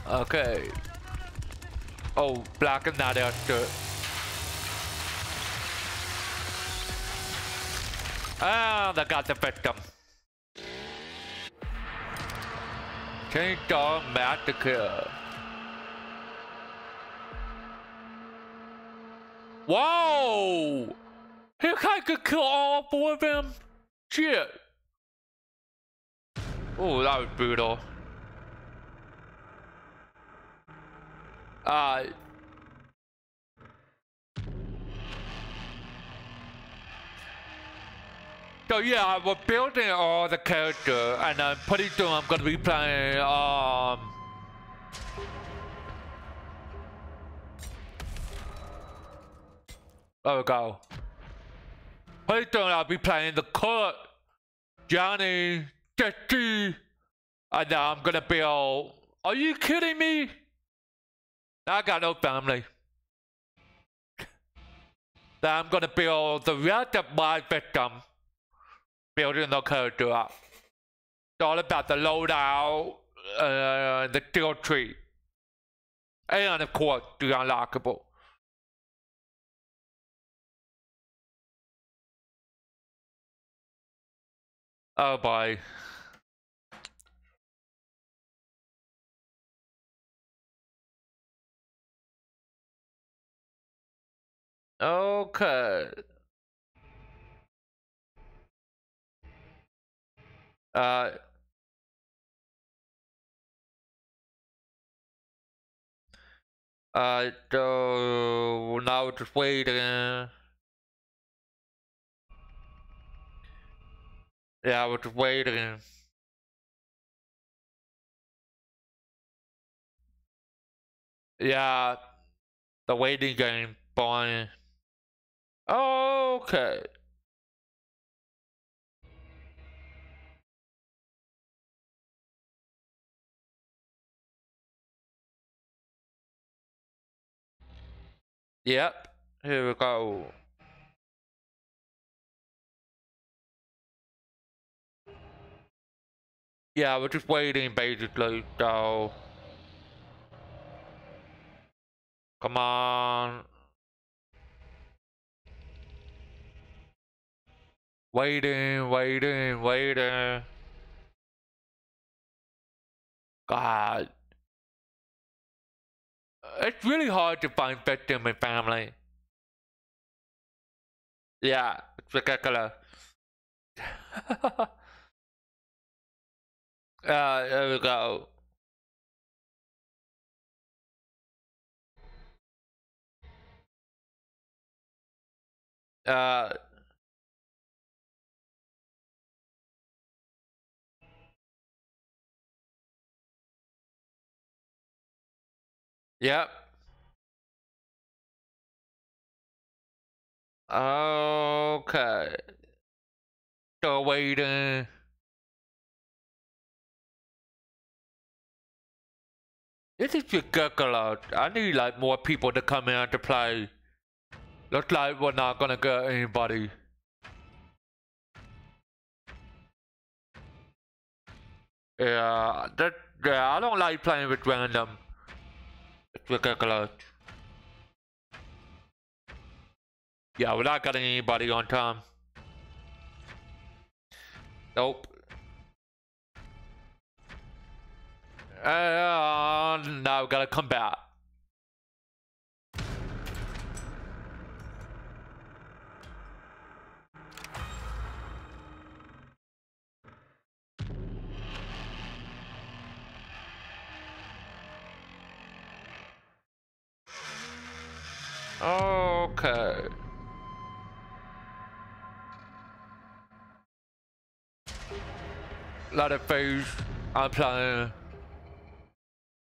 Okay. Oh, black is not after. Ah, they got the victim. Chainsaw Massacre. Whoa! He could kill all four of them? Shit. Oh, that was brutal. So yeah, we're building all the characters, and I'm pretty sure I'm gonna be playing there we go. Pretty soon I'll be playing the cook, Johnny, Jesse, and now I'm gonna build. Are you kidding me? I got no family. Then I'm gonna build the rest of my victim. Building the character up. It's all about the loadout, the skill tree. And of course, the unlockable. Oh boy. Okay. So now just waiting. Yeah, we're just waiting. Yeah, the waiting game, boy. Okay. Yep, here we go. Yeah, we're just waiting basically, so. Come on. Waiting, waiting, waiting. God. It's really hard to find victim and family. Yeah, it's ridiculous. There we go. Yep. Okay. Still waiting. This is ridiculous. I need like more people to come in to play. Looks like we're not gonna get anybody. Yeah, I don't like playing with random. Ridiculous. Yeah, we're not getting anybody on time. Nope. And now we gotta come back. Okay. Lot of food. I'm playing.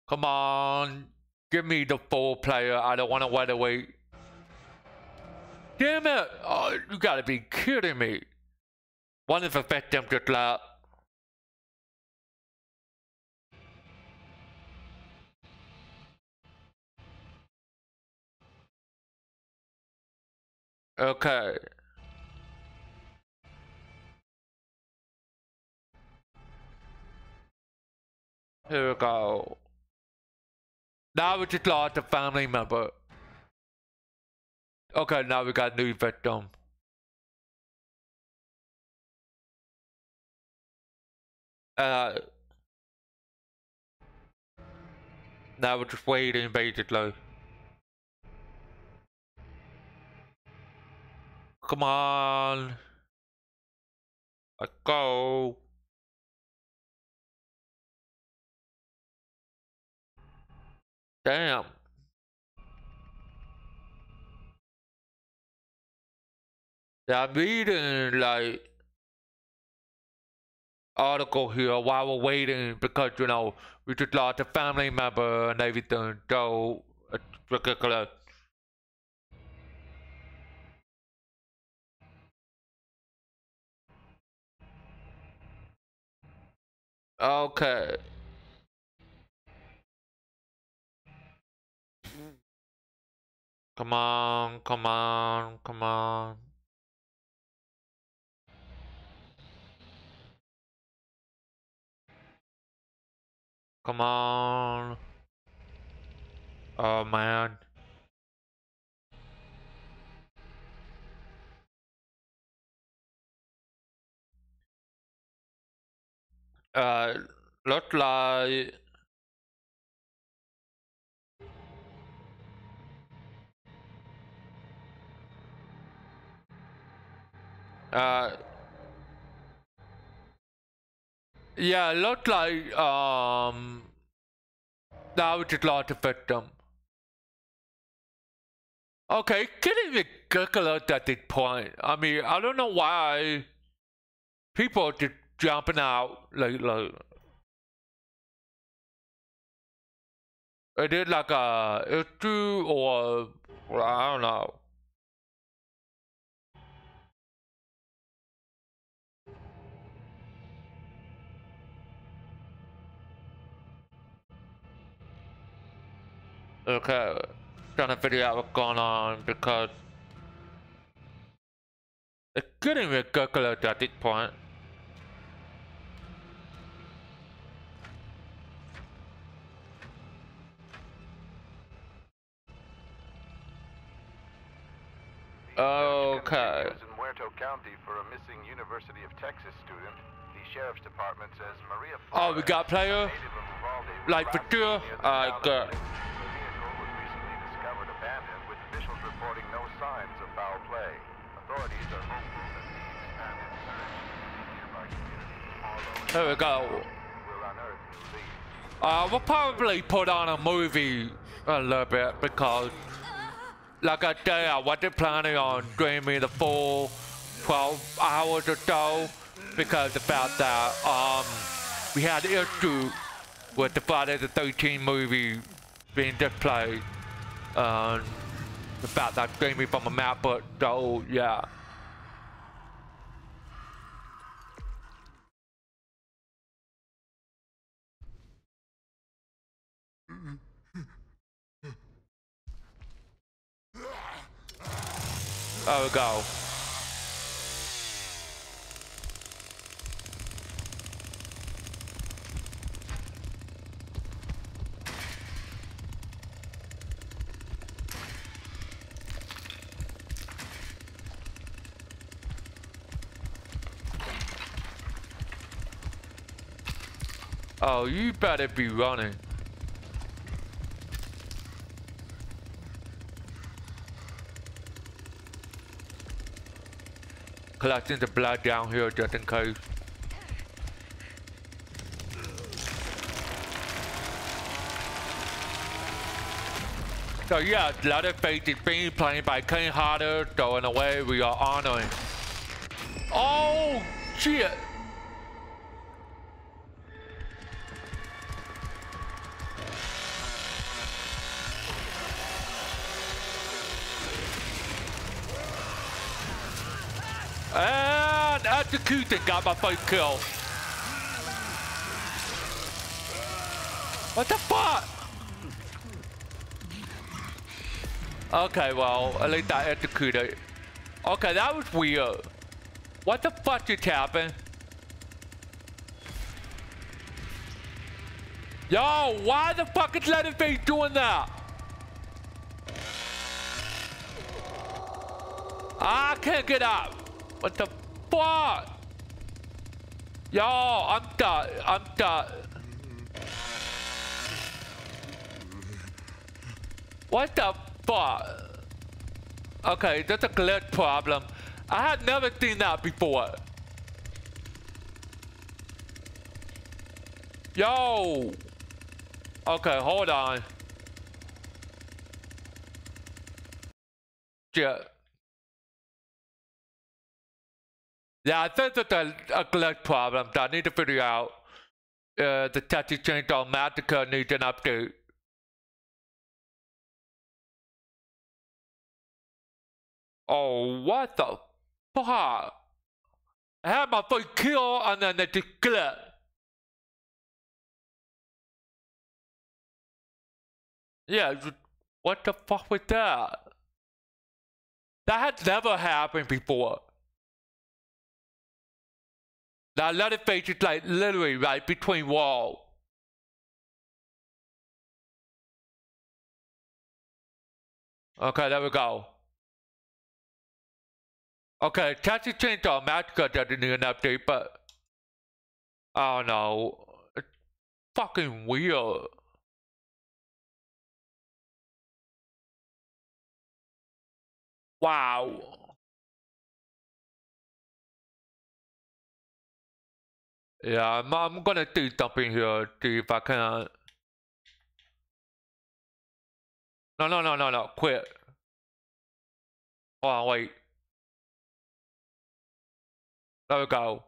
Come on. Give me the full player. I don't want to wait away. Damn it. Oh, you gotta be kidding me. One of the victims just left. Okay. Here we go. Now we just lost a family member. Okay, now we got a new victim. Now we're just waiting, basically. Come on. Let's go. Damn. That meeting, like, article here while we're waiting because, you know, we just lost a family member and everything, so it's ridiculous. Okay. Come on, come on, come on. Come on. Oh, man. Look like... yeah, looked like, that was just lost a victim. Okay, it's getting ridiculous at this point. I mean, I don't know why people are just jumping out, like. It is like a issue or, I don't know. Okay, trying to figure out what's going on because it's getting ridiculous at this point. Okay. In Muerto County for a missing University of Texas student. Sheriff's Department says Maria Flores, we got player. Like for sure. The vehicle was recently discovered abandoned with officials reporting no signs of foul play. Authorities are hopeful that the expanded search in nearby communities. There we go. We'll probably put on a movie a little bit because, like I said, I wasn't planning on streaming the full 12 hours or so. Because about that, we had an issue with the Friday the 13th movie being displayed, the fact that streaming from a MacBook, so yeah. There we go. Oh, you better be running. Collecting the blood down here just in case. So yeah, Leatherface is being played by Kane Hodder, so in a way we are honoring. Oh, shit! And executed, got my first kill. What the fuck? Okay, well, at least I executed. Okay, that was weird. What the fuck just happened? Yo, why the fuck is Leatherface doing that? I can't get up. What the fuck? Yo, I'm done. I'm done. What the fuck? Okay, that's a glitch problem. I had never seen that before. Yo. Okay, hold on. Shit. Yeah, I think that's a glitch problem that I need to figure out. The Texas Chainsaw Massacre needs an update. Oh, what the fuck? I had my first kill and then it just glitched. Yeah, what the fuck was that? That had never happened before. That Leatherface is like literally right between walls. Okay, there we go. Okay, Texas Chainsaw Massacre doesn't need an update, but I don't know. It's fucking weird. Wow. Yeah, I'm gonna do something here, see if I can. No, quit. Hold on, wait. There we go.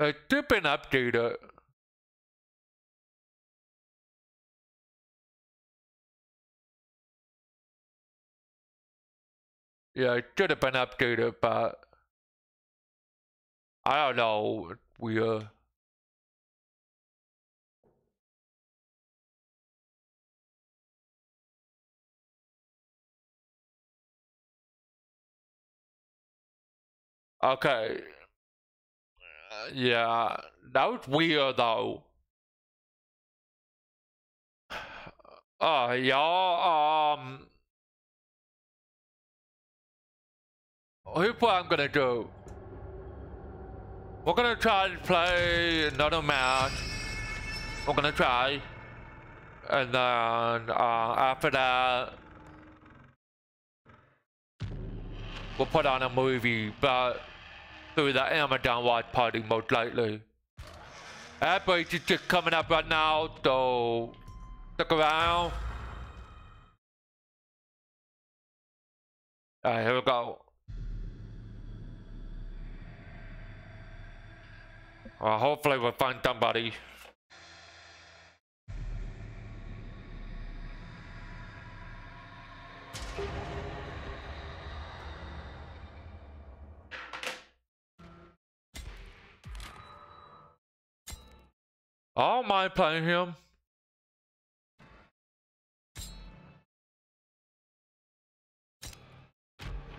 It's been updated. Yeah, it should have been updated, but I don't know. Weird. Okay. Yeah, that was weird though. Oh, y'all. Here's what I'm gonna do. We're gonna try to play another match. We're gonna try. And then after that, we'll put on a movie, but through the Amazon watch party most likely. Ad break is just coming up right now, so stick around. Alright, here we go. Well, hopefully we'll find somebody. I don't mind playing him.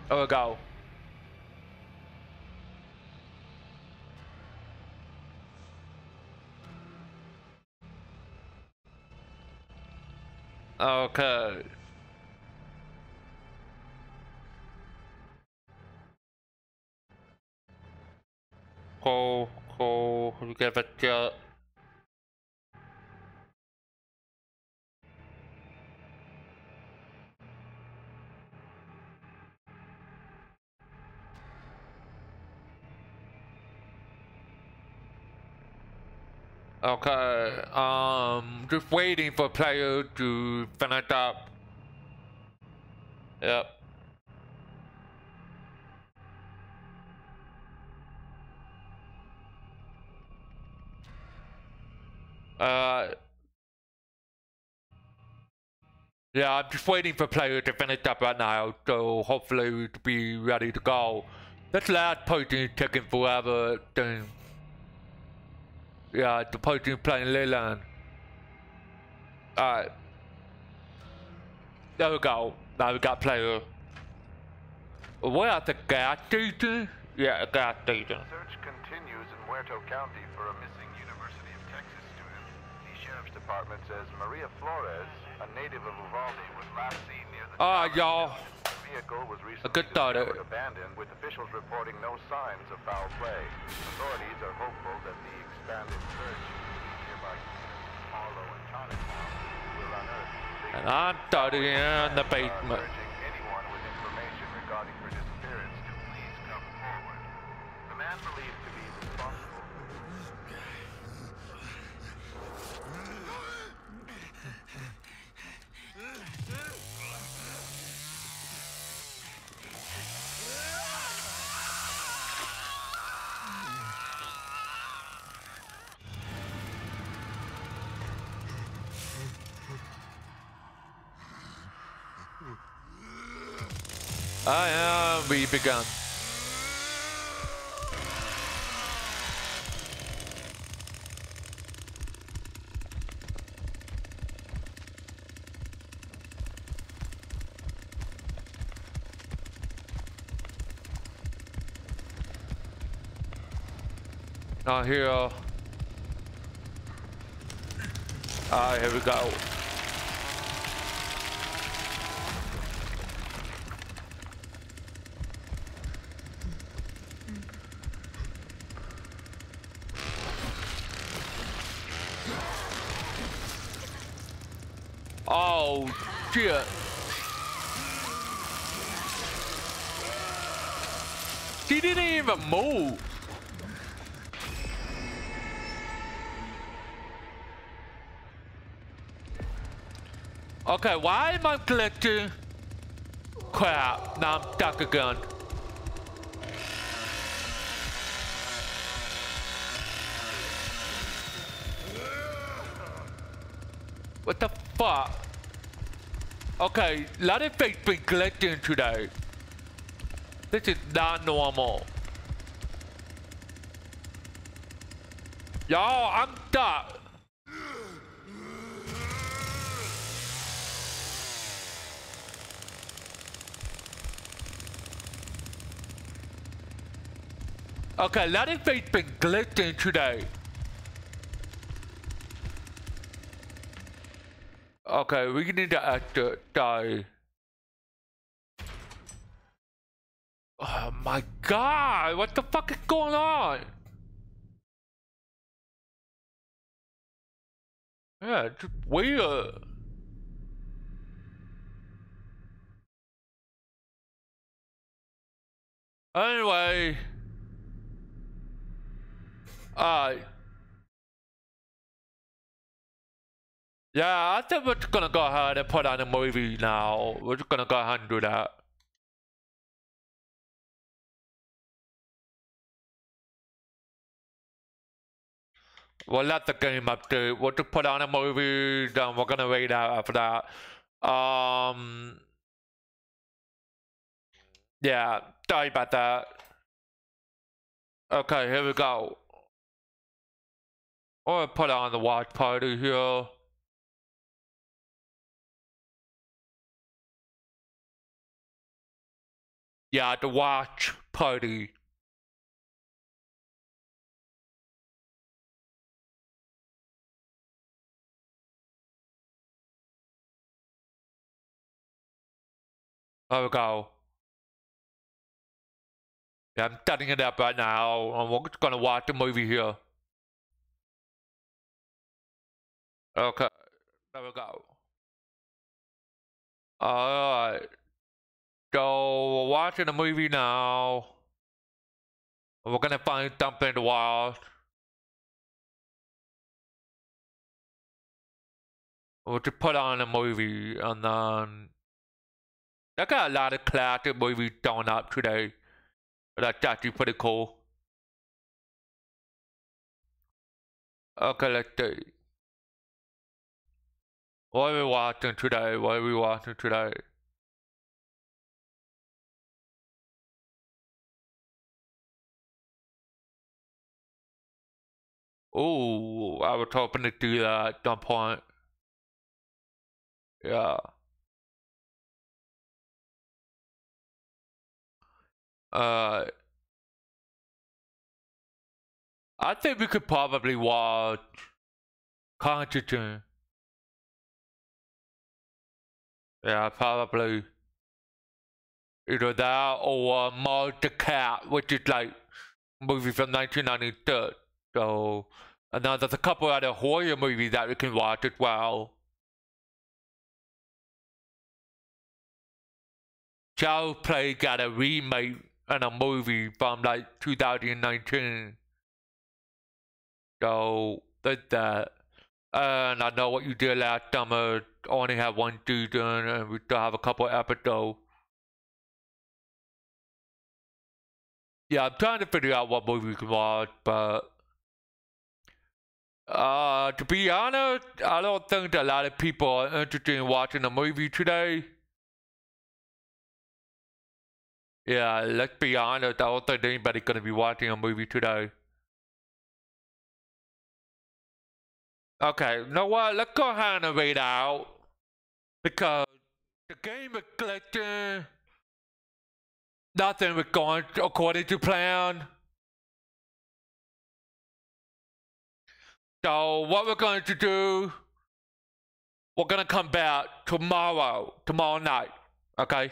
There we go. Okay. Go, you give it a... Okay, just waiting for player to finish up. Yep. Yeah, I'm just waiting for player to finish up right now, so hopefully we'll be ready to go. This last person is taking forever, then. Yeah, the person playing Leyland. There we go, player. We're at the gas station? Yeah, gas station. Search continues in Huerto County for a missing University of Texas student. The sheriff's department says Maria Flores, a native of Uvalde, was last seen near the y'all. The vehicle was recently abandoned, with officials reporting no signs of foul play. Authorities are hopeful that the expanded search nearby Harlow and Chinatown will unearth. And I'm starting in the basement. Urging anyone with information regarding her disappearance to please come forward. The man believed to be responsible. I am begun. Not here. Alright, here we go. Oh shit. She didn't even move. Okay, why am I collecting crap? Now I'm stuck again. What the fuck? Okay, a lot of things been collecting today. This is not normal. Y'all, I'm stuck. Okay, a lot of things been collecting today. Okay, we need to die. Oh my god, what the fuck is going on? Yeah, it's weird. Anyway. Yeah, I think we're just gonna go ahead and put on a movie now. We're just gonna go ahead and do that. We'll let the game update. We'll just put on a movie, then we're gonna wait out after that. Yeah, sorry about that. Okay, here we go. We'll put on the watch party here. Yeah, the watch party. There we go. Yeah, I'm setting it up right now, and we're just gonna watch the movie here. Okay, there we go. Alright. So, we're watching a movie now. We're gonna find something to watch. We'll just put on a movie, and then... I got a lot of classic movies thrown up today. That's actually pretty cool. Okay, let's see. What are we watching today? What are we watching today? Oh, I was hoping to do that at some point. Yeah. I think we could probably watch Constantine. Yeah, probably. Either that or Mars the Cat, which is like a movie from 1996. So, and now there's a couple other horror movies that we can watch as well. Child's Play got a remake and a movie from like 2019. So, there's that. And I Know What You Did Last Summer only had one season, and we still have a couple episodes. Yeah, I'm trying to figure out what movie we can watch, but... to be honest, I don't think a lot of people are interested in watching a movie today. Yeah, let's be honest, I don't think anybody's gonna be watching a movie today. Okay, you know what? Let's go ahead and read out, because the game is glitching. Nothing was going according to plan. So what we're going to do, we're gonna come back tomorrow night, okay?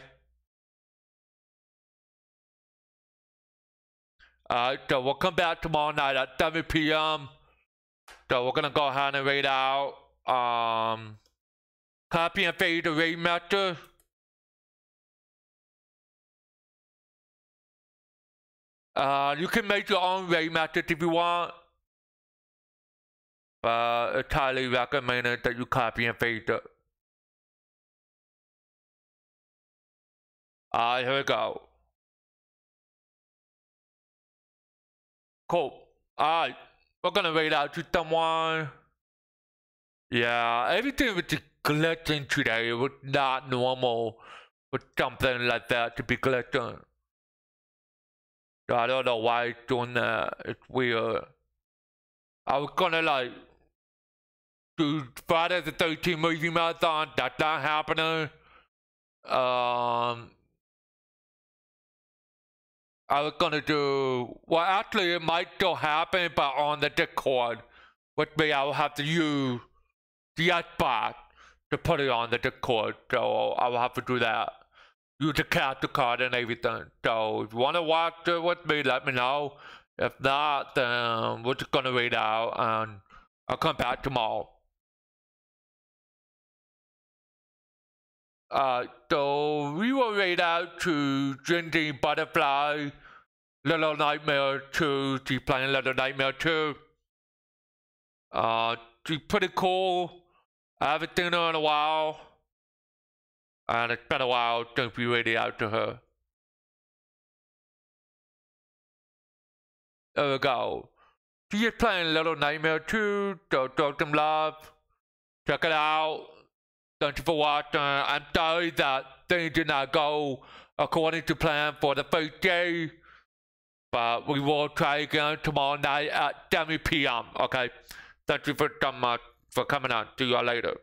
Alright, so we'll come back tomorrow night at 7 PM. So we're gonna go ahead and read out copy and paste the read method. You can make your own read method if you want, but it's highly recommended that you copy and paste it. Alright, here we go. Cool. Alright. We're gonna read out to someone. Yeah, everything was just glitching today. It was not normal for something like that to be glitching. I don't know why it's doing that. It's weird. I was gonna like do Friday the 13th movie marathon. That's not happening. I was gonna do, well, actually it might still happen, but on the Discord, which means I will have to use the Xbox to put it on the Discord, so I will have to do that. Use the character card and everything. So if you wanna watch it with me, let me know. If not, then we're just gonna read out and I'll come back tomorrow. So we will read out to Drinking Butterfly, Little Nightmare 2. She's playing Little Nightmare 2. She's pretty cool. I haven't seen her in a while, and it's been a while since we read out to her. There we go. She is playing Little Nightmare 2, so throw some love. Check it out. Thank you for watching. I'm sorry that things did not go according to plan for the first day, but we will try again tomorrow night at 7 PM, okay? Thank you for coming on. See y'all later.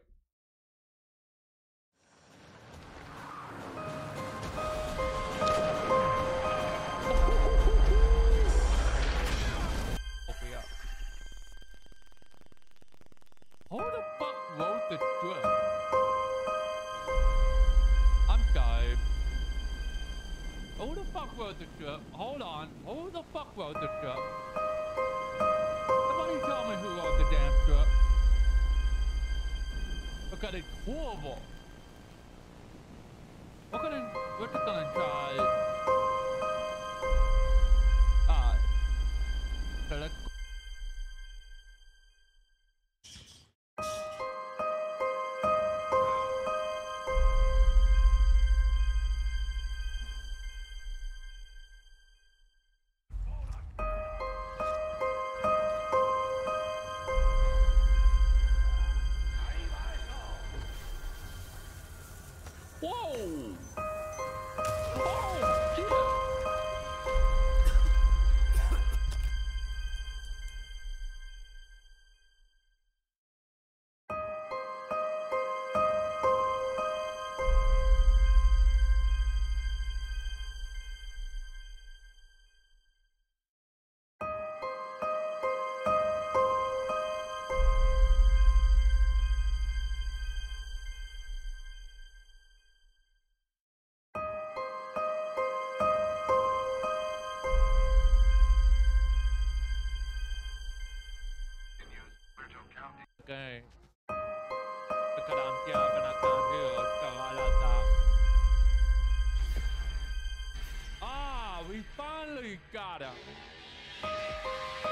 Who the fuck wrote the script? Who the fuck wrote the script? Hold on. Who the fuck wrote the script? Somebody tell me who wrote the damn script. Because it's horrible. We're just gonna try. Alright. So let's go. Whoa! We finally got him.